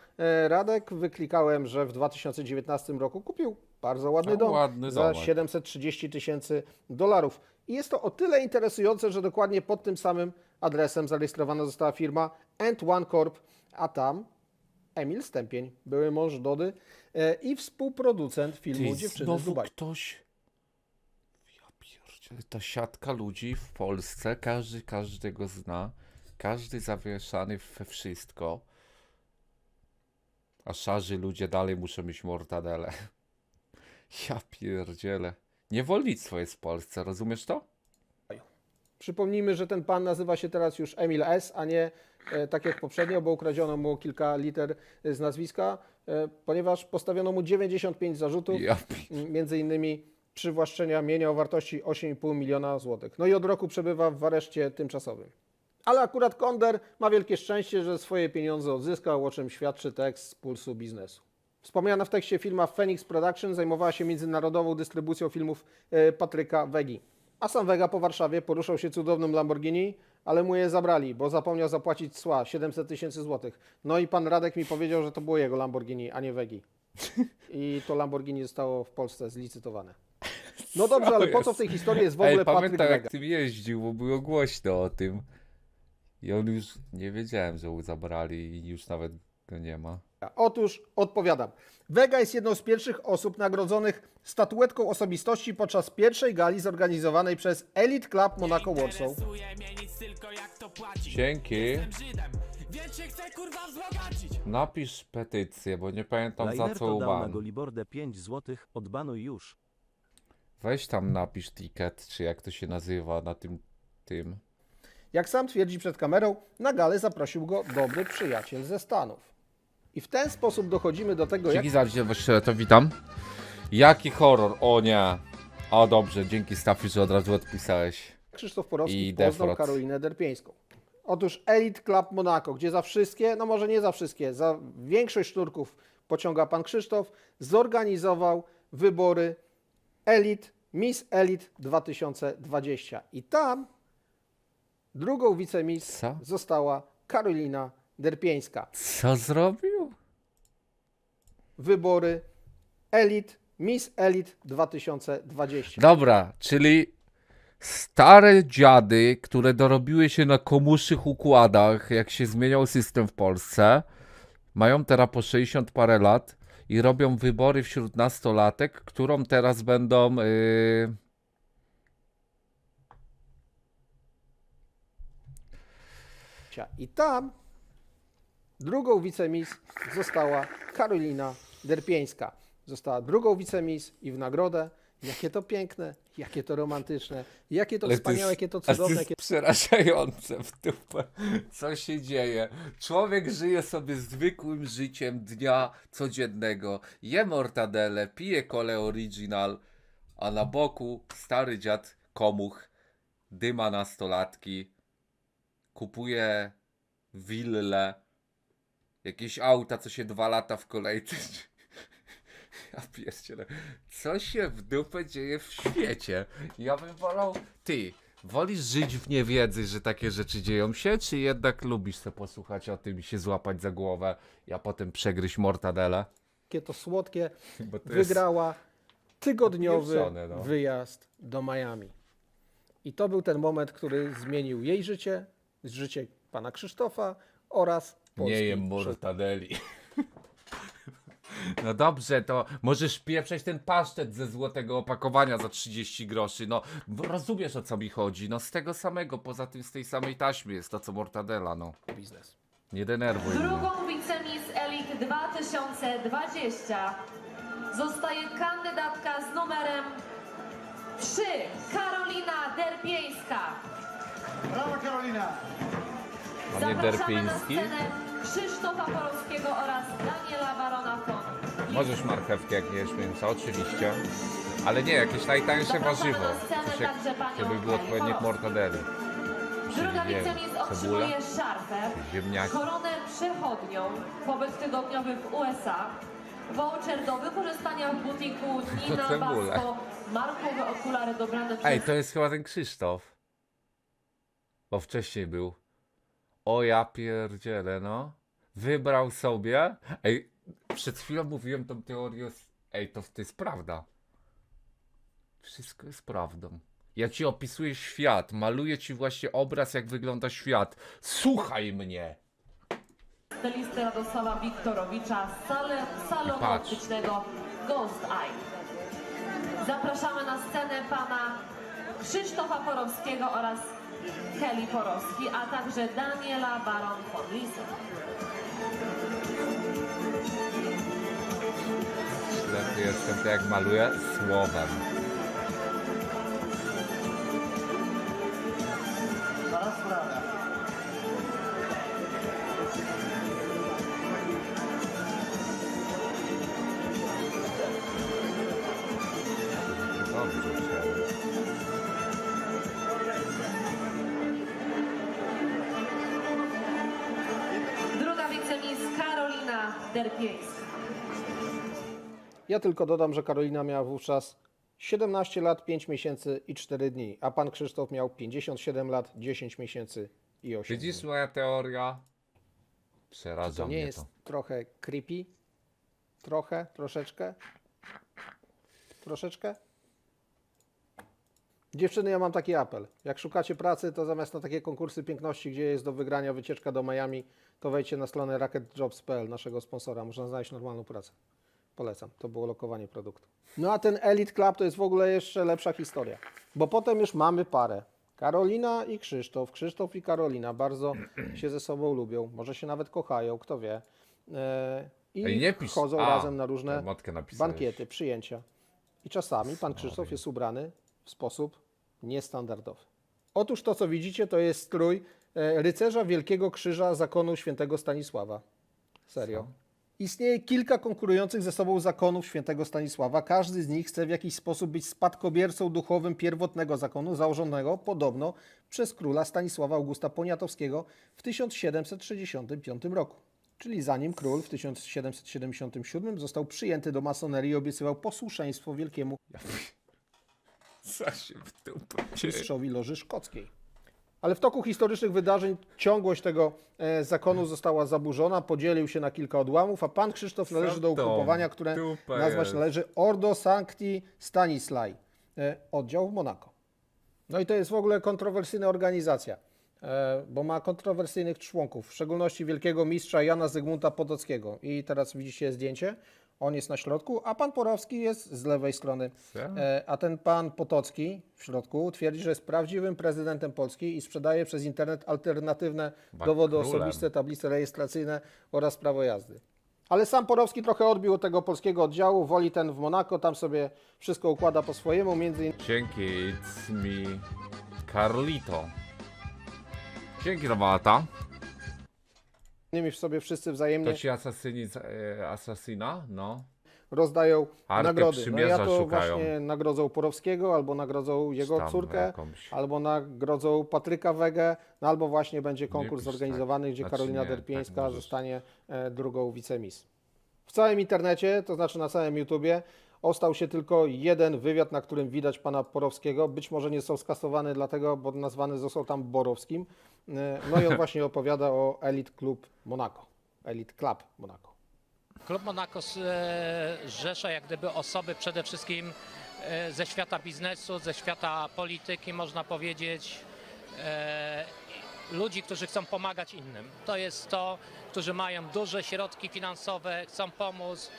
Radek. Wyklikałem, że w dwa tysiące dziewiętnastym roku kupił bardzo ładny no, dom ładny za domek. siedemset trzydzieści tysięcy dolarów. I jest to o tyle interesujące, że dokładnie pod tym samym adresem zarejestrowana została firma and one Corp, a tam Emil Stępień, były mąż Dody i współproducent filmu Ty, Dziewczyny z Dubaju. Ktoś... Ja pierdzielę, ta siatka ludzi w Polsce, każdy każdego zna. Każdy zawieszany we wszystko, a szarzy ludzie dalej muszą mieć mortadele. Ja pierdzielę. Niewolnictwo jest w Polsce, rozumiesz to? Przypomnijmy, że ten pan nazywa się teraz już Emil S., a nie e, tak jak poprzednio, bo ukradziono mu kilka liter z nazwiska, e, ponieważ postawiono mu dziewięćdziesiąt pięć zarzutów, ja. między innymi przywłaszczenia mienia o wartości osiem i pół miliona złotych. No i od roku przebywa w areszcie tymczasowym. Ale akurat Konder ma wielkie szczęście, że swoje pieniądze odzyskał, o czym świadczy tekst z Pulsu Biznesu. Wspomniana w tekście firma Phoenix Production zajmowała się międzynarodową dystrybucją filmów Patryka Wegi. A sam Wega po Warszawie poruszał się cudownym Lamborghini, ale mu je zabrali, bo zapomniał zapłacić cła siedemset tysięcy złotych. No i pan Radek mi powiedział, że to było jego Lamborghini, a nie Wegi. I to Lamborghini zostało w Polsce zlicytowane. No dobrze, ale po co w tej historii jest w ogóle Ej, Patryk Wega? Pamiętam, jak tym jeździł, bo było głośno o tym. I on już nie wiedziałem, że mu zabrali i już nawet go nie ma. Otóż odpowiadam. Wega jest jedną z pierwszych osób nagrodzonych statuetką osobistności podczas pierwszej gali zorganizowanej przez Elite Club Monaco Warsaw. Dzięki. Napisz petycję, bo nie pamiętam Liner za co uban. pięć złotych, odbanuj już. Weź tam napisz ticket, czy jak to się nazywa na tym tym. Jak sam twierdzi przed kamerą, na galę zaprosił go dobry przyjaciel ze Stanów. I w ten sposób dochodzimy do tego, dzięki jak... Dzięki za to witam. Jaki horror, o nie. O dobrze, dzięki Stafi, że od razu odpisałeś. Krzysztof Porowski poznał Karolinę Derpińską. Otóż Elite Club Monaco, gdzie za wszystkie, no może nie za wszystkie, za większość sznurków pociąga pan Krzysztof, zorganizował wybory Elite, Miss Elite dwa tysiące dwadzieścia. I tam drugą wicemiss została Karolina Derpińska. Co zrobił? Wybory Elite, Miss Elite dwa tysiące dwadzieścia. Dobra, czyli stare dziady, które dorobiły się na komuszych układach, jak się zmieniał system w Polsce, mają teraz po sześćdziesiąt parę lat i robią wybory wśród nastolatek, którą teraz będą... Yy... I tam drugą wicemiss została Karolina Derpińska. Została drugą wicemiss i w nagrodę. Jakie to piękne, jakie to romantyczne, jakie to ale wspaniałe, to jest, jakie to cudowne. To jest jakie... przerażające w dupę, co się dzieje. Człowiek żyje sobie zwykłym życiem dnia codziennego. Je mortadele, pije kole original, a na boku stary dziad komuch, dyma nastolatki, kupuje willę, jakieś auta, co się dwa lata w kolejce. Ja pierdzielę. Co się w dupę dzieje w świecie? Ja bym wolał... Ty, wolisz żyć w niewiedzy, że takie rzeczy dzieją się, czy jednak lubisz sobie posłuchać o tym i się złapać za głowę, a potem przegryźć mortadelę? Jakie to słodkie. Bo to wygrała tygodniowy no. wyjazd do Miami. I to był ten moment, który zmienił jej życie, życie pana Krzysztofa oraz Polski. Nie jem mortadeli. No dobrze, to możesz pieprzeć ten pasztet ze złotego opakowania za trzydzieści groszy. No rozumiesz, o co mi chodzi. No z tego samego, poza tym z tej samej taśmy jest to, co mortadela, no. Biznes. Nie denerwuj mnie. Drugą wicemiss Elite dwa tysiące dwadzieścia zostaje kandydatka z numerem trzy, Karolina Derpińska. Brawo Karolina. Panie Derpiński. Krzysztofa Porowskiego oraz Daniela Barona Fon. Możesz marchewki, jak jesz mięsa, oczywiście. Ale nie, jakieś najtańsze warzywo. Coś jak, żeby było odpowiednie mortadeli. Druga wicemiss otrzymuje szarfę, ziemniaki, koronę przechodnią, pobyt tygodniowy w U S A, voucher do wykorzystania w butiku Nina Basco, markowe okulary dobrane przez... Ej, to jest chyba ten Krzysztof. Bo wcześniej był. O ja pierdzielę, no. Wybrał sobie. Ej, przed chwilą mówiłem tą teorię. Ej, to, to jest prawda. Wszystko jest prawdą. Ja ci opisuję świat. Maluję ci właśnie obraz, jak wygląda świat. Słuchaj mnie. Stylisty Radosława Wiktorowicza z salonu optycznego Ghost Eye. Zapraszamy na scenę pana Krzysztofa Porowskiego oraz Kelly Porowski, a także Daniela Baron von Lisa. Ślepy jestem, to jak maluję słowem. Derpińska. Ja tylko dodam, że Karolina miała wówczas siedemnaście lat, pięć miesięcy i cztery dni, a pan Krzysztof miał pięćdziesiąt siedem lat, dziesięć miesięcy i osiem. Widzisz, moja teoria? Przeraża mnie to. Czy to nie jest trochę creepy? Trochę? Troszeczkę? Troszeczkę? Dziewczyny, ja mam taki apel. Jak szukacie pracy, to zamiast na takie konkursy piękności, gdzie jest do wygrania wycieczka do Miami, to wejdźcie na stronę rocket jobs kropka p l, naszego sponsora. Można znaleźć normalną pracę. Polecam. To było lokowanie produktu. No a ten Elite Club to jest w ogóle jeszcze lepsza historia. Bo potem już mamy parę. Karolina i Krzysztof. Krzysztof i Karolina bardzo się ze sobą lubią. Może się nawet kochają, kto wie. I Ej, nie pisz. chodzą a, razem na różne bankiety, przyjęcia. I czasami pan Krzysztof jest ubrany w sposób niestandardowy. Otóż to, co widzicie, to jest strój rycerza Wielkiego Krzyża Zakonu Świętego Stanisława. Serio. Co? Istnieje kilka konkurujących ze sobą zakonów Świętego Stanisława. Każdy z nich chce w jakiś sposób być spadkobiercą duchowym pierwotnego zakonu założonego podobno przez króla Stanisława Augusta Poniatowskiego w tysiąc siedemset sześćdziesiątym piątym roku. Czyli zanim król w tysiąc siedemset siedemdziesiątym siódmym został przyjęty do masonerii i obiecywał posłuszeństwo wielkiemu mistrzowi Loży Szkockiej. Ale w toku historycznych wydarzeń ciągłość tego e, zakonu została zaburzona, podzielił się na kilka odłamów, a pan Krzysztof należy do ugrupowania, które nazwać należy Ordo Sancti Stanislaj, e, oddział w Monako. No i to jest w ogóle kontrowersyjna organizacja, e, bo ma kontrowersyjnych członków, w szczególności wielkiego mistrza Jana Zygmunta Podockiego. I teraz widzicie zdjęcie. On jest na środku, a pan Porowski jest z lewej strony. E, a ten pan Potocki w środku twierdzi, że jest prawdziwym prezydentem Polski i sprzedaje przez internet alternatywne Bank dowody królem. osobiste, tablice rejestracyjne oraz prawo jazdy. Ale sam Porowski trochę odbił od tego polskiego oddziału, woli ten w Monako, tam sobie wszystko układa po swojemu. Między innymi... Dzięki, it's me, Carlito. Dzięki, Robata. W sobie wszyscy wzajemnie. To ci asasyni, asasyna? No. Rozdają Arkę nagrody. No ja to szukają. właśnie nagrodzą Porowskiego, albo nagrodzą jego Tam córkę, jakąś. albo nagrodzą Patryka Wegę, no albo właśnie będzie konkurs Jakiś zorganizowany, tak. gdzie znaczy Karolina nie, Derpińska tak zostanie drugą wicemis. W całym internecie, to znaczy na całym YouTubie, ostał się tylko jeden wywiad, na którym widać pana Porowskiego. Być może nie został skasowany dlatego, bo nazwany został tam Borowskim. No i on właśnie opowiada o Elite Club Monaco. Elite Club Monaco. Klub Monaco zrzesza jak gdyby osoby przede wszystkim ze świata biznesu, ze świata polityki, można powiedzieć. Ludzi, którzy chcą pomagać innym. To jest to, którzy mają duże środki finansowe, chcą pomóc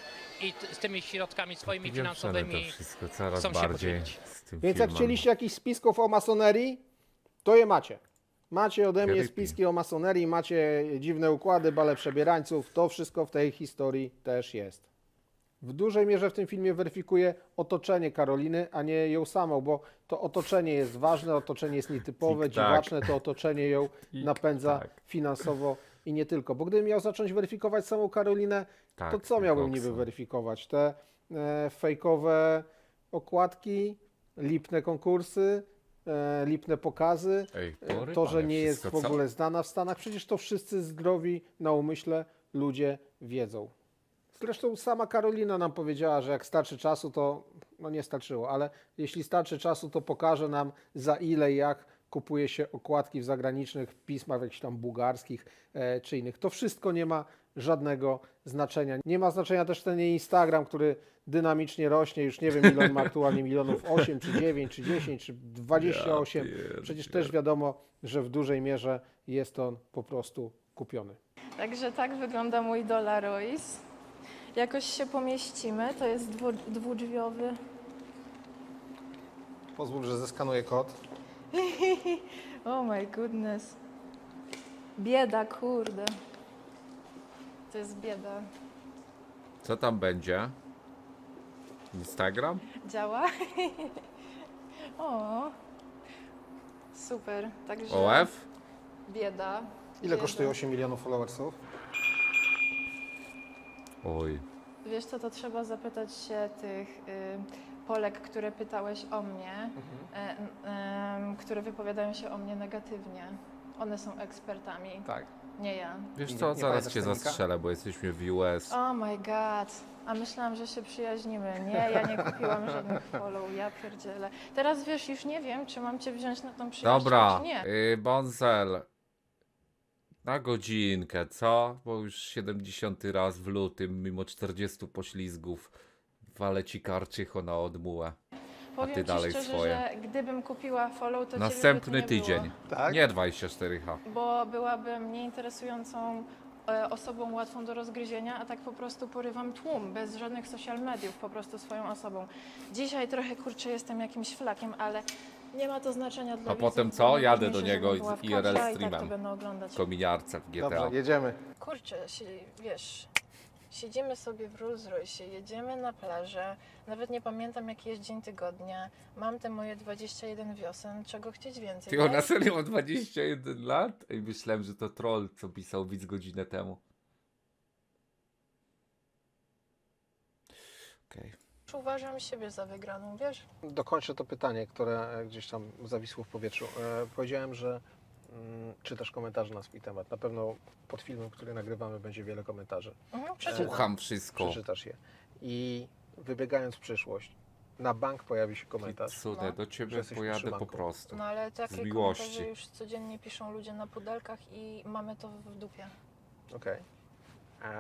i z tymi środkami swoimi finansowymi to wszystko coraz chcą się podzielić. Więc jak chcieliście jakichś spisków o masonerii, to je macie. Macie ode mnie spiski o masonerii, macie dziwne układy, bale przebierańców, to wszystko w tej historii też jest. W dużej mierze w tym filmie weryfikuje otoczenie Karoliny, a nie ją samą, bo to otoczenie jest ważne, otoczenie jest nietypowe, dziwaczne, to otoczenie ją napędza finansowo i nie tylko. Bo gdybym miał zacząć weryfikować samą Karolinę, tak, to co miałbym niby weryfikować? Te e, fejkowe okładki, lipne konkursy, e, lipne pokazy, Ej, pory, to, że nie jest w ogóle co? znana w Stanach. Przecież to wszyscy zdrowi na umyśle ludzie wiedzą. Zresztą sama Karolina nam powiedziała, że jak starczy czasu, to no nie starczyło, ale jeśli starczy czasu, to pokaże nam za ile i jak kupuje się okładki w zagranicznych pismach, jakichś tam bułgarskich e, czy innych. To wszystko nie ma żadnego znaczenia. Nie ma znaczenia też ten Instagram, który dynamicznie rośnie. Już nie wiem, ile on ma aktualnie milionów, osiem, czy dziewięć, czy dziesięć, czy dwadzieścia osiem. Przecież też wiadomo, że w dużej mierze jest on po prostu kupiony. Także tak wygląda mój Rolls-Royce. Jakoś się pomieścimy, to jest dwu, dwudrzwiowy. Pozwól, że zeskanuję kod. Oh my goodness. Bieda, kurde. To jest bieda. Co tam będzie? Instagram? Działa? O, super. Także O F? Bieda. Ile bieda. kosztuje osiem milionów followersów? Oj. Wiesz co, to trzeba zapytać się tych y, Polek, które pytałeś o mnie, mhm. y, y, y, które wypowiadają się o mnie negatywnie. One są ekspertami. Tak. Nie ja. Wiesz co, nie, zaraz nie cię zastrzelę, bo jesteśmy w U S. Oh my god. A myślałam, że się przyjaźnimy. Nie, ja nie kupiłam żadnych follow, ja pierdzielę. Teraz wiesz, już nie wiem, czy mam cię wziąć na tą przyjaźń, dobra, czy nie. Yy, Bonzel. Na godzinkę, co? Bo już siedemdziesiąty raz w lutym, mimo czterdziestu poślizgów, walę ci karczycho na odmułę. A ty dalej szczerze, swoje. Że gdybym kupiła follow, to następny tydzień. Tak? Nie dwadzieścia cztery H. Bo byłabym nieinteresującą e, osobą łatwą do rozgryzienia, a tak po prostu porywam tłum, bez żadnych social mediów, po prostu swoją osobą. Dzisiaj trochę kurczę jestem jakimś flakiem, ale nie ma to znaczenia dla mnie. A widzów, potem co? Jadę do niego z I R L streamem. Tak kominiarce w G T A. Dobrze, jedziemy. Kurczę, się, wiesz... Siedzimy sobie w Rolls-Royce, jedziemy na plażę, nawet nie pamiętam jaki jest dzień tygodnia, mam te moje dwadzieścia jeden wiosen, czego chcieć więcej. Ty, ona serio ma dwadzieścia jeden lat? I myślałem, że to troll, co pisał widz godzinę temu. Okej. Okay. Uważam siebie za wygraną, wiesz? Dokończę to pytanie, które gdzieś tam zawisło w powietrzu. E, powiedziałem, że... czy też komentarze na swój temat. Na pewno pod filmem, który nagrywamy, będzie wiele komentarzy. Mhm, Słucham wszystko. Przeczytasz je. I wybiegając w przyszłość, na bank pojawi się komentarz. Cudę, no. Do ciebie pojadę po prostu. No ale takie komentarze już codziennie piszą ludzie na pudelkach i mamy to w dupie. Okej. Okay.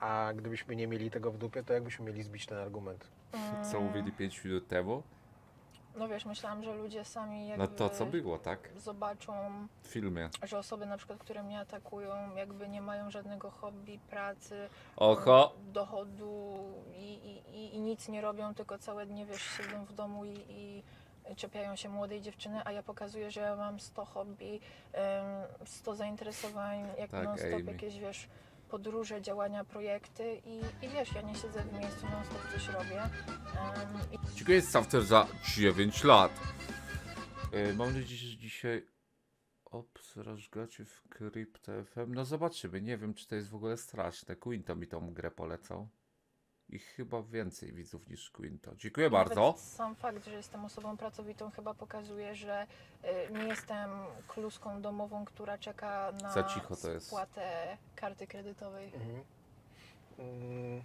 A, a gdybyśmy nie mieli tego w dupie, to jakbyśmy mieli zbić ten argument? Mm. Co mówili pięć minut temu? No wiesz, myślałam, że ludzie sami jakby no to, co było, tak? Zobaczą w filmie, że osoby na przykład, które mnie atakują, jakby nie mają żadnego hobby, pracy, oho, dochodu i, i, i nic nie robią, tylko całe dnie wiesz, siedzą w domu i, i czepiają się młodej dziewczyny, a ja pokazuję, że ja mam sto hobby, sto zainteresowań, jak tak, non-stop jakieś wiesz, podróże, działania, projekty i, i wiesz, ja nie siedzę w miejscu, no stop coś robię. Um, i... Dziękuję Software za dziewięć lat. Yy, mam nadzieję, że dzisiaj obsrażgacie w Crypto F M. No zobaczymy, nie wiem czy to jest w ogóle straszne. Quinto mi tą grę polecał. I chyba więcej widzów niż Quinto. Dziękuję nawet bardzo. Sam fakt, że jestem osobą pracowitą chyba pokazuje, że y, nie jestem kluską domową, która czeka na za cicho to spłatę jest. Karty kredytowej. Mhm. Mm.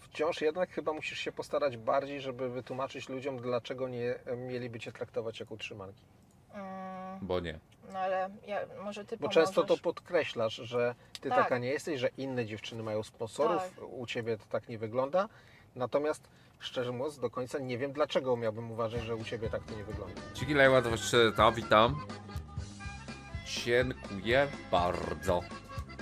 Wciąż jednak chyba musisz się postarać bardziej, żeby wytłumaczyć ludziom, dlaczego nie mieliby cię traktować jako utrzymanki. Mm. Bo nie. No ale ja, może ty Bo pomożesz. Często to podkreślasz, że ty tak. taka nie jesteś, że inne dziewczyny mają sponsorów, tak. u ciebie to tak nie wygląda. Natomiast szczerze mówiąc do końca nie wiem dlaczego miałbym uważać, że u ciebie tak to nie wygląda. Dzięki Lejła, to witam. Dziękuję bardzo.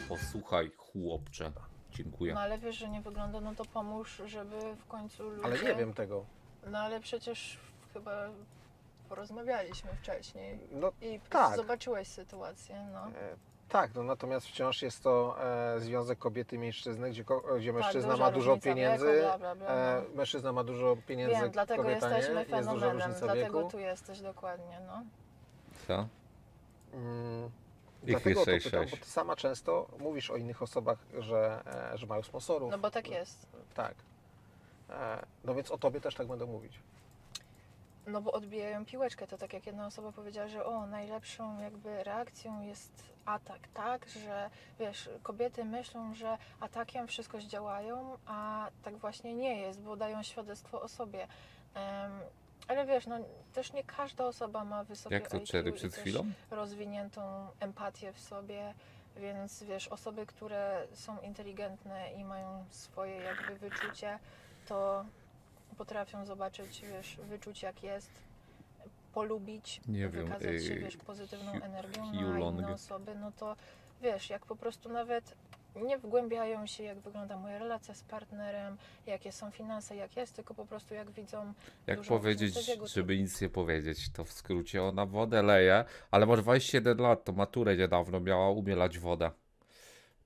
Posłuchaj chłopcze. Dziękuję. No ale wiesz, że nie wygląda, no to pomóż, żeby w końcu ludzie... Ale nie wiem tego. No ale przecież chyba... porozmawialiśmy wcześniej no, i tak. zobaczyłeś sytuację. No. E, tak, no natomiast wciąż jest to e, związek kobiety i mężczyzny, gdzie, gdzie mężczyzna tak, ma dużo pieniędzy, wieku, bla, bla, bla, e, mężczyzna ma dużo pieniędzy, wiem, dlatego kobieta jesteśmy nie, fenomenem, jest duża dlatego wieku. Tu jesteś dokładnie. No. Co? Mm, dlatego to pytam, bo ty sama często mówisz o innych osobach, że, e, że mają sponsorów. No bo tak jest. Tak. E, no więc o tobie też tak będę mówić. No bo odbijają piłeczkę, to tak jak jedna osoba powiedziała, że o, najlepszą jakby reakcją jest atak, tak? Że wiesz, kobiety myślą, że atakiem wszystko zdziałają, a tak właśnie nie jest, bo dają świadectwo o sobie. Um, ale wiesz, no też nie każda osoba ma wysokie jak to I Q czery przed chwilą? Rozwiniętą empatię w sobie, więc wiesz, osoby, które są inteligentne i mają swoje jakby wyczucie, to... potrafią zobaczyć, wiesz, wyczuć jak jest, polubić, nie wykazać wiem, się, wiesz, pozytywną hi, energią hi, na inne osoby, no to wiesz, jak po prostu nawet nie wgłębiają się, jak wygląda moja relacja z partnerem, jakie są finanse, jak jest, tylko po prostu jak widzą... Jak powiedzieć, jego... żeby nic nie powiedzieć, to w skrócie ona wodę leje, ale może dwadzieścia jeden lat, to maturę niedawno miała umielać wodę.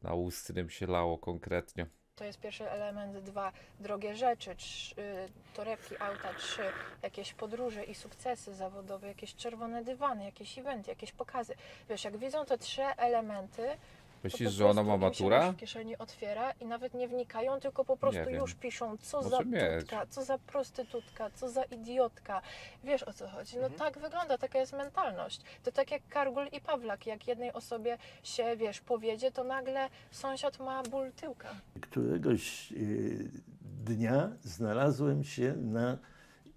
Na ustnym się lało konkretnie. To jest pierwszy element, dwa, drogie rzeczy, trzy, torebki, auta, trzy, jakieś podróże i sukcesy zawodowe, jakieś czerwone dywany, jakieś eventy, jakieś pokazy. Wiesz, jak widzą te trzy elementy, Myślisz, że ona ma maturę? W kieszeni otwiera i nawet nie wnikają, tylko po prostu już piszą, co za tutka, co za prostytutka, co za idiotka. Wiesz, o co chodzi? No tak wygląda, taka jest mentalność. To tak jak Kargul i Pawlak, jak jednej osobie się, wiesz, powiedzie, to nagle sąsiad ma ból tyłka. Któregoś dnia znalazłem się na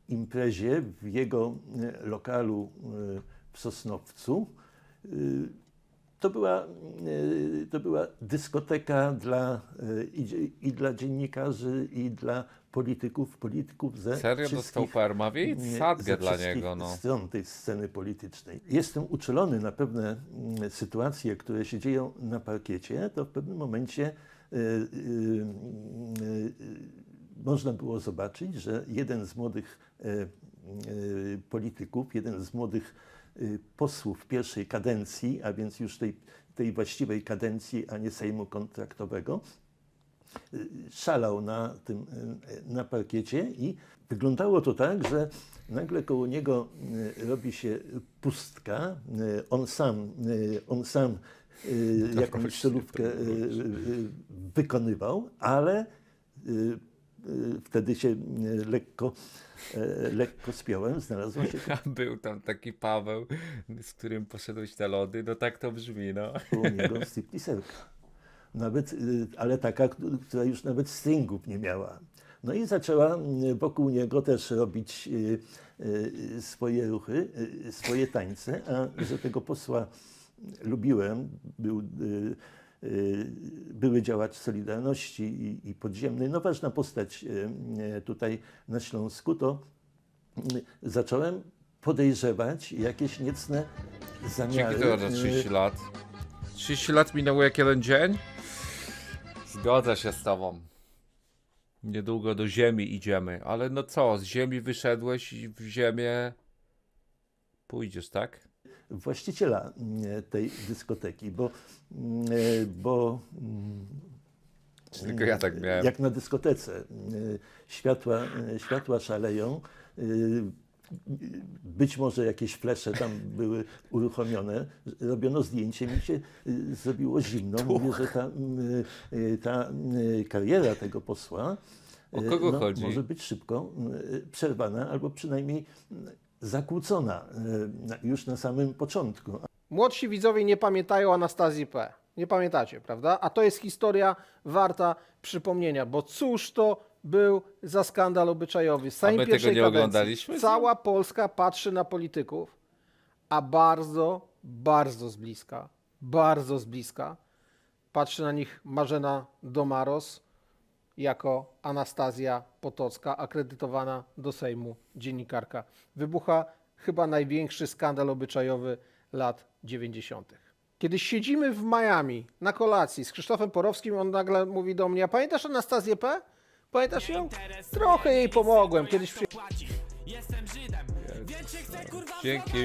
imprezie w jego lokalu w Sosnowcu. To była, to była dyskoteka dla, i, i dla dziennikarzy, i dla polityków, polityków ze Serio dostał farmawi? Sadgę dla niego. No. Stron tej sceny politycznej. Jestem uczulony na pewne sytuacje, które się dzieją na parkiecie, to w pewnym momencie y, y, y, można było zobaczyć, że jeden z młodych y, y, polityków, jeden z młodych posłów pierwszej kadencji, a więc już tej, tej właściwej kadencji, a nie sejmu kontraktowego, szalał na tym, na parkiecie i wyglądało to tak, że nagle koło niego robi się pustka, on sam, on sam jakąś celówkę wykonywał, ale wtedy się lekko, lekko spiąłem, znalazłem się... Był tam taki Paweł, z którym poszedłeś na lody, no tak to brzmi, no. Było niego stripteaserka. Nawet, ale taka, która już nawet stringów nie miała. No i zaczęła wokół niego też robić swoje ruchy, swoje tańce, a że tego posła lubiłem, był... były działacz Solidarności i, i Podziemnej, no ważna postać tutaj na Śląsku, to zacząłem podejrzewać jakieś niecne zamiary. Dzięki za trzydzieści lat. trzydzieści lat minęło jak jeden dzień? Zgodzę się z tobą. Niedługo do ziemi idziemy, ale no co, z ziemi wyszedłeś i w ziemię pójdziesz, tak? Właściciela tej dyskoteki, bo, bo Tylko ja tak miałem. Jak na dyskotece światła, światła szaleją, być może jakieś flesze tam były uruchomione, robiono zdjęcie, mi się zrobiło zimno, mówię, że ta, ta kariera tego posła o kogo no, chodzi? Może być szybko przerwana albo przynajmniej zakłócona już na samym początku. Młodsi widzowie nie pamiętają Anastazji P. Nie pamiętacie, prawda? A to jest historia warta przypomnienia, bo cóż to był za skandal obyczajowy. Z samej pierwszej kadencji cała Polska patrzy na polityków, a bardzo, bardzo z bliska, bardzo z bliska patrzy na nich Marzena Domaros jako Anastazja Potocka, akredytowana do Sejmu dziennikarka. Wybucha chyba największy skandal obyczajowy lat dziewięćdziesiątych. Kiedy siedzimy w Miami na kolacji z Krzysztofem Porowskim, on nagle mówi do mnie: a pamiętasz Anastazję P? Pamiętasz ją? Trochę jej pomogłem. Kiedyś przy... Dzięki.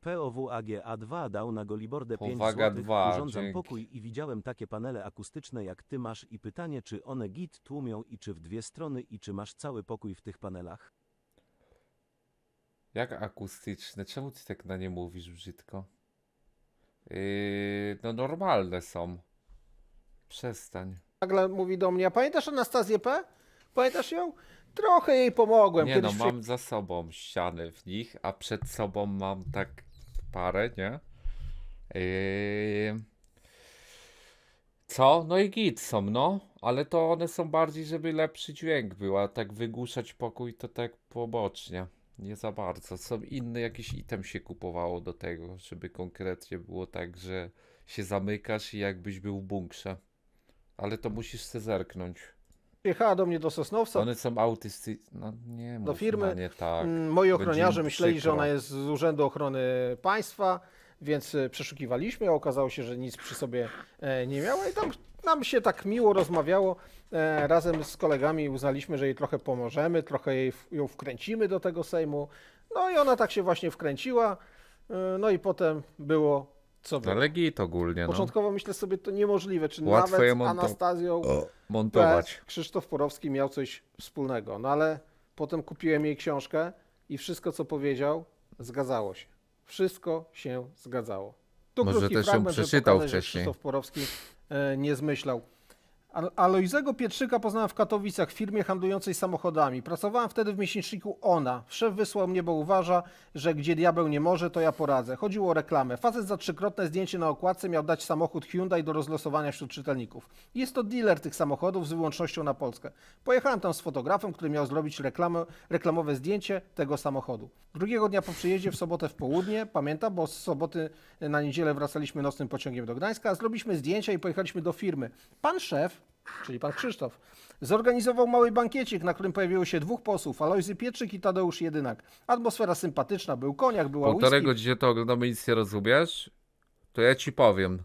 P O W A G A dwa dał na Golibordę pięć złotych, urządzam dzięki. Pokój i widziałem takie panele akustyczne jak ty masz i pytanie, czy one git tłumią i czy w dwie strony i czy masz cały pokój w tych panelach? Jak akustyczne? Czemu ty tak na nie mówisz brzydko? Yy, no normalne są. Przestań. Nagle mówi do mnie: a pamiętasz Anastazję P? Pamiętasz ją? Trochę jej pomogłem. Nie Kiedyś no, mam przy... za sobą ściany w nich, a przed sobą mam tak parę, nie? Yy... Co? No i git są, no. Ale to one są bardziej, żeby lepszy dźwięk był, a tak wygłuszać pokój to tak pobocznie. Nie za bardzo. Są inny jakiś item się kupowało do tego, żeby konkretnie było tak, że się zamykasz i jakbyś był w bunkrze. Ale to musisz se zerknąć. Przyjechała do mnie do Sosnowca. One są autysty... No nie mów, do firmy. Nie tak. Moi ochroniarze myśleli, że ona jest z Urzędu Ochrony Państwa, więc przeszukiwaliśmy, a okazało się, że nic przy sobie nie miała i tam nam się tak miło rozmawiało. Razem z kolegami uznaliśmy, że jej trochę pomożemy, trochę jej, ją wkręcimy do tego Sejmu. No i ona tak się właśnie wkręciła. No i potem było co było. Zalegit ogólnie. Początkowo no. myślę sobie, to niemożliwe, czy Łatwo nawet z Anastazją... montować. Krzysztof Porowski miał coś wspólnego, no ale potem kupiłem jej książkę i wszystko, co powiedział, zgadzało się. Wszystko się zgadzało. Tu może też się przeczytał pokazać, wcześniej. Krzysztof Porowski e, nie zmyślał. Alojzego Pietrzyka poznałem w Katowicach, w firmie handlującej samochodami. Pracowałem wtedy w miesięczniku Ona. Szef wysłał mnie, bo uważa, że gdzie diabeł nie może, to ja poradzę. Chodziło o reklamę. Facet za trzykrotne zdjęcie na okładce miał dać samochód Hyundai do rozlosowania wśród czytelników. Jest to dealer tych samochodów z wyłącznością na Polskę. Pojechałem tam z fotografem, który miał zrobić reklamę, reklamowe zdjęcie tego samochodu. Drugiego dnia po przyjeździe, w sobotę w południe, pamiętam, bo z soboty na niedzielę wracaliśmy nocnym pociągiem do Gdańska, zrobiliśmy zdjęcia i pojechaliśmy do firmy. Pan szef, czyli pan Krzysztof, zorganizował mały bankiecik, na którym pojawiło się dwóch posłów, Alojzy Pietrzyk i Tadeusz Jedynak. Atmosfera sympatyczna, był koniak, była whisky. Półtorej godziny to oglądamy, nic nie rozumiesz? To ja ci powiem.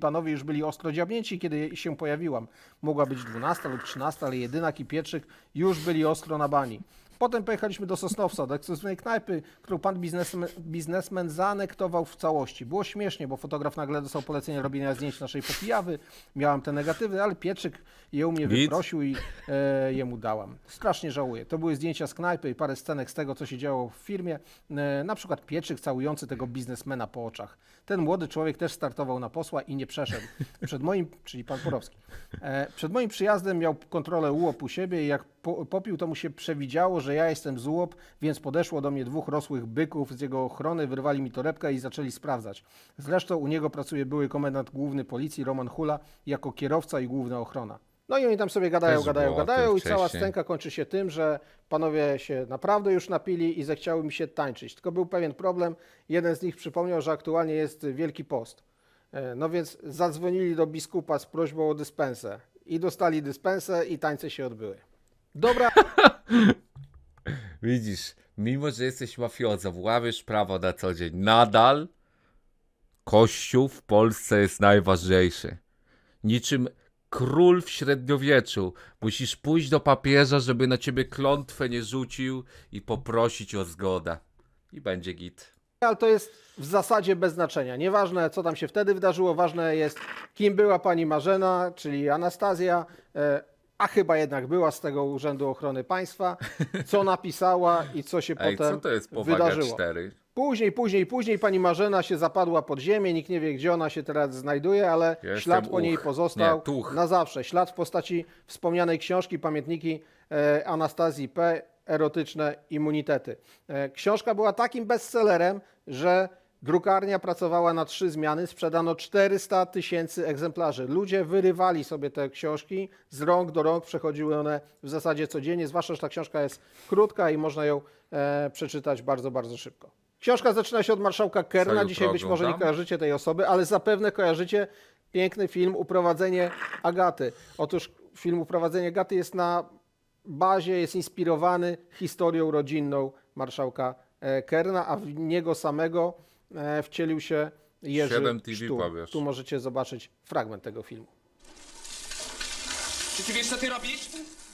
Panowie już byli ostro dziabnięci, kiedy się pojawiłam. Mogła być dwunasta lub trzynasta, ale Jedynak i Pietrzyk już byli ostro na bani. Potem pojechaliśmy do Sosnowca, do ekskluzywnej knajpy, którą pan biznesmen, biznesmen zaanektował w całości. Było śmiesznie, bo fotograf nagle dostał polecenie robienia zdjęć naszej popijawy. Miałam te negatywy, ale Pietrzyk je u mnie wyprosił i e, jemu dałam. Strasznie żałuję. To były zdjęcia z knajpy i parę scenek z tego, co się działo w firmie. E, na przykład Pietrzyk całujący tego biznesmena po oczach. Ten młody człowiek też startował na posła i nie przeszedł. Przed moim, czyli pan Porowski, e, przed moim przyjazdem miał kontrolę ułopu siebie i jak po, popił, to mu się przewidziało, że że ja jestem z U O P, więc podeszło do mnie dwóch rosłych byków z jego ochrony, wyrwali mi torebkę i zaczęli sprawdzać. Zresztą u niego pracuje były komendant główny policji Roman Hula jako kierowca i główna ochrona. No i oni tam sobie gadają, Też gadają, gadają i cała scenka kończy się tym, że panowie się naprawdę już napili i zechciały mi się tańczyć. Tylko był pewien problem. Jeden z nich przypomniał, że aktualnie jest Wielki Post. No więc zadzwonili do biskupa z prośbą o dyspensę i dostali dyspensę i tańce się odbyły. Dobra... Widzisz, mimo że jesteś mafiozą, łamiesz prawo na co dzień, nadal Kościół w Polsce jest najważniejszy. Niczym król w średniowieczu. Musisz pójść do papieża, żeby na ciebie klątwę nie rzucił i poprosić o zgodę. I będzie git. Ale to jest w zasadzie bez znaczenia. Nieważne, co tam się wtedy wydarzyło, ważne jest, kim była pani Marzena, czyli Anastazja, e a chyba jednak była z tego Urzędu Ochrony Państwa, co napisała i co się Ej, potem co to jest wydarzyło. cztery? Później, później, później pani Marzena się zapadła pod ziemię, nikt nie wie, gdzie ona się teraz znajduje, ale Jestem ślad po uch. niej pozostał nie, na zawsze. Ślad w postaci wspomnianej książki, pamiętniki e, Anastazji P., erotyczne immunitety. E, książka była takim bestsellerem, że drukarnia pracowała na trzy zmiany, sprzedano czterysta tysięcy egzemplarzy. Ludzie wyrywali sobie te książki, z rąk do rąk przechodziły one w zasadzie codziennie, zwłaszcza, że ta książka jest krótka i można ją e, przeczytać bardzo, bardzo szybko. Książka zaczyna się od Marszałka Kerna, dzisiaj być może nie kojarzycie tej osoby, ale zapewne kojarzycie piękny film Uprowadzenie Agaty. Otóż film Uprowadzenie Agaty jest na bazie, jest inspirowany historią rodzinną Marszałka Kerna, a w niego samego wcielił się Jerzy Sztur. Tu możecie zobaczyć fragment tego filmu. Czy ty wiesz, co ty robisz?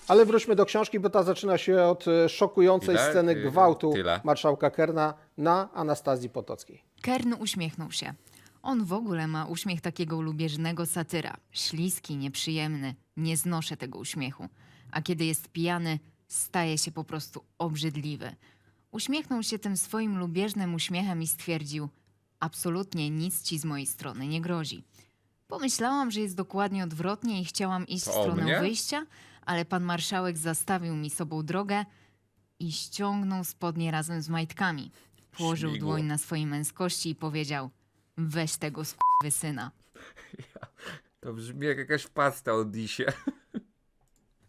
Ale wróćmy do książki, bo ta zaczyna się od szokującej Ile? sceny gwałtu Ile? marszałka Kerna na Anastazji Potockiej. Kern uśmiechnął się. On w ogóle ma uśmiech takiego lubieżnego satyra. Śliski, nieprzyjemny. Nie znoszę tego uśmiechu. A kiedy jest pijany, staje się po prostu obrzydliwy. Uśmiechnął się tym swoim lubieżnym uśmiechem i stwierdził: absolutnie nic ci z mojej strony nie grozi. Pomyślałam, że jest dokładnie odwrotnie i chciałam iść w stronę wyjścia, ale pan marszałek zastawił mi sobą drogę i ściągnął spodnie razem z majtkami. Położył Śmigu. dłoń na swojej męskości i powiedział: weź tego skurwysyna. Ja, to brzmi jak jakaś pasta od Disie.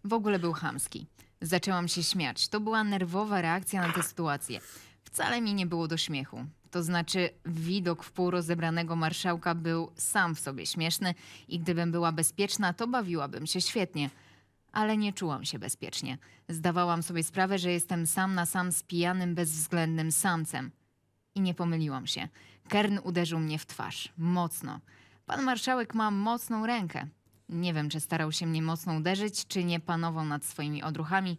W ogóle był chamski. Zaczęłam się śmiać. To była nerwowa reakcja na tę sytuację. Wcale mi nie było do śmiechu. To znaczy widok wpółrozebranego marszałka był sam w sobie śmieszny i gdybym była bezpieczna, to bawiłabym się świetnie. Ale nie czułam się bezpiecznie. Zdawałam sobie sprawę, że jestem sam na sam z pijanym, bezwzględnym samcem. I nie pomyliłam się. Kern uderzył mnie w twarz. Mocno. Pan marszałek ma mocną rękę. Nie wiem, czy starał się mnie mocno uderzyć, czy nie panował nad swoimi odruchami.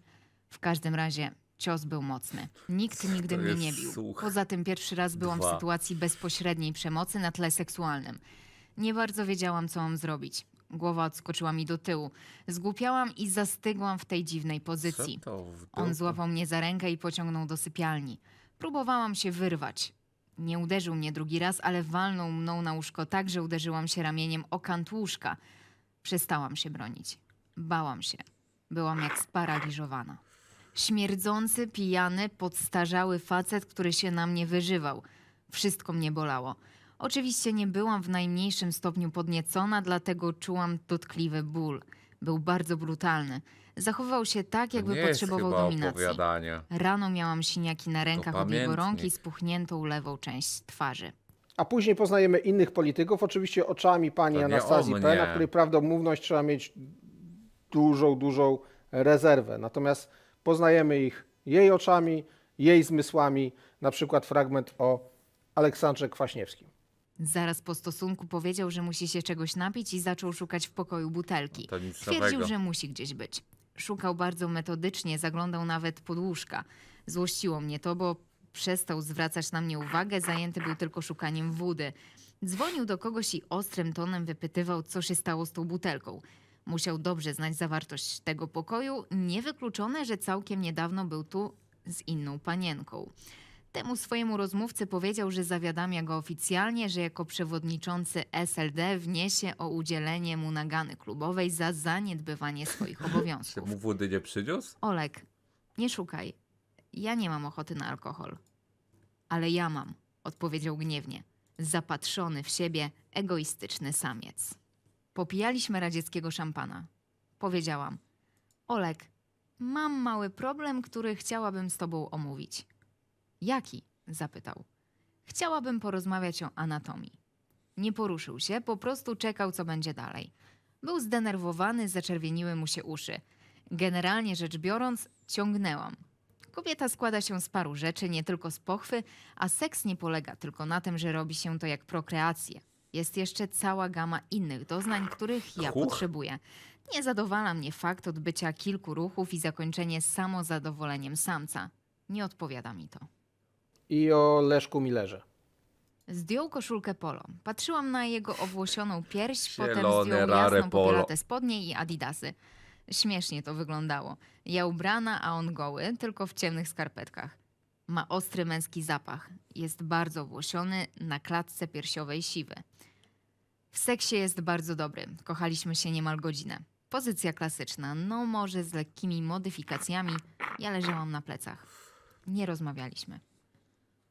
W każdym razie cios był mocny. Nikt Co nigdy mnie nie bił. Słuch. Poza tym pierwszy raz byłam Dwa. w sytuacji bezpośredniej przemocy na tle seksualnym. Nie bardzo wiedziałam, co mam zrobić. Głowa odskoczyła mi do tyłu. Zgłupiałam i zastygłam w tej dziwnej pozycji. On złapał mnie za rękę i pociągnął do sypialni. Próbowałam się wyrwać. Nie uderzył mnie drugi raz, ale walnął mną na łóżko tak, że uderzyłam się ramieniem o kant łóżka. Przestałam się bronić. Bałam się. Byłam jak sparaliżowana. Śmierdzący, pijany, podstarzały facet, który się na mnie wyżywał. Wszystko mnie bolało. Oczywiście nie byłam w najmniejszym stopniu podniecona, dlatego czułam dotkliwy ból. Był bardzo brutalny. Zachowywał się tak, jakby potrzebował dominacji. Rano miałam siniaki na rękach od jego rąk i spuchniętą lewą część twarzy. A później poznajemy innych polityków, oczywiście oczami pani Anastazji P., na której prawdomówność trzeba mieć dużą, dużą rezerwę. Natomiast poznajemy ich jej oczami, jej zmysłami, na przykład fragment o Aleksandrze Kwaśniewskim. Zaraz po stosunku powiedział, że musi się czegoś napić i zaczął szukać w pokoju butelki. Twierdził, że musi gdzieś być. Szukał bardzo metodycznie, zaglądał nawet pod łóżka. Złościło mnie to, bo przestał zwracać na mnie uwagę, zajęty był tylko szukaniem wody. Dzwonił do kogoś i ostrym tonem wypytywał, co się stało z tą butelką. Musiał dobrze znać zawartość tego pokoju, niewykluczone, że całkiem niedawno był tu z inną panienką. Temu swojemu rozmówcy powiedział, że zawiadamia go oficjalnie, że jako przewodniczący S L D wniesie o udzielenie mu nagany klubowej za zaniedbywanie swoich obowiązków. Czy mu wody nie przyniósł? Olek, nie szukaj. Ja nie mam ochoty na alkohol. Ale ja mam, odpowiedział gniewnie. Zapatrzony w siebie, egoistyczny samiec. Popijaliśmy radzieckiego szampana. Powiedziałam. Olek, mam mały problem, który chciałabym z tobą omówić. Jaki? Zapytał. Chciałabym porozmawiać o anatomii. Nie poruszył się, po prostu czekał, co będzie dalej. Był zdenerwowany, zaczerwieniły mu się uszy. Generalnie rzecz biorąc, ciągnęłam. Kobieta składa się z paru rzeczy, nie tylko z pochwy, a seks nie polega tylko na tym, że robi się to jak prokreację. Jest jeszcze cała gama innych doznań, których ja Uch. potrzebuję. Nie zadowala mnie fakt odbycia kilku ruchów i zakończenie samozadowoleniem samca. Nie odpowiada mi to. I o Leszku Millerze. Zdjął koszulkę polo. Patrzyłam na jego owłosioną pierś, Zielone, potem zdjął jasną popielatę spodnie i adidasy. Śmiesznie to wyglądało. Ja ubrana, a on goły, tylko w ciemnych skarpetkach. Ma ostry męski zapach. Jest bardzo owłosiony, na klatce piersiowej siwy. W seksie jest bardzo dobry. Kochaliśmy się niemal godzinę. Pozycja klasyczna, no może z lekkimi modyfikacjami. Ja leżałam na plecach. Nie rozmawialiśmy.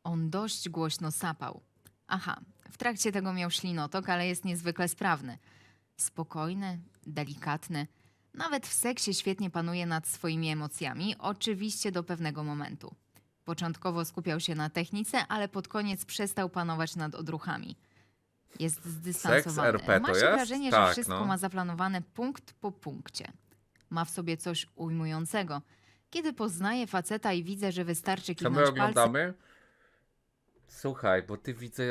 On dość głośno sapał. Aha, w trakcie tego miał ślinotok, ale jest niezwykle sprawny. Spokojny, delikatny. Nawet w seksie świetnie panuje nad swoimi emocjami, oczywiście do pewnego momentu. Początkowo skupiał się na technice, ale pod koniec przestał panować nad odruchami. Jest zdystansowany. Ma się wrażenie, że wszystko ma zaplanowane punkt po punkcie. Ma w sobie coś ujmującego. Kiedy poznaję faceta i widzę, że wystarczy kilka palcem... Słuchaj, bo ty widzę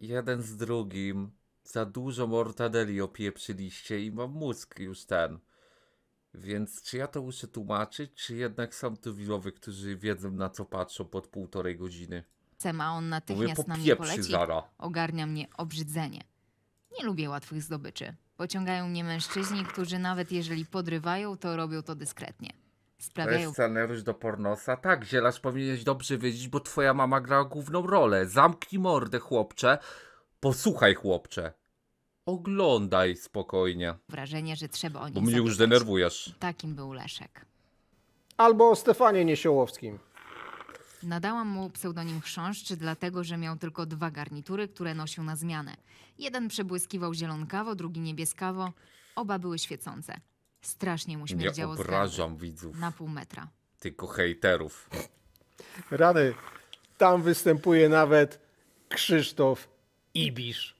jeden z drugim za dużo mortadeli opieprzyliście i mam mózg już ten. Więc czy ja to muszę tłumaczyć, czy jednak są tu widzowie, którzy wiedzą, na co patrzą pod półtorej godziny? A on natychmiast na mnie poleci. Ogarnia mnie obrzydzenie. Nie lubię łatwych zdobyczy. Pociągają mnie mężczyźni, którzy nawet jeżeli podrywają, to robią to dyskretnie. Sprawiają... To jest scenariusz do pornosa? Tak, zielarz powinieneś dobrze wiedzieć, bo twoja mama grała główną rolę. Zamknij mordę, chłopcze. Posłuchaj, chłopcze. Oglądaj spokojnie. Wrażenie, że trzeba o nich Bo mnie już denerwujesz. Takim był Leszek. Albo o Stefanie Niesiołowskim. Nadałam mu pseudonim Chrząszcz, dlatego że miał tylko dwa garnitury, które nosił na zmianę. Jeden przebłyskiwał zielonkawo, drugi niebieskawo. Oba były świecące. Strasznie mu śmierdziało. Nie obrażam widzów. Na pół metra. Tylko hejterów. Rany. Tam występuje nawet Krzysztof Ibisz.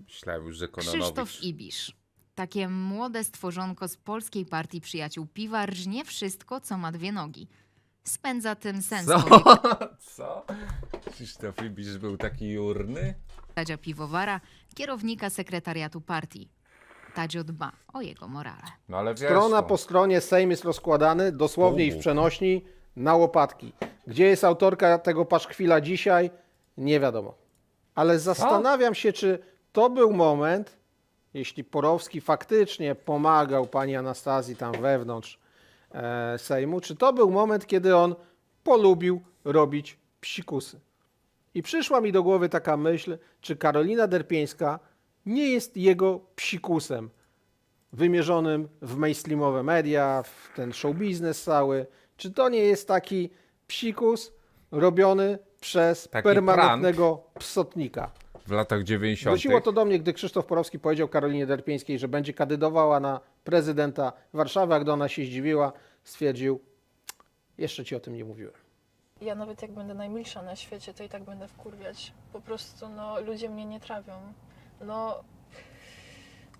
Myślałem już, że Kononowicz. Krzysztof Ibisz. Takie młode stworzonko z Polskiej Partii Przyjaciół Piwa rżnie wszystko, co ma dwie nogi. Spędza tym sens. Co? Co? Krzysztof Ibisz był taki jurny? Tadzia Piwowara, kierownika sekretariatu partii. Tadzio dba o jego morale. No ale Strona po stronie Sejm jest rozkładany, dosłownie Uuu. i w przenośni, na łopatki. Gdzie jest autorka tego paszkwila dzisiaj? Nie wiadomo. Ale zastanawiam Co? się, czy to był moment, jeśli Porowski faktycznie pomagał pani Anastazji tam wewnątrz Sejmu, czy to był moment, kiedy on polubił robić psikusy. I przyszła mi do głowy taka myśl, czy Karolina Derpińska nie jest jego psikusem wymierzonym w mainstreamowe media, w ten show biznes cały. Czy to nie jest taki psikus robiony przez taki permanentnego psotnika? W latach dziewięćdziesiątych. Wróciło to do mnie, gdy Krzysztof Porowski powiedział Karolinie Derpińskiej, że będzie kandydowała na prezydenta Warszawy, a gdy ona się zdziwiła, stwierdził, jeszcze ci o tym nie mówiłem. Ja nawet jak będę najmilsza na świecie, to i tak będę wkurwiać. Po prostu no, ludzie mnie nie trawią. No,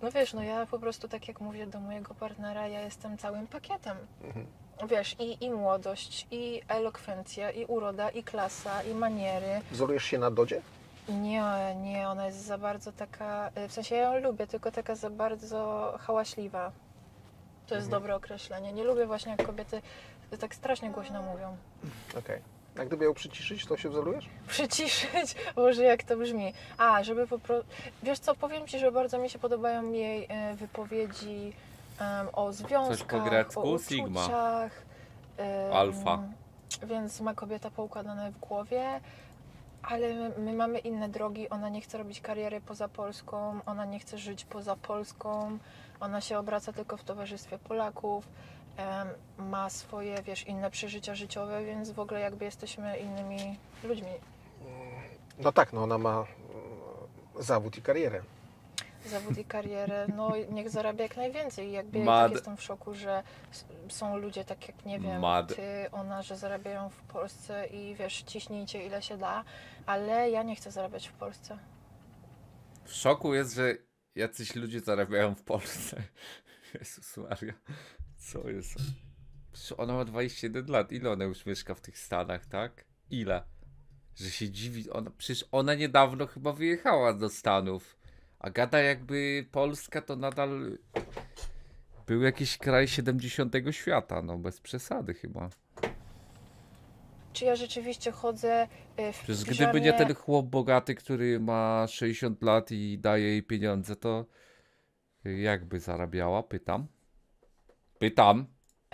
no wiesz, no ja po prostu tak jak mówię do mojego partnera, ja jestem całym pakietem. Mhm. Wiesz, i, i młodość, i elokwencja, i uroda, i klasa, i maniery. Wzorujesz się na Dodzie? Nie, nie, ona jest za bardzo taka, w sensie ja ją lubię, tylko taka za bardzo hałaśliwa. To jest mhm. dobre określenie. Nie lubię właśnie, jak kobiety tak strasznie głośno mówią. Okej. Okay. A gdyby ją przyciszyć, to się wzorujesz? Przyciszyć? Boże, jak to brzmi. A, żeby po prostu... Wiesz co, powiem ci, że bardzo mi się podobają jej wypowiedzi um, o związkach, coś po grecku, o uczuciach. Um, Alfa. Więc ma kobieta poukładane w głowie. Ale my, my mamy inne drogi, ona nie chce robić kariery poza Polską, ona nie chce żyć poza Polską, ona się obraca tylko w towarzystwie Polaków, em, ma swoje, wiesz, inne przeżycia życiowe, więc w ogóle jakby jesteśmy innymi ludźmi. No tak, no ona ma zawód i karierę. Zawód i karierę, no niech zarabia jak najwięcej. Jakby Mad... ja tak jestem w szoku, że są ludzie tak jak, nie wiem, Mad... ty, ona, że zarabiają w Polsce i wiesz, ciśnijcie ile się da, ale ja nie chcę zarabiać w Polsce. W szoku jest, że jacyś ludzie zarabiają w Polsce. Jezus Maria, co jest? Przecież ona ma dwadzieścia jeden lat, ile ona już mieszka w tych Stanach, tak? Ile? Że się dziwi, ona, przecież ona niedawno chyba wyjechała do Stanów. Agata jakby Polska to nadal był jakiś kraj siedemdziesiątego świata, no bez przesady chyba. Czy ja rzeczywiście chodzę w Przecież piżamie... Gdyby nie ten chłop bogaty, który ma sześćdziesiąt lat i daje jej pieniądze, to jakby zarabiała? Pytam. Pytam.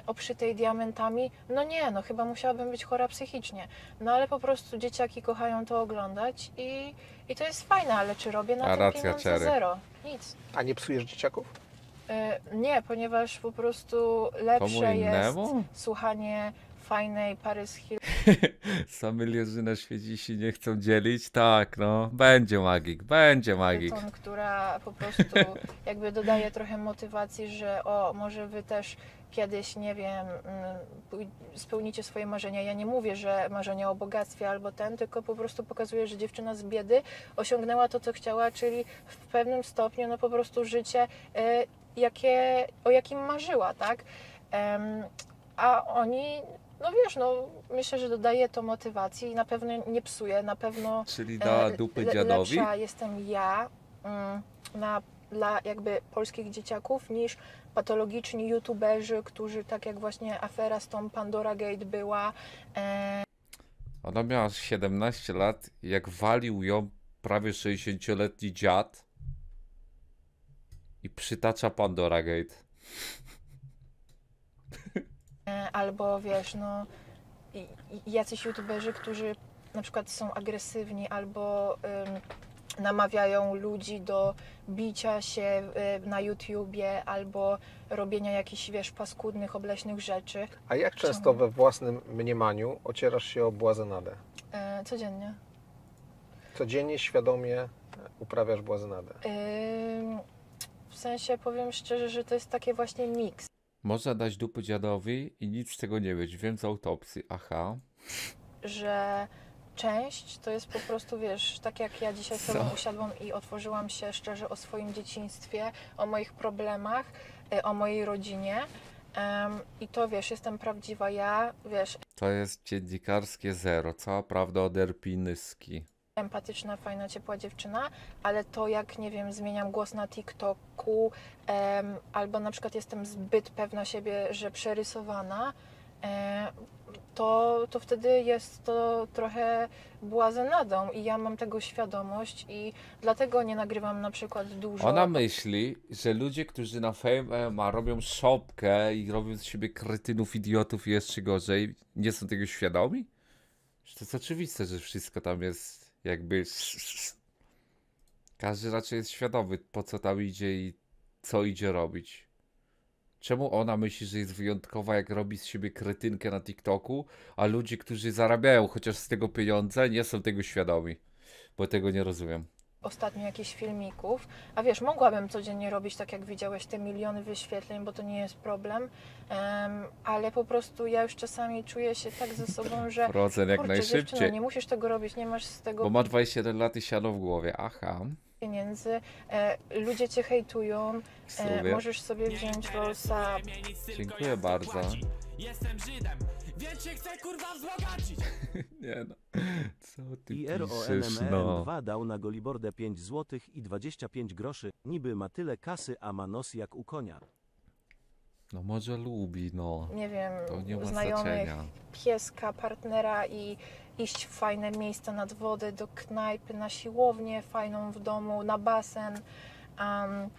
Oprzytej diamentami? No nie, no chyba musiałabym być chora psychicznie. No ale po prostu dzieciaki kochają to oglądać i, i to jest fajne, ale czy robię na tym pieniądze? Zero. Nic. A nie psujesz dzieciaków? Y, nie, ponieważ po prostu lepsze jest słuchanie fajnej Paris Hill. Same lizy na świecie się nie chcą dzielić, tak no, będzie magik, będzie magik. Pyton, która po prostu jakby dodaje trochę motywacji, że o, może wy też kiedyś, nie wiem, spełnicie swoje marzenia. Ja nie mówię, że marzenia o bogactwie albo ten, tylko po prostu pokazuję, że dziewczyna z biedy osiągnęła to, co chciała, czyli w pewnym stopniu no po prostu życie, jakie, o jakim marzyła, tak? A oni, no wiesz, no myślę, że dodaje to motywacji i na pewno nie psuje, na pewno... Czyli da dupy dziadowi? Lepsza jestem ja na, dla jakby polskich dzieciaków niż patologiczni youtuberzy, którzy tak jak właśnie afera z tą Pandora Gate była. E... Ona miała siedemnaście lat, jak walił ją prawie sześćdziesięcioletni dziad i przytacza Pandora Gate. E, albo wiesz, no jacyś youtuberzy, którzy na przykład są agresywni albo... Ym, namawiają ludzi do bicia się na YouTubie albo robienia jakichś, wiesz, paskudnych, obleśnych rzeczy. A jak często we własnym mniemaniu ocierasz się o błazenadę? E, codziennie. Codziennie, świadomie uprawiasz błazenadę? E, w sensie, powiem szczerze, że to jest taki właśnie miks. Można dać dupy dziadowi i nic z tego nie być. Wiem z autopsji, aha. Że... Część to jest po prostu, wiesz, tak jak ja dzisiaj sobie usiadłam i otworzyłam się szczerze o swoim dzieciństwie, o moich problemach, o mojej rodzinie um, i to, wiesz, jestem prawdziwa ja, wiesz. To jest dziennikarskie zero, cała prawda o Derpińskiej. Empatyczna, fajna, ciepła dziewczyna, ale to jak, nie wiem, zmieniam głos na TikToku um, albo na przykład jestem zbyt pewna siebie, że przerysowana, To, to wtedy jest to trochę błazenadą i ja mam tego świadomość i dlatego nie nagrywam na przykład dużo. Ona myśli, że ludzie, którzy na Fame M M A robią szopkę i robią z siebie kretynów, idiotów i jeszcze gorzej, nie są tego świadomi? To jest oczywiste, że wszystko tam jest jakby każdy raczej jest świadomy, po co tam idzie i co idzie robić. Czemu ona myśli, że jest wyjątkowa, jak robi z siebie kretynkę na TikToku, a ludzie, którzy zarabiają chociaż z tego pieniądze, nie są tego świadomi, bo tego nie rozumiem. Ostatnio jakichś filmików, a wiesz, mogłabym codziennie robić tak, jak widziałeś, te miliony wyświetleń, bo to nie jest problem, um, ale po prostu ja już czasami czuję się tak ze sobą, że procent jak najszybciej. Dziewczyno, nie musisz tego robić, nie masz z tego... Bo ma dwadzieścia jeden lat i siano w głowie, aha. Pieniędzy, e, ludzie cię hejtują, e, możesz sobie wziąć Rollsa. Dziękuję bardzo. Jestem Żydem, więc się chcę kurwa wzbogacić. Nie no, co ty piszesz, no. dwa dał na Golibordę pięć złotych i dwadzieścia pięć groszy. Niby ma tyle kasy, a ma nos jak u konia. No może lubi, no. Nie wiem, to nie ma znajomych, pieska, partnera i iść w fajne miejsca nad wodę, do knajpy, na siłownię fajną w domu, na basen. Um,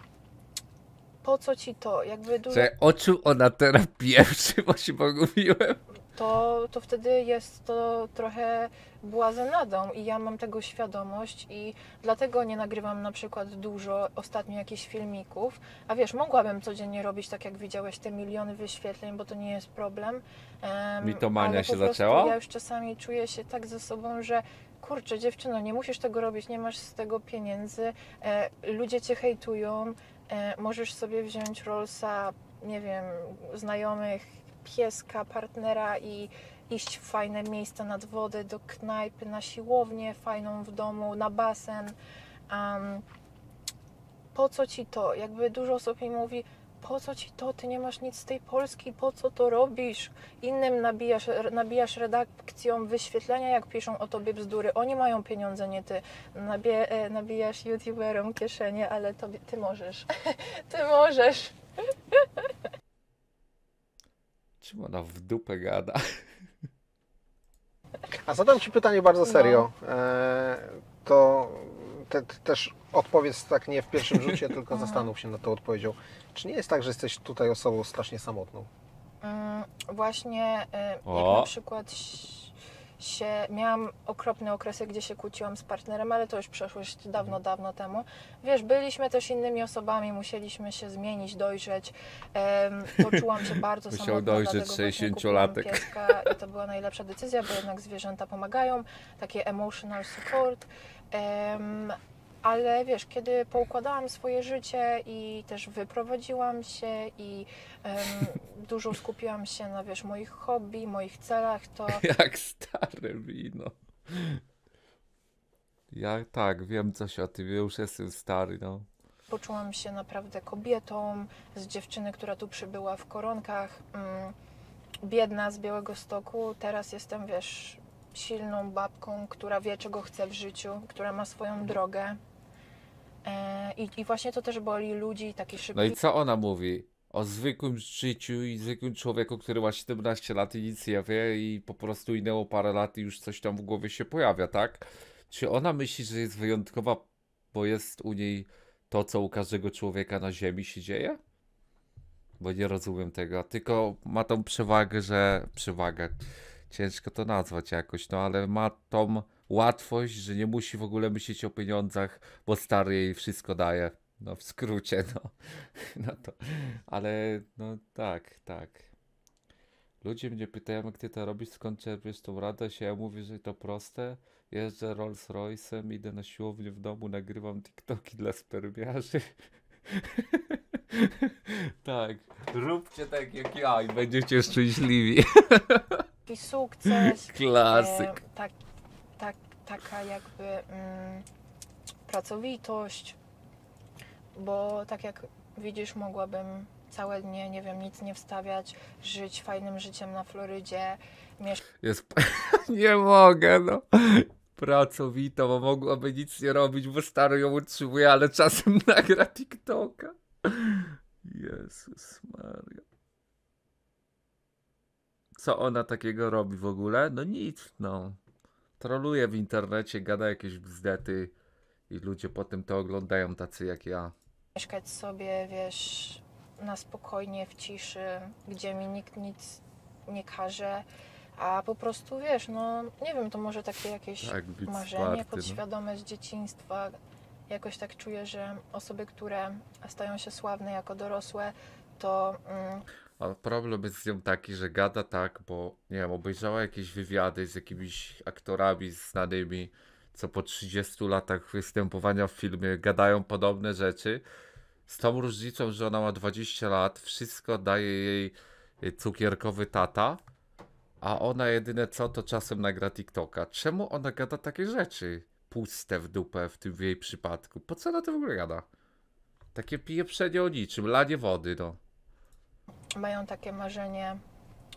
po co ci to? Jakby dużo... Cześć, oczu ona teraz pierwszy, bo się pogubiłem. To, to wtedy jest to trochę błazenadą i ja mam tego świadomość i dlatego nie nagrywam na przykład dużo ostatnio jakichś filmików, a wiesz, mogłabym codziennie robić tak, jak widziałeś, te miliony wyświetleń, bo to nie jest problem. Um, Mitomania się zaczęła? Ja już czasami czuję się tak ze sobą, że kurczę, dziewczyno, nie musisz tego robić, nie masz z tego pieniędzy, e, ludzie cię hejtują, e, możesz sobie wziąć Rollsa, nie wiem, znajomych, pieska, partnera i iść w fajne miejsca nad wodę, do knajpy, na siłownię fajną w domu, na basen. Um, po co ci to? Jakby dużo osób mi mówi, po co ci to? Ty nie masz nic z tej Polski, po co to robisz? Innym nabijasz, nabijasz redakcją wyświetlenia, jak piszą o tobie bzdury. Oni mają pieniądze, nie ty. Nabie, nabijasz youtuberom kieszenie, ale tobie, ty możesz. Ty możesz. Czym ona w dupę gada? A zadam ci pytanie bardzo serio. No. E, to te, te też odpowiedz tak nie w pierwszym rzucie, tylko zastanów się nad tą odpowiedzią. Czy nie jest tak, że jesteś tutaj osobą strasznie samotną? Mm, właśnie e, jak o. na przykład się, miałam okropne okresy, gdzie się kłóciłam z partnerem, ale to już przeszłość dawno, dawno temu. Wiesz, byliśmy też innymi osobami, musieliśmy się zmienić, dojrzeć. Um, poczułam się bardzo samotna. Musiał dojrzeć sześćdziesięciolatek. Pieska i to była najlepsza decyzja, bo jednak zwierzęta pomagają. Takie emotional support. Um, Ale wiesz, kiedy poukładałam swoje życie i też wyprowadziłam się i um, dużo skupiłam się na, wiesz, moich hobby, moich celach, to... Jak stare wino. Ja tak, wiem coś o tym, ja już jestem stary, no. Poczułam się naprawdę kobietą, z dziewczyny, która tu przybyła w koronkach, um, biedna z Białegostoku, teraz jestem, wiesz, silną babką, która wie, czego chce w życiu, która ma swoją drogę. I, i właśnie to też boli ludzi, taki szybki... No i co ona mówi? O zwykłym życiu i zwykłym człowieku, który ma siedemnaście lat i nic nie wie i po prostu minęło parę lat i już coś tam w głowie się pojawia, tak? Czy ona myśli, że jest wyjątkowa, bo jest u niej to, co u każdego człowieka na ziemi się dzieje? Bo nie rozumiem tego, tylko ma tą przewagę, że... przewagę... Ciężko to nazwać jakoś, no ale ma tą łatwość, że nie musi w ogóle myśleć o pieniądzach, bo stary jej wszystko daje. No w skrócie, no. no to, ale no tak, tak. Ludzie mnie pytają, jak ty to robisz, skąd czerpiesz tą radość, ja mówię, że to proste. Jeżdżę Rolls-Royce'em, idę na siłownię w domu, nagrywam TikToki dla spermiarzy. Tak, róbcie tak jak ja i będziecie szczęśliwi. Taki sukces, klasyk. E, tak, tak, taka jakby mm, pracowitość, bo tak jak widzisz, mogłabym całe dnie, nie wiem, nic nie wstawiać, żyć fajnym życiem na Florydzie. Miesz... Jest... nie mogę, no. Pracowita, bo mogłaby nic nie robić, bo stary ją utrzymuje, ale czasem nagra TikToka. Jezus Maria. Co ona takiego robi w ogóle? No nic, no. Troluje w internecie, gada jakieś bzdety i ludzie potem to oglądają tacy jak ja. Mieszkać sobie, wiesz, na spokojnie, w ciszy, gdzie mi nikt nic nie każe, a po prostu wiesz, no nie wiem, to może takie jakieś tak, marzenie warty, podświadome no. z dzieciństwa. Jakoś tak czuję, że osoby, które stają się sławne jako dorosłe, to... Mm... A problem jest z nią taki, że gada tak, bo nie wiem, obejrzała jakieś wywiady z jakimiś aktorami znanymi, co po trzydziestu latach występowania w filmie gadają podobne rzeczy, z tą różnicą, że ona ma dwadzieścia lat, wszystko daje jej cukierkowy tata, a ona jedyne co, to czasem nagra TikToka. Czemu ona gada takie rzeczy? Puste w dupę w tym w jej przypadku. Po co ona to w ogóle gada? Takie pieprzenie o niczym, lanie wody, no. Mają takie marzenie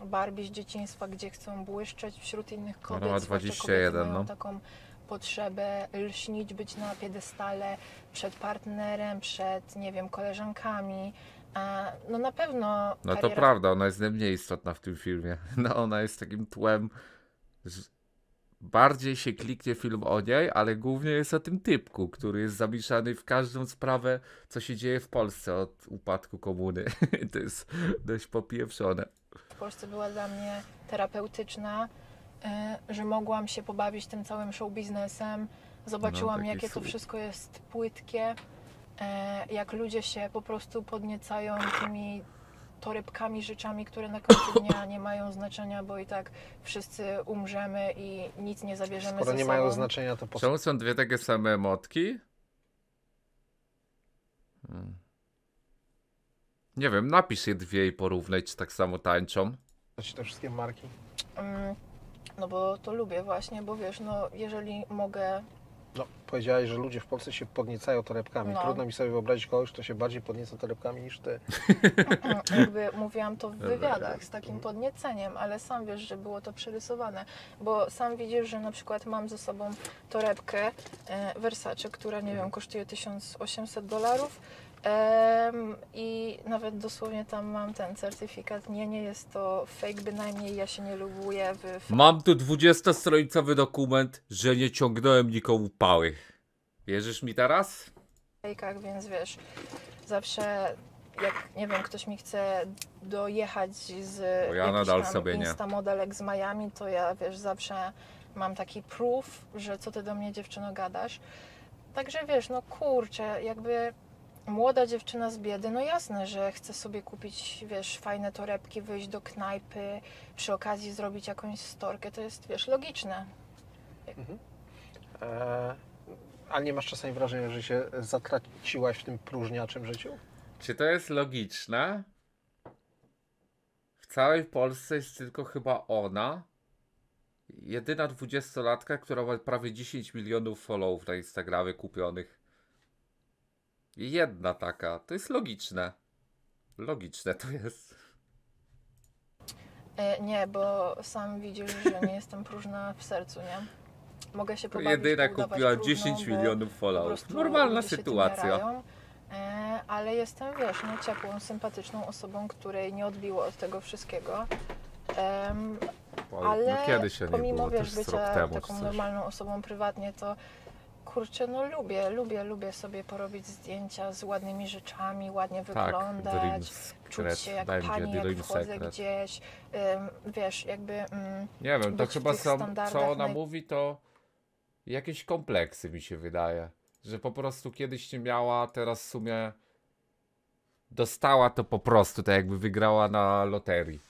Barbie z dzieciństwa, gdzie chcą błyszczeć wśród innych kobiet. Ona ma dwadzieścia jeden, no. Taką potrzebę lśnić, być na piedestale przed partnerem, przed, nie wiem, koleżankami. No na pewno... No kariera... to prawda, ona jest najmniej istotna w tym filmie. No ona jest takim tłem... Bardziej się kliknie film o niej, ale głównie jest o tym typku, który jest zamieszany w każdą sprawę, co się dzieje w Polsce od upadku komuny. To jest dość popieprzone. W Polsce była dla mnie terapeutyczna, że mogłam się pobawić tym całym show biznesem. Zobaczyłam, no, jakie to wszystko jest płytkie, jak ludzie się po prostu podniecają tymi torebkami, rzeczami, które na końcu dnia nie mają znaczenia, bo i tak wszyscy umrzemy i nic nie zabierzemy ze sobą. Skoro nie mają znaczenia, to po co? Czemu są dwie takie same emotki? Hmm. Nie wiem, napisz je dwie i porównaj, czy tak samo tańczą. Te wszystkie marki? Mm, no bo to lubię właśnie, bo wiesz, no jeżeli mogę... No, powiedziałeś, że ludzie w Polsce się podniecają torebkami. No. Trudno mi sobie wyobrazić kogoś, kto się bardziej podnieca torebkami niż ty. Jakby mówiłam to w wywiadach z takim podnieceniem, ale sam wiesz, że było to przerysowane. Bo sam widzisz, że na przykład mam ze sobą torebkę e, Versace, która nie wiem, kosztuje tysiąc osiemset dolarów e, i nawet dosłownie tam mam ten certyfikat. Nie, nie jest to fake, bynajmniej ja się nie lubuję w... Mam tu dwudziestostronicowy dokument, że nie ciągnąłem nikomu pa. Wierzysz mi teraz? Więc wiesz, zawsze jak, nie wiem, ktoś mi chce dojechać z ja nadal sobie insta modelek z Miami, to ja, wiesz, zawsze mam taki proof, że co ty do mnie, dziewczyno, gadasz. Także wiesz, no kurczę, jakby młoda dziewczyna z biedy, no jasne, że chce sobie kupić, wiesz, fajne torebki, wyjść do knajpy, przy okazji zrobić jakąś storkę, to jest, wiesz, logiczne. Mhm. A nie masz czasami wrażenia, że się zatraciłaś w tym próżniaczym życiu? Czy to jest logiczne? W całej Polsce jest tylko chyba ona, jedyna dwudziestolatka, która ma prawie dziesięć milionów followów na Instagramie kupionych. Jedna taka. To jest logiczne. Logiczne to jest. Nie, bo sam widzisz, że nie jestem próżna w sercu, nie? Mogę się pobawić, jedyna kupiła dziesięć milionów followów. Normalna sytuacja. E, ale jestem, wiesz, no, ciepłą, sympatyczną osobą, której nie odbiło od tego wszystkiego. E, Bo, ale no kiedy się pomimo, nie było, wiesz, bycia temu, taką normalną osobą prywatnie, to kurczę, no lubię, lubię, lubię sobie porobić zdjęcia z ładnymi rzeczami, ładnie tak, wyglądać, czuć się jak pani, jak wchodzę gdzieś, um, wiesz, jakby um, nie wiem, to chyba są, co ona mówi, to jakieś kompleksy mi się wydaje, że po prostu kiedyś nie miała, teraz w sumie dostała to po prostu, tak jakby wygrała na loterii.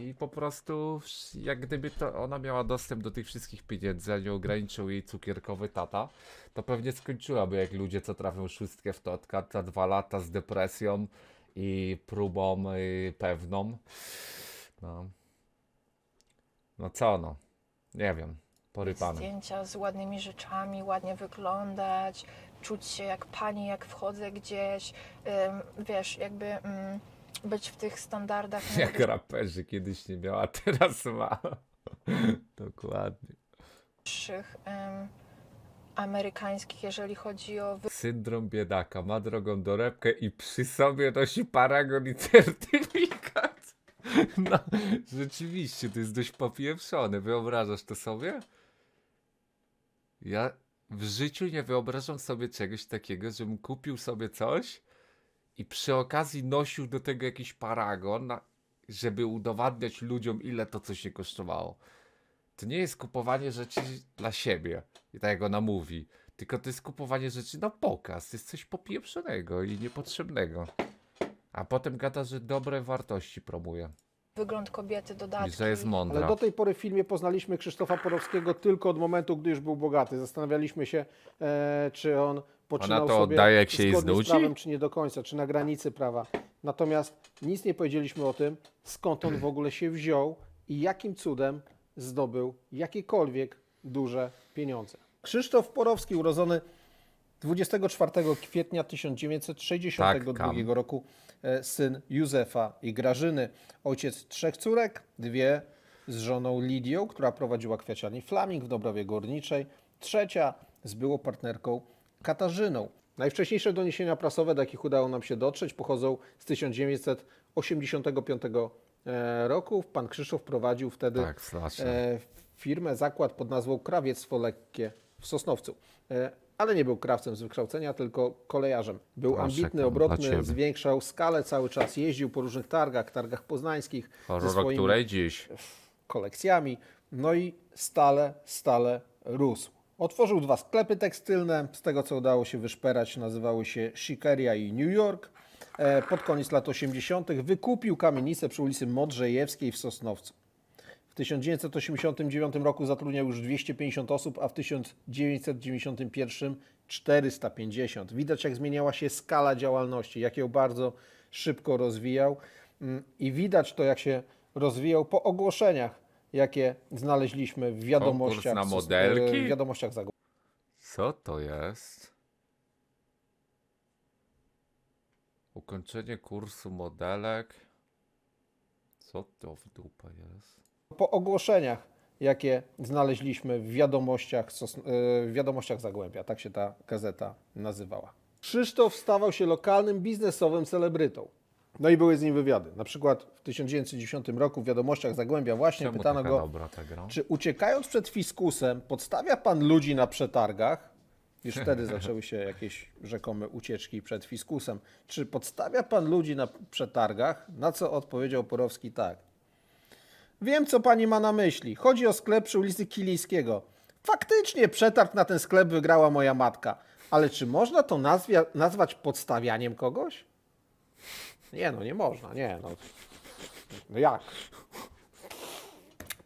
I po prostu, jak gdyby to ona miała dostęp do tych wszystkich pieniędzy, a nie ograniczył jej cukierkowy tata, to pewnie skończyłaby jak ludzie, co trafią szóstkę w totka za dwa lata z depresją i próbą yy, pewną. No. No co no? Nie wiem, porypane. Zdjęcia z ładnymi rzeczami, ładnie wyglądać, czuć się jak pani, jak wchodzę gdzieś, yy, wiesz, jakby... Yy. Być w tych standardach. Jak no, raperzy kiedyś nie miała, teraz ma. Dokładnie. Naszych um, amerykańskich, jeżeli chodzi o... Syndrom biedaka, ma drogą dorepkę i przy sobie nosi paragon i certyfikat. No, rzeczywiście, to jest dość popieprzone. Wyobrażasz to sobie? Ja w życiu nie wyobrażam sobie czegoś takiego, żebym kupił sobie coś i przy okazji nosił do tego jakiś paragon, żeby udowadniać ludziom, ile to coś się kosztowało. To nie jest kupowanie rzeczy dla siebie, i tak jak ona mówi, tylko to jest kupowanie rzeczy na pokaz. To jest coś popieprzonego i niepotrzebnego. A potem gada, że dobre wartości promuje. Wygląd kobiety, dodatki. I że jest mądra. Ale do tej pory w filmie poznaliśmy Krzysztofa Porowskiego tylko od momentu, gdy już był bogaty. Zastanawialiśmy się, e, czy on poczynał to sobie oddaje, jak się zgodnie z prawem, czy nie do końca, czy na granicy prawa. Natomiast nic nie powiedzieliśmy o tym, skąd on w ogóle się wziął i jakim cudem zdobył jakiekolwiek duże pieniądze. Krzysztof Porowski, urodzony dwudziestego czwartego kwietnia tysiąc dziewięćset sześćdziesiątego drugiego tak, roku, syn Józefa i Grażyny, ojciec trzech córek, dwie z żoną Lidią, która prowadziła kwiaciarnię Flaming w Dąbrowie Górniczej, trzecia z byłą partnerką Katarzyną. Najwcześniejsze doniesienia prasowe, do jakich udało nam się dotrzeć, pochodzą z tysiąc dziewięćset osiemdziesiątego piątego roku. Pan Krzysztof prowadził wtedy tak, firmę, zakład pod nazwą Krawiectwo Lekkie w Sosnowcu. Ale nie był krawcem z wykształcenia, tylko kolejarzem. Był Proszę, ambitny, obrotny, zwiększał skalę, cały czas jeździł po różnych targach, targach poznańskich. Horror, ze swoimi której dziś. kolekcjami. No i stale, stale rósł. Otworzył dwa sklepy tekstylne. Z tego, co udało się wyszperać, nazywały się Szykeria i New York. Pod koniec lat osiemdziesiątych wykupił kamienicę przy ulicy Modrzejewskiej w Sosnowcu. W tysiąc dziewięćset osiemdziesiątym dziewiątym roku zatrudniał już dwieście pięćdziesiąt osób, a w tysiąc dziewięćset dziewięćdziesiątym pierwszym czterysta pięćdziesiąt. Widać, jak zmieniała się skala działalności, jak ją bardzo szybko rozwijał i widać to, jak się rozwijał po ogłoszeniach, jakie znaleźliśmy w wiadomościach. Konkurs na modelki? W wiadomościach Zagłębia. Co to jest? Ukończenie kursu modelek. Co to w dupę jest? Po ogłoszeniach, jakie znaleźliśmy w wiadomościach, w wiadomościach Zagłębia, tak się ta gazeta nazywała. Krzysztof stawał się lokalnym biznesowym celebrytą. No i były z nim wywiady. Na przykład w tysiąc dziewięćset dziesiątym roku w wiadomościach Zagłębia właśnie Czemu pytano go, dobra, czy uciekając przed fiskusem podstawia pan ludzi na przetargach? Już wtedy zaczęły się jakieś rzekome ucieczki przed fiskusem. Czy podstawia pan ludzi na przetargach? Na co odpowiedział Porowski tak. Wiem, co pani ma na myśli. Chodzi o sklep przy ulicy Kilijskiego. Faktycznie przetarg na ten sklep wygrała moja matka. Ale czy można to nazwia, nazwać podstawianiem kogoś? Nie no, nie można, nie no. No jak?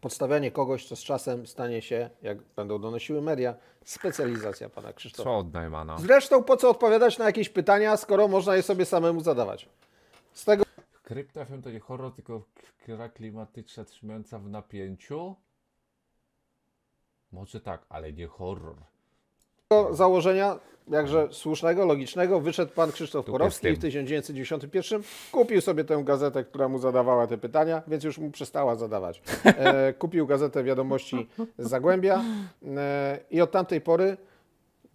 Podstawianie kogoś, co z czasem stanie się, jak będą donosiły media, specjalizacja pana Krzysztofa. Co od Najmana? Zresztą po co odpowiadać na jakieś pytania, skoro można je sobie samemu zadawać? Z tego... Krypta F M to nie horror, tylko gra klimatyczna trzymająca w napięciu? Może tak, ale nie horror. Do założenia, jakże słusznego, logicznego, wyszedł pan Krzysztof Porowski i w tysiąc dziewięćset dziewięćdziesiątym pierwszym kupił sobie tę gazetę, która mu zadawała te pytania, więc już mu przestała zadawać. E, kupił gazetę Wiadomości z Zagłębia e, i od tamtej pory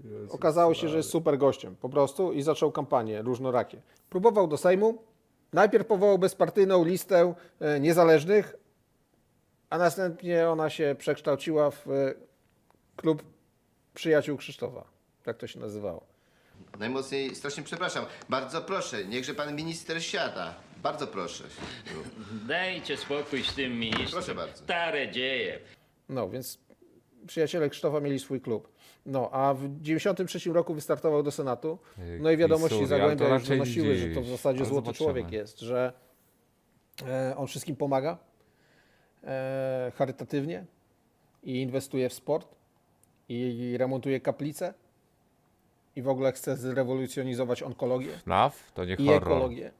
Jezus okazało się, że jest super gościem po prostu i zaczął kampanię różnorakie. Próbował do Sejmu. Najpierw powołał bezpartyjną listę niezależnych, a następnie ona się przekształciła w klub przyjaciół Krzysztofa. Tak to się nazywało. Najmocniej, strasznie przepraszam. Bardzo proszę, niechże pan minister siada. Bardzo proszę. Dajcie spokój z tym ministrem. Proszę bardzo. Stare dzieje. No, więc przyjaciele Krzysztofa mieli swój klub. No, a w dziewięćdziesiątym trzecim roku wystartował do Senatu. No i wiadomości Zagłębia już donosiły, że to w zasadzie złoty człowiek jest, że e, on wszystkim pomaga e, charytatywnie i inwestuje w sport i, i remontuje kaplice i w ogóle chce zrewolucjonizować onkologię F N A F, to nie i horror. Ekologię.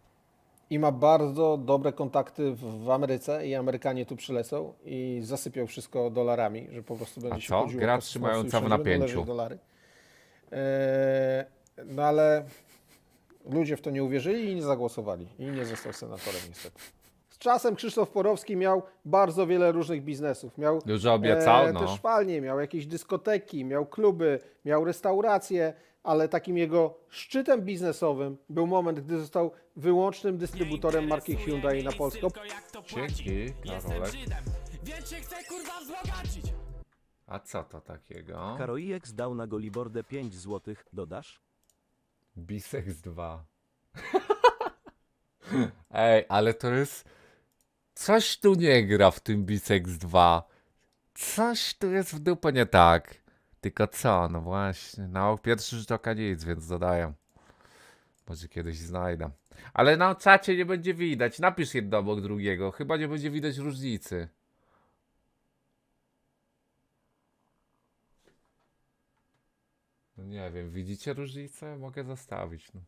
I ma bardzo dobre kontakty w, w Ameryce i Amerykanie tu przylecą i zasypią wszystko dolarami, że po prostu będzie A się chodziło. Gra trzymająca w napięciu. Dolary. E, no ale ludzie w to nie uwierzyli i nie zagłosowali. I nie został senatorem niestety. Z czasem Krzysztof Porowski miał bardzo wiele różnych biznesów. Miał Dużo obiecał, e, no. też szwalnie, miał jakieś dyskoteki, miał kluby, miał restauracje. Ale takim jego szczytem biznesowym był moment, gdy został wyłącznym dystrybutorem marki Hyundai na Polskę. Dzięki, Karolek. A co to takiego? Karojek zdał na Golibordę pięć złotych, dodasz? Bisex dwa. Ej, ale to jest Coś tu nie gra w tym Bicex dwa. Coś tu jest w dupę nie tak. Tylko co? No właśnie. No pierwszy rzut oka nic, więc dodaję. Może kiedyś znajdę. Ale na czacie nie będzie widać. Napisz jedno obok drugiego. Chyba nie będzie widać różnicy. No nie wiem. Widzicie różnicę? Mogę zostawić. No.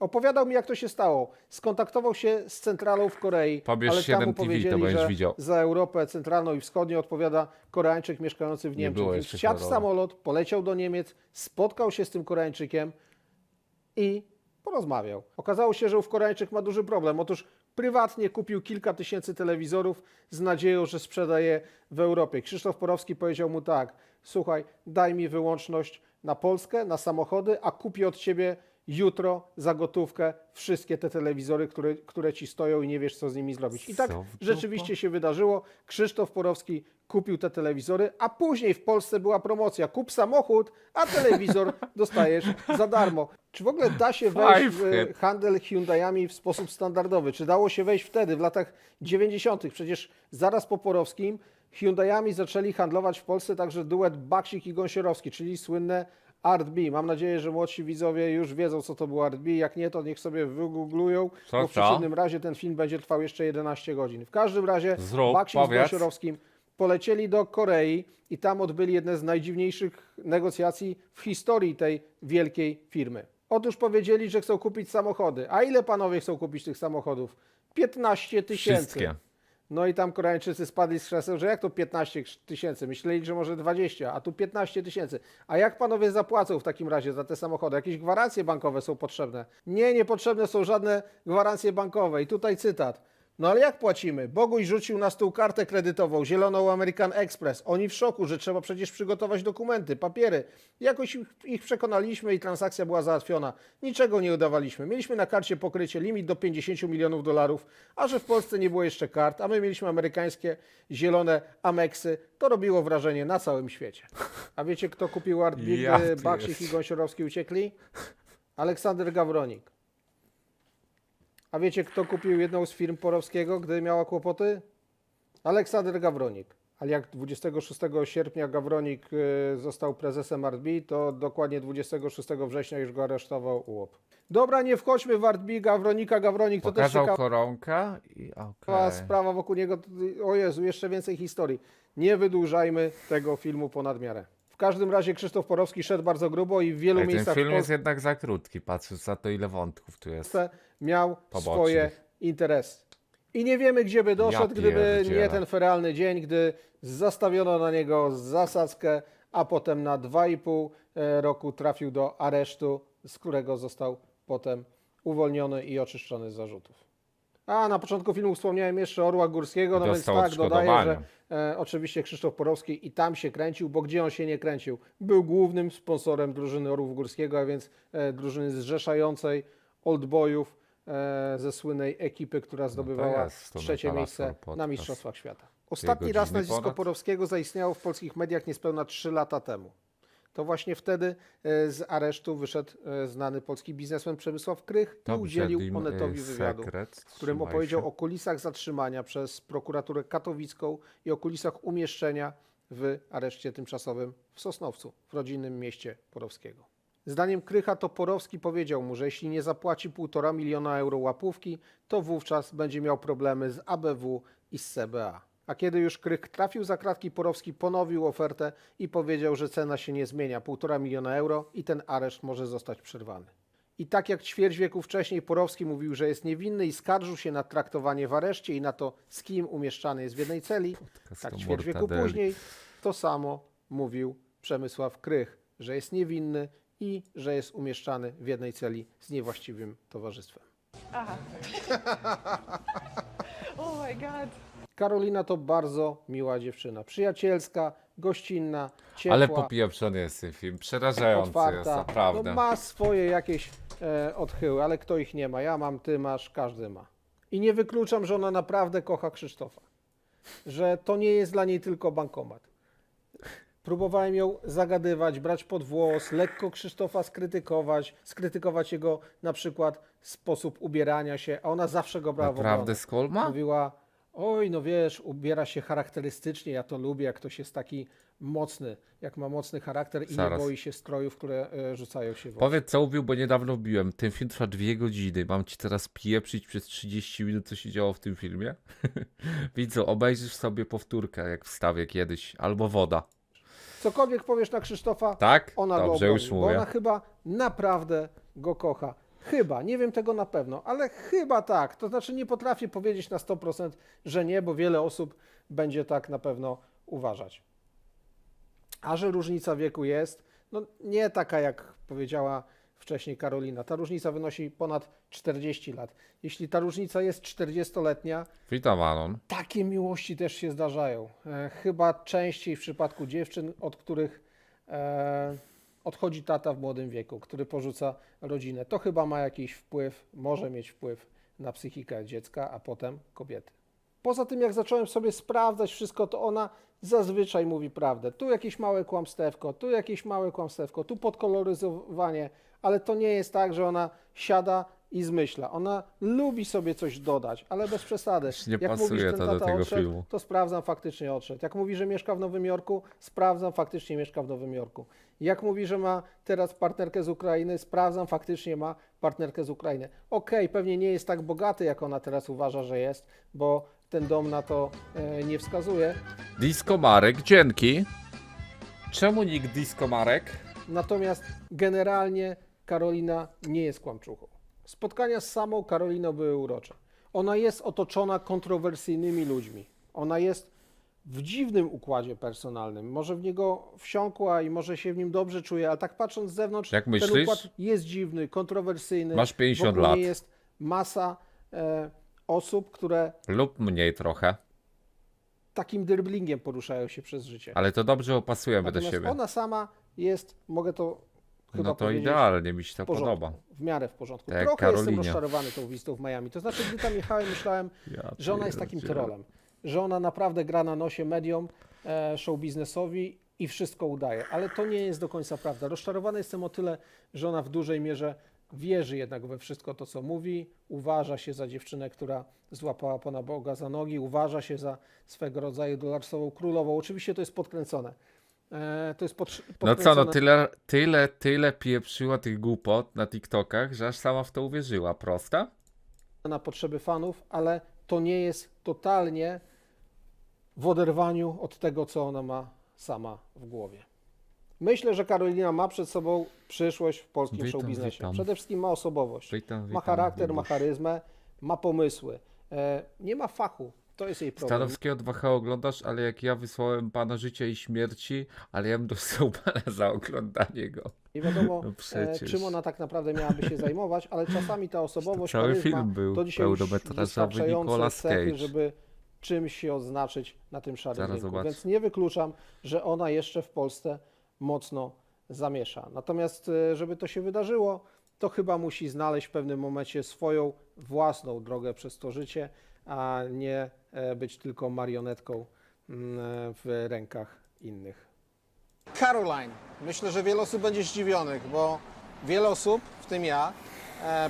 Opowiadał mi, jak to się stało. Skontaktował się z centralą w Korei. Pobierz siedem T V, to będziesz widział. Za Europę Centralną i Wschodnią odpowiada Koreańczyk mieszkający w Niemczech. Więc wsiadł w samolot, poleciał do Niemiec, spotkał się z tym Koreańczykiem i porozmawiał. Okazało się, że ów Koreańczyk ma duży problem. Otóż prywatnie kupił kilka tysięcy telewizorów z nadzieją, że sprzeda je w Europie. Krzysztof Porowski powiedział mu tak: słuchaj, daj mi wyłączność na Polskę, na samochody, a kupię od ciebie jutro za gotówkę wszystkie te telewizory, które, które ci stoją i nie wiesz, co z nimi zrobić. I tak rzeczywiście się wydarzyło. Krzysztof Porowski kupił te telewizory, a później w Polsce była promocja. Kup samochód, a telewizor dostajesz za darmo. Czy w ogóle da się wejść w handel Hyundaiami w sposób standardowy? Czy dało się wejść wtedy, w latach dziewięćdziesiątych? Przecież zaraz po Porowskim Hyundaiami zaczęli handlować w Polsce także duet Baksik i Gąsiorowski, czyli słynne Art B. Mam nadzieję, że młodsi widzowie już wiedzą, co to był Art B. Jak nie, to niech sobie wygooglują, co, bo w przeciwnym razie ten film będzie trwał jeszcze jedenaście godzin. W każdym razie Baksik z Gąsiorowskim polecieli do Korei i tam odbyli jedne z najdziwniejszych negocjacji w historii tej wielkiej firmy. Otóż powiedzieli, że chcą kupić samochody. A ile panowie chcą kupić tych samochodów? piętnaście tysięcy. No i tam Koreańczycy spadli z krzeseł, że jak to piętnaście tysięcy? Myśleli, że może dwadzieścia, a tu piętnaście tysięcy. A jak panowie zapłacą w takim razie za te samochody? Jakieś gwarancje bankowe są potrzebne? Nie, niepotrzebne są żadne gwarancje bankowe. I tutaj cytat. No ale jak płacimy? Boguś rzucił na stół kartę kredytową, zieloną American Express. Oni w szoku, że trzeba przecież przygotować dokumenty, papiery. Jakoś ich, ich przekonaliśmy i transakcja była załatwiona. Niczego nie udawaliśmy. Mieliśmy na karcie pokrycie, limit do pięćdziesięciu milionów dolarów, a że w Polsce nie było jeszcze kart, a my mieliśmy amerykańskie zielone Amexy, to robiło wrażenie na całym świecie. A wiecie, kto kupił Art B, ja gdy Baksik i Gąsiorowski uciekli? Aleksander Gawronik. A wiecie, kto kupił jedną z firm Porowskiego, gdy miała kłopoty? Aleksander Gawronik. Ale jak dwudziestego szóstego sierpnia Gawronik został prezesem Art B, to dokładnie dwudziestego szóstego września już go aresztował U O P. Dobra, nie wchodźmy w Art B, Gawronika, Gawronik. To też ciekawa koronka i okay. Sprawa wokół niego. O Jezu, jeszcze więcej historii. Nie wydłużajmy tego filmu ponad miarę. W każdym razie Krzysztof Porowski szedł bardzo grubo i w wielu Ej, miejscach... Ten film jest jednak za krótki, patrząc na to, ile wątków tu jest. Miał pobocznych. Swoje interesy. I nie wiemy, gdzie by doszedł, ja gdyby nie ten feralny dzień, gdy zastawiono na niego zasadzkę, a potem na dwa i pół roku trafił do aresztu, z którego został potem uwolniony i oczyszczony z zarzutów. A na początku filmu wspomniałem jeszcze Orła Górskiego, no więc tak, dodaję, że e, oczywiście Krzysztof Porowski i tam się kręcił, bo gdzie on się nie kręcił? Był głównym sponsorem drużyny Orłów Górskiego, a więc e, drużyny zrzeszającej oldboyów e, ze słynnej ekipy, która zdobywała no trzecie miejsce na Mistrzostwach Świata. Ostatni raz nazwisko ponad? Porowskiego zaistniało w polskich mediach niespełna trzy lata temu. To właśnie wtedy z aresztu wyszedł znany polski biznesmen Przemysław Krych i udzielił Onetowi wywiadu, w którym opowiedział o kulisach zatrzymania przez prokuraturę katowicką i o kulisach umieszczenia w areszcie tymczasowym w Sosnowcu, w rodzinnym mieście Porowskiego. Zdaniem Krycha to Porowski powiedział mu, że jeśli nie zapłaci półtora miliona euro łapówki, to wówczas będzie miał problemy z A B W i z C B A. A kiedy już Krych trafił za kratki, Porowski ponowił ofertę i powiedział, że cena się nie zmienia, półtora miliona euro i ten areszt może zostać przerwany. I tak jak ćwierć wieku wcześniej Porowski mówił, że jest niewinny i skarżył się na traktowanie w areszcie i na to, z kim umieszczany jest w jednej celi, tak ćwierć wieku później to samo mówił Przemysław Krych, że jest niewinny i że jest umieszczany w jednej celi z niewłaściwym towarzystwem. Aha. Oh my God. Karolina to bardzo miła dziewczyna. Przyjacielska, gościnna, ciepła. Ale popieprzony jest ten film. Przerażający otwarta. Jest, naprawdę. No ma swoje jakieś e, odchyły, ale kto ich nie ma? Ja mam, ty masz, każdy ma. I nie wykluczam, że ona naprawdę kocha Krzysztofa. Że to nie jest dla niej tylko bankomat. Próbowałem ją zagadywać, brać pod włos, lekko Krzysztofa skrytykować, skrytykować jego na przykład sposób ubierania się, a ona zawsze go brała w obronę. Naprawdę skolma? Mówiła... Oj, no wiesz, ubiera się charakterystycznie, ja to lubię, jak ktoś jest taki mocny, jak ma mocny charakter i Zaraz. nie boi się strojów, które e, rzucają się w oczy. Powiedz, co ubił, bo niedawno wbiłem. Ten film trwa dwie godziny, mam ci teraz pieprzyć przez trzydzieści minut, co się działo w tym filmie? Widzę, obejrzysz sobie powtórkę, jak wstawię kiedyś, albo woda. Cokolwiek powiesz na Krzysztofa, tak? Ona Dobrze, go oboli, już mówię. Bo ona chyba naprawdę go kocha. Chyba, nie wiem tego na pewno, ale chyba tak. To znaczy nie potrafię powiedzieć na sto procent, że nie, bo wiele osób będzie tak na pewno uważać. A że różnica wieku jest, no nie taka jak powiedziała wcześniej Karolina. Ta różnica wynosi ponad czterdzieści lat. Jeśli ta różnica jest czterdziestoletnia, witam, Anon. Takie miłości też się zdarzają. E, chyba częściej w przypadku dziewczyn, od których... E, odchodzi tata w młodym wieku, który porzuca rodzinę. To chyba ma jakiś wpływ, może mieć wpływ na psychikę dziecka, a potem kobiety. Poza tym, jak zacząłem sobie sprawdzać wszystko, to ona zazwyczaj mówi prawdę. Tu jakieś małe kłamstewko, tu jakieś małe kłamstewko, tu podkoloryzowanie, ale to nie jest tak, że ona siada i zmyśla. Ona lubi sobie coś dodać, ale bez przesady. Nie jak pasuje mówisz, ten to do tego odszedł, filmu. To sprawdzam, faktycznie odszedł. Jak mówi, że mieszka w Nowym Jorku, sprawdzam, faktycznie mieszka w Nowym Jorku. Jak mówi, że ma teraz partnerkę z Ukrainy, sprawdzam, faktycznie ma partnerkę z Ukrainy. Okej, okay, pewnie nie jest tak bogaty, jak ona teraz uważa, że jest, bo ten dom na to e, nie wskazuje. Disco Marek, dzięki. Czemu nikt Disco Marek? Natomiast generalnie Karolina nie jest kłamczuchą. Spotkania z samą Karoliną były urocze. Ona jest otoczona kontrowersyjnymi ludźmi. Ona jest w dziwnym układzie personalnym. Może w niego wsiąkła i może się w nim dobrze czuje, ale tak patrząc z zewnątrz, Jak myślisz? ten układ jest dziwny, kontrowersyjny. Masz pięćdziesiąt lat. Jest masa e, osób, które... Lub mniej trochę. Takim dribblingiem poruszają się przez życie. Ale to dobrze opasujemy Natomiast do siebie. ona sama jest, mogę to... Chyba no to idealnie, mi się to porządku, podoba. W miarę w porządku. Tak, Trochę Karolinia. jestem rozczarowany tą wizytą w Miami. To znaczy, gdy tam jechałem, myślałem, ja że ona jest takim trolem. Że ona naprawdę gra na nosie mediom, show biznesowi i wszystko udaje. Ale to nie jest do końca prawda. Rozczarowany jestem o tyle, że ona w dużej mierze wierzy jednak we wszystko to, co mówi. Uważa się za dziewczynę, która złapała Pana Boga za nogi. Uważa się za swego rodzaju dolarsową królową. Oczywiście to jest podkręcone. To jest pod, no co, no tyle, tyle, tyle pieprzyła tych głupot na TikTokach, że aż sama w to uwierzyła. Prosta? Na potrzeby fanów, ale to nie jest totalnie w oderwaniu od tego, co ona ma sama w głowie. Myślę, że Karolina ma przed sobą przyszłość w polskim show biznesie. Przede wszystkim ma osobowość, witam, witam, ma charakter, witam. ma charyzmę, ma pomysły. E, nie ma fachu. To jest jej problem. Stanowskiego dwa H oglądasz, ale jak ja wysłałem Pana Życia i Śmierci, ale ja bym dostał pana za oglądanie go. Nie wiadomo, no e, czym ona tak naprawdę miałaby się zajmować, ale czasami ta osobowość, to cały film był to dzisiaj wystarczające cechy, żeby czymś się odznaczyć na tym szarym rynku. Zobacz. Więc nie wykluczam, że ona jeszcze w Polsce mocno zamiesza. Natomiast, żeby to się wydarzyło, to chyba musi znaleźć w pewnym momencie swoją własną drogę przez to życie, a nie być tylko marionetką w rękach innych. Caroline, myślę, że wiele osób będzie zdziwionych, bo wiele osób, w tym ja,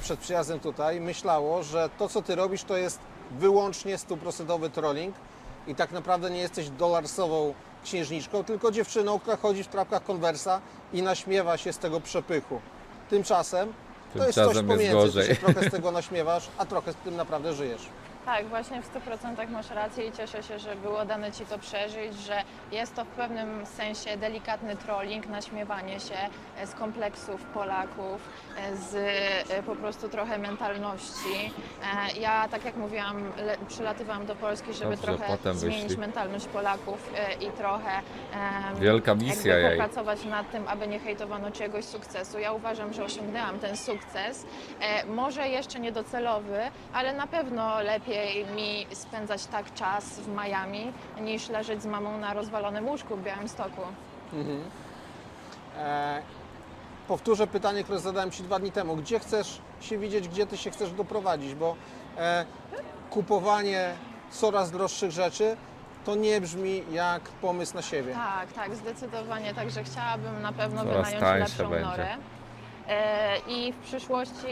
przed przyjazdem tutaj, myślało, że to, co ty robisz, to jest wyłącznie stuprocentowy trolling i tak naprawdę nie jesteś dolarsową księżniczką, tylko dziewczyną, która chodzi w trapkach Conversa i naśmiewa się z tego przepychu. Tymczasem Tym to jest coś pomiędzy, jest trochę z tego naśmiewasz, a trochę z tym naprawdę żyjesz. Tak, właśnie w stu procentach masz rację i cieszę się, że było dane ci to przeżyć, że jest to w pewnym sensie delikatny trolling, naśmiewanie się z kompleksów Polaków, z po prostu trochę mentalności. Ja, tak jak mówiłam, przylatywałam do Polski, żeby Dobrze, trochę zmienić wyśli. mentalność Polaków i trochę Wielka misja jakby popracować jej. nad tym, aby nie hejtowano czegoś sukcesu. Ja uważam, że osiągnęłam ten sukces, może jeszcze niedocelowy, ale na pewno lepiej mi spędzać tak czas w Miami, niż leżeć z mamą na rozwalonym łóżku w Białymstoku. Mhm. E, powtórzę pytanie, które zadałem Ci dwa dni temu. Gdzie chcesz się widzieć, gdzie Ty się chcesz doprowadzić? Bo e, kupowanie coraz droższych rzeczy to nie brzmi jak pomysł na siebie. Tak, tak, zdecydowanie. Także chciałabym na pewno wynająć lepszą norę. E, I w przyszłości...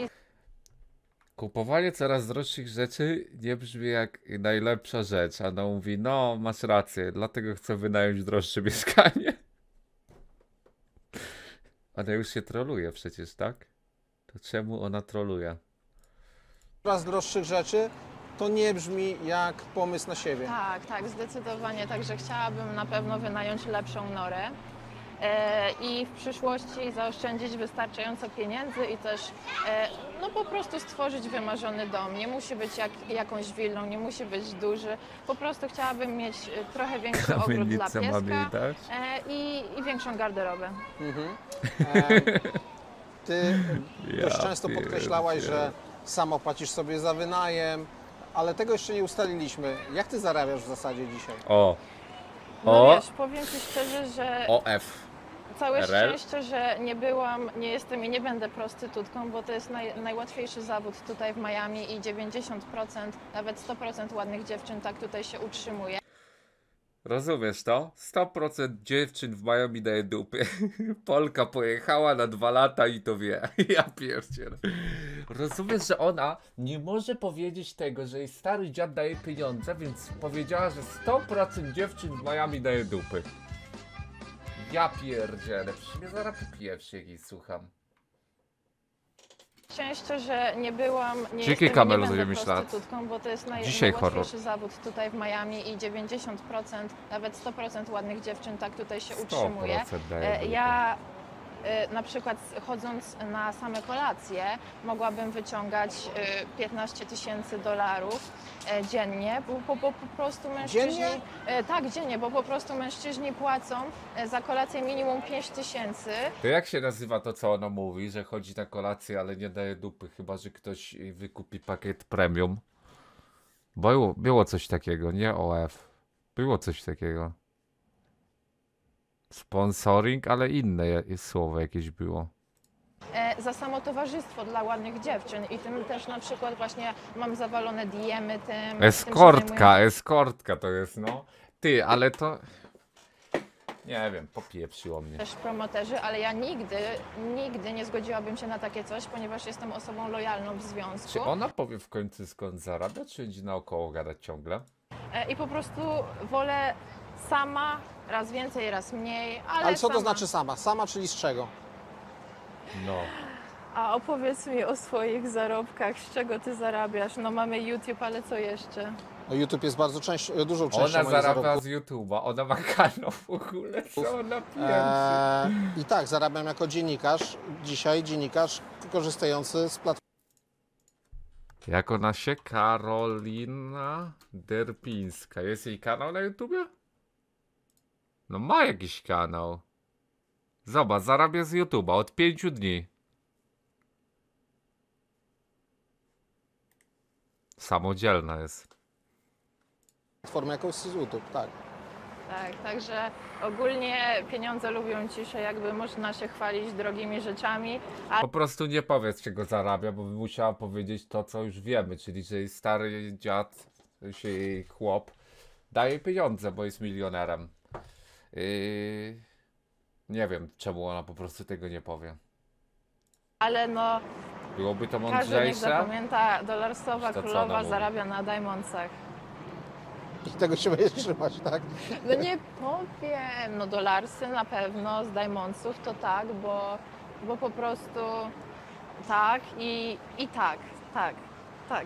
Kupowanie coraz droższych rzeczy nie brzmi jak najlepsza rzecz, a ona mówi, no masz rację, dlatego chcę wynająć droższe mieszkanie. Ona już się troluje przecież, tak? To czemu ona troluje? Coraz droższych rzeczy to nie brzmi jak pomysł na siebie. Tak, tak, zdecydowanie. Także chciałabym na pewno wynająć lepszą norę i w przyszłości zaoszczędzić wystarczająco pieniędzy i też no po prostu stworzyć wymarzony dom. Nie musi być jak, jakąś willą, nie musi być duży. Po prostu chciałabym mieć trochę większy Kamienica ogród dla pieska i, i większą garderobę. Mhm. E, ty ja dość często podkreślałaś, pier... że sama płacisz sobie za wynajem, ale tego jeszcze nie ustaliliśmy. Jak ty zarabiasz w zasadzie dzisiaj? O. No o. Wiesz, powiem ci szczerze, że... O F. Całe szczęście, że nie byłam, nie jestem i nie będę prostytutką, bo to jest naj, najłatwiejszy zawód tutaj w Miami i dziewięćdziesiąt procent, nawet sto procent ładnych dziewczyn tak tutaj się utrzymuje. Rozumiesz to? sto procent dziewczyn w Miami daje dupy. Polka pojechała na dwa lata i to wie. Ja pierdzielę. Rozumiesz, że ona nie może powiedzieć tego, że jej stary dziad daje pieniądze, więc powiedziała, że sto procent dziewczyn w Miami daje dupy. Ja pierdzielę, przecież mnie zaraz pijesz, jak jej słucham. Szczęście, że nie byłam, nie Dzięki jestem, nie będę prostytutką, bo to jest naj, najłatwiejszy zawód tutaj w Miami i dziewięćdziesiąt procent, nawet sto procent ładnych dziewczyn tak tutaj się utrzymuje. Ja na przykład chodząc na same kolacje mogłabym wyciągać piętnaście tysięcy dolarów dziennie, bo, bo, bo po prostu mężczyźni... Dziennie? Tak, dziennie, bo po prostu mężczyźni płacą za kolację minimum pięć tysięcy. To jak się nazywa to, co ono mówi, że chodzi na kolację, ale nie daje dupy, chyba że ktoś wykupi pakiet premium? Bo było, było coś takiego, nie O F. Było coś takiego. Sponsoring, ale inne słowo jakieś było. Za samo towarzystwo dla ładnych dziewczyn i tym też na przykład właśnie mam zawalone D M-y tym... Eskortka, tym, eskortka to jest no. Ty, ale to... Nie wiem, popieprzyło mnie. Też promoterzy, ale ja nigdy, nigdy nie zgodziłabym się na takie coś, ponieważ jestem osobą lojalną w związku. Czy ona powie w końcu skąd zarabia, czy będzie naokoło gadać ciągle? I po prostu wolę sama, raz więcej, raz mniej, ale Ale co sama. To znaczy sama? Sama, czyli z czego? No. A opowiedz mi o swoich zarobkach, z czego ty zarabiasz? No mamy YouTube, ale co jeszcze? No YouTube jest bardzo część, dużą częścią Ona zarabia zarobków. Z YouTube'a, ona ma kanał w ogóle, co ona eee, I tak, zarabiam jako dziennikarz, dzisiaj dziennikarz korzystający z platformy. Jak ona się? Karolina Derpińska. Jest jej kanał na YouTubie? No ma jakiś kanał. Zobacz, zarabia z YouTube'a od pięciu dni. Samodzielna jest. Platforma jakąś z YouTube, tak. Tak, także ogólnie pieniądze lubią ciszę, jakby można się chwalić drogimi rzeczami. A... Po prostu nie powiedz, czego zarabia, bo by musiała powiedzieć to, co już wiemy, czyli że jej stary dziad, się jej chłop, daje pieniądze, bo jest milionerem. Yy... Nie wiem, czemu ona po prostu tego nie powie. Ale no... Byłoby to mądrzejsze? Każdy niech zapamięta, dolarsowa królowa zarabia na Diamondsach. I tego się będzie trzymać, tak? No nie powiem, no dolarsy na pewno, z Diamondsów to tak, bo, bo po prostu tak i, i tak, tak, tak.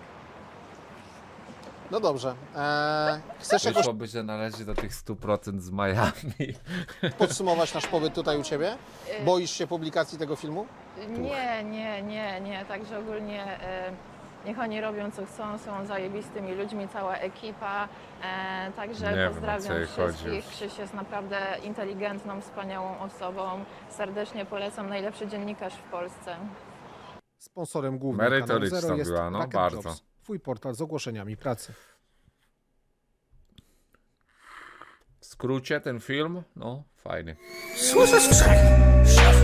No dobrze. Eee, chcesz jakoś... Wyszłoby, że należy do tych stu procent z Miami. Podsumować nasz pobyt tutaj u ciebie? Boisz się publikacji tego filmu? Nie, nie, nie, nie. Także ogólnie e, niech oni robią co chcą, są zajebistymi ludźmi, cała ekipa. E, także nie pozdrawiam wiem, wszystkich. Krzyś jest naprawdę inteligentną, wspaniałą osobą. Serdecznie polecam, najlepszy dziennikarz w Polsce. Sponsorem głównym Merytoryczna Zero jest była, no Rocket bardzo. Jobs. Twój portal z ogłoszeniami pracy. W skrócie ten film, no fajny. Słyszę skrzek, szef.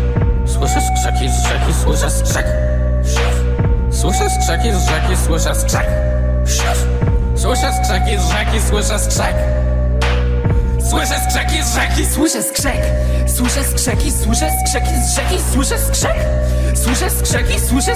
Słyszę skrzeki z rzeki, słyszę skrzek, szef. Słyszę skrzeki z rzeki, słyszę skrzek, szef. Słyszę skrzeki z rzeki, słyszę skrzek. Słyszę skrzeki z rzeki, słyszę skrzek. Słyszę skrzeki, słyszę skrzeki z rzeki, słyszę skrzek. Słyszę skrzeki, słyszę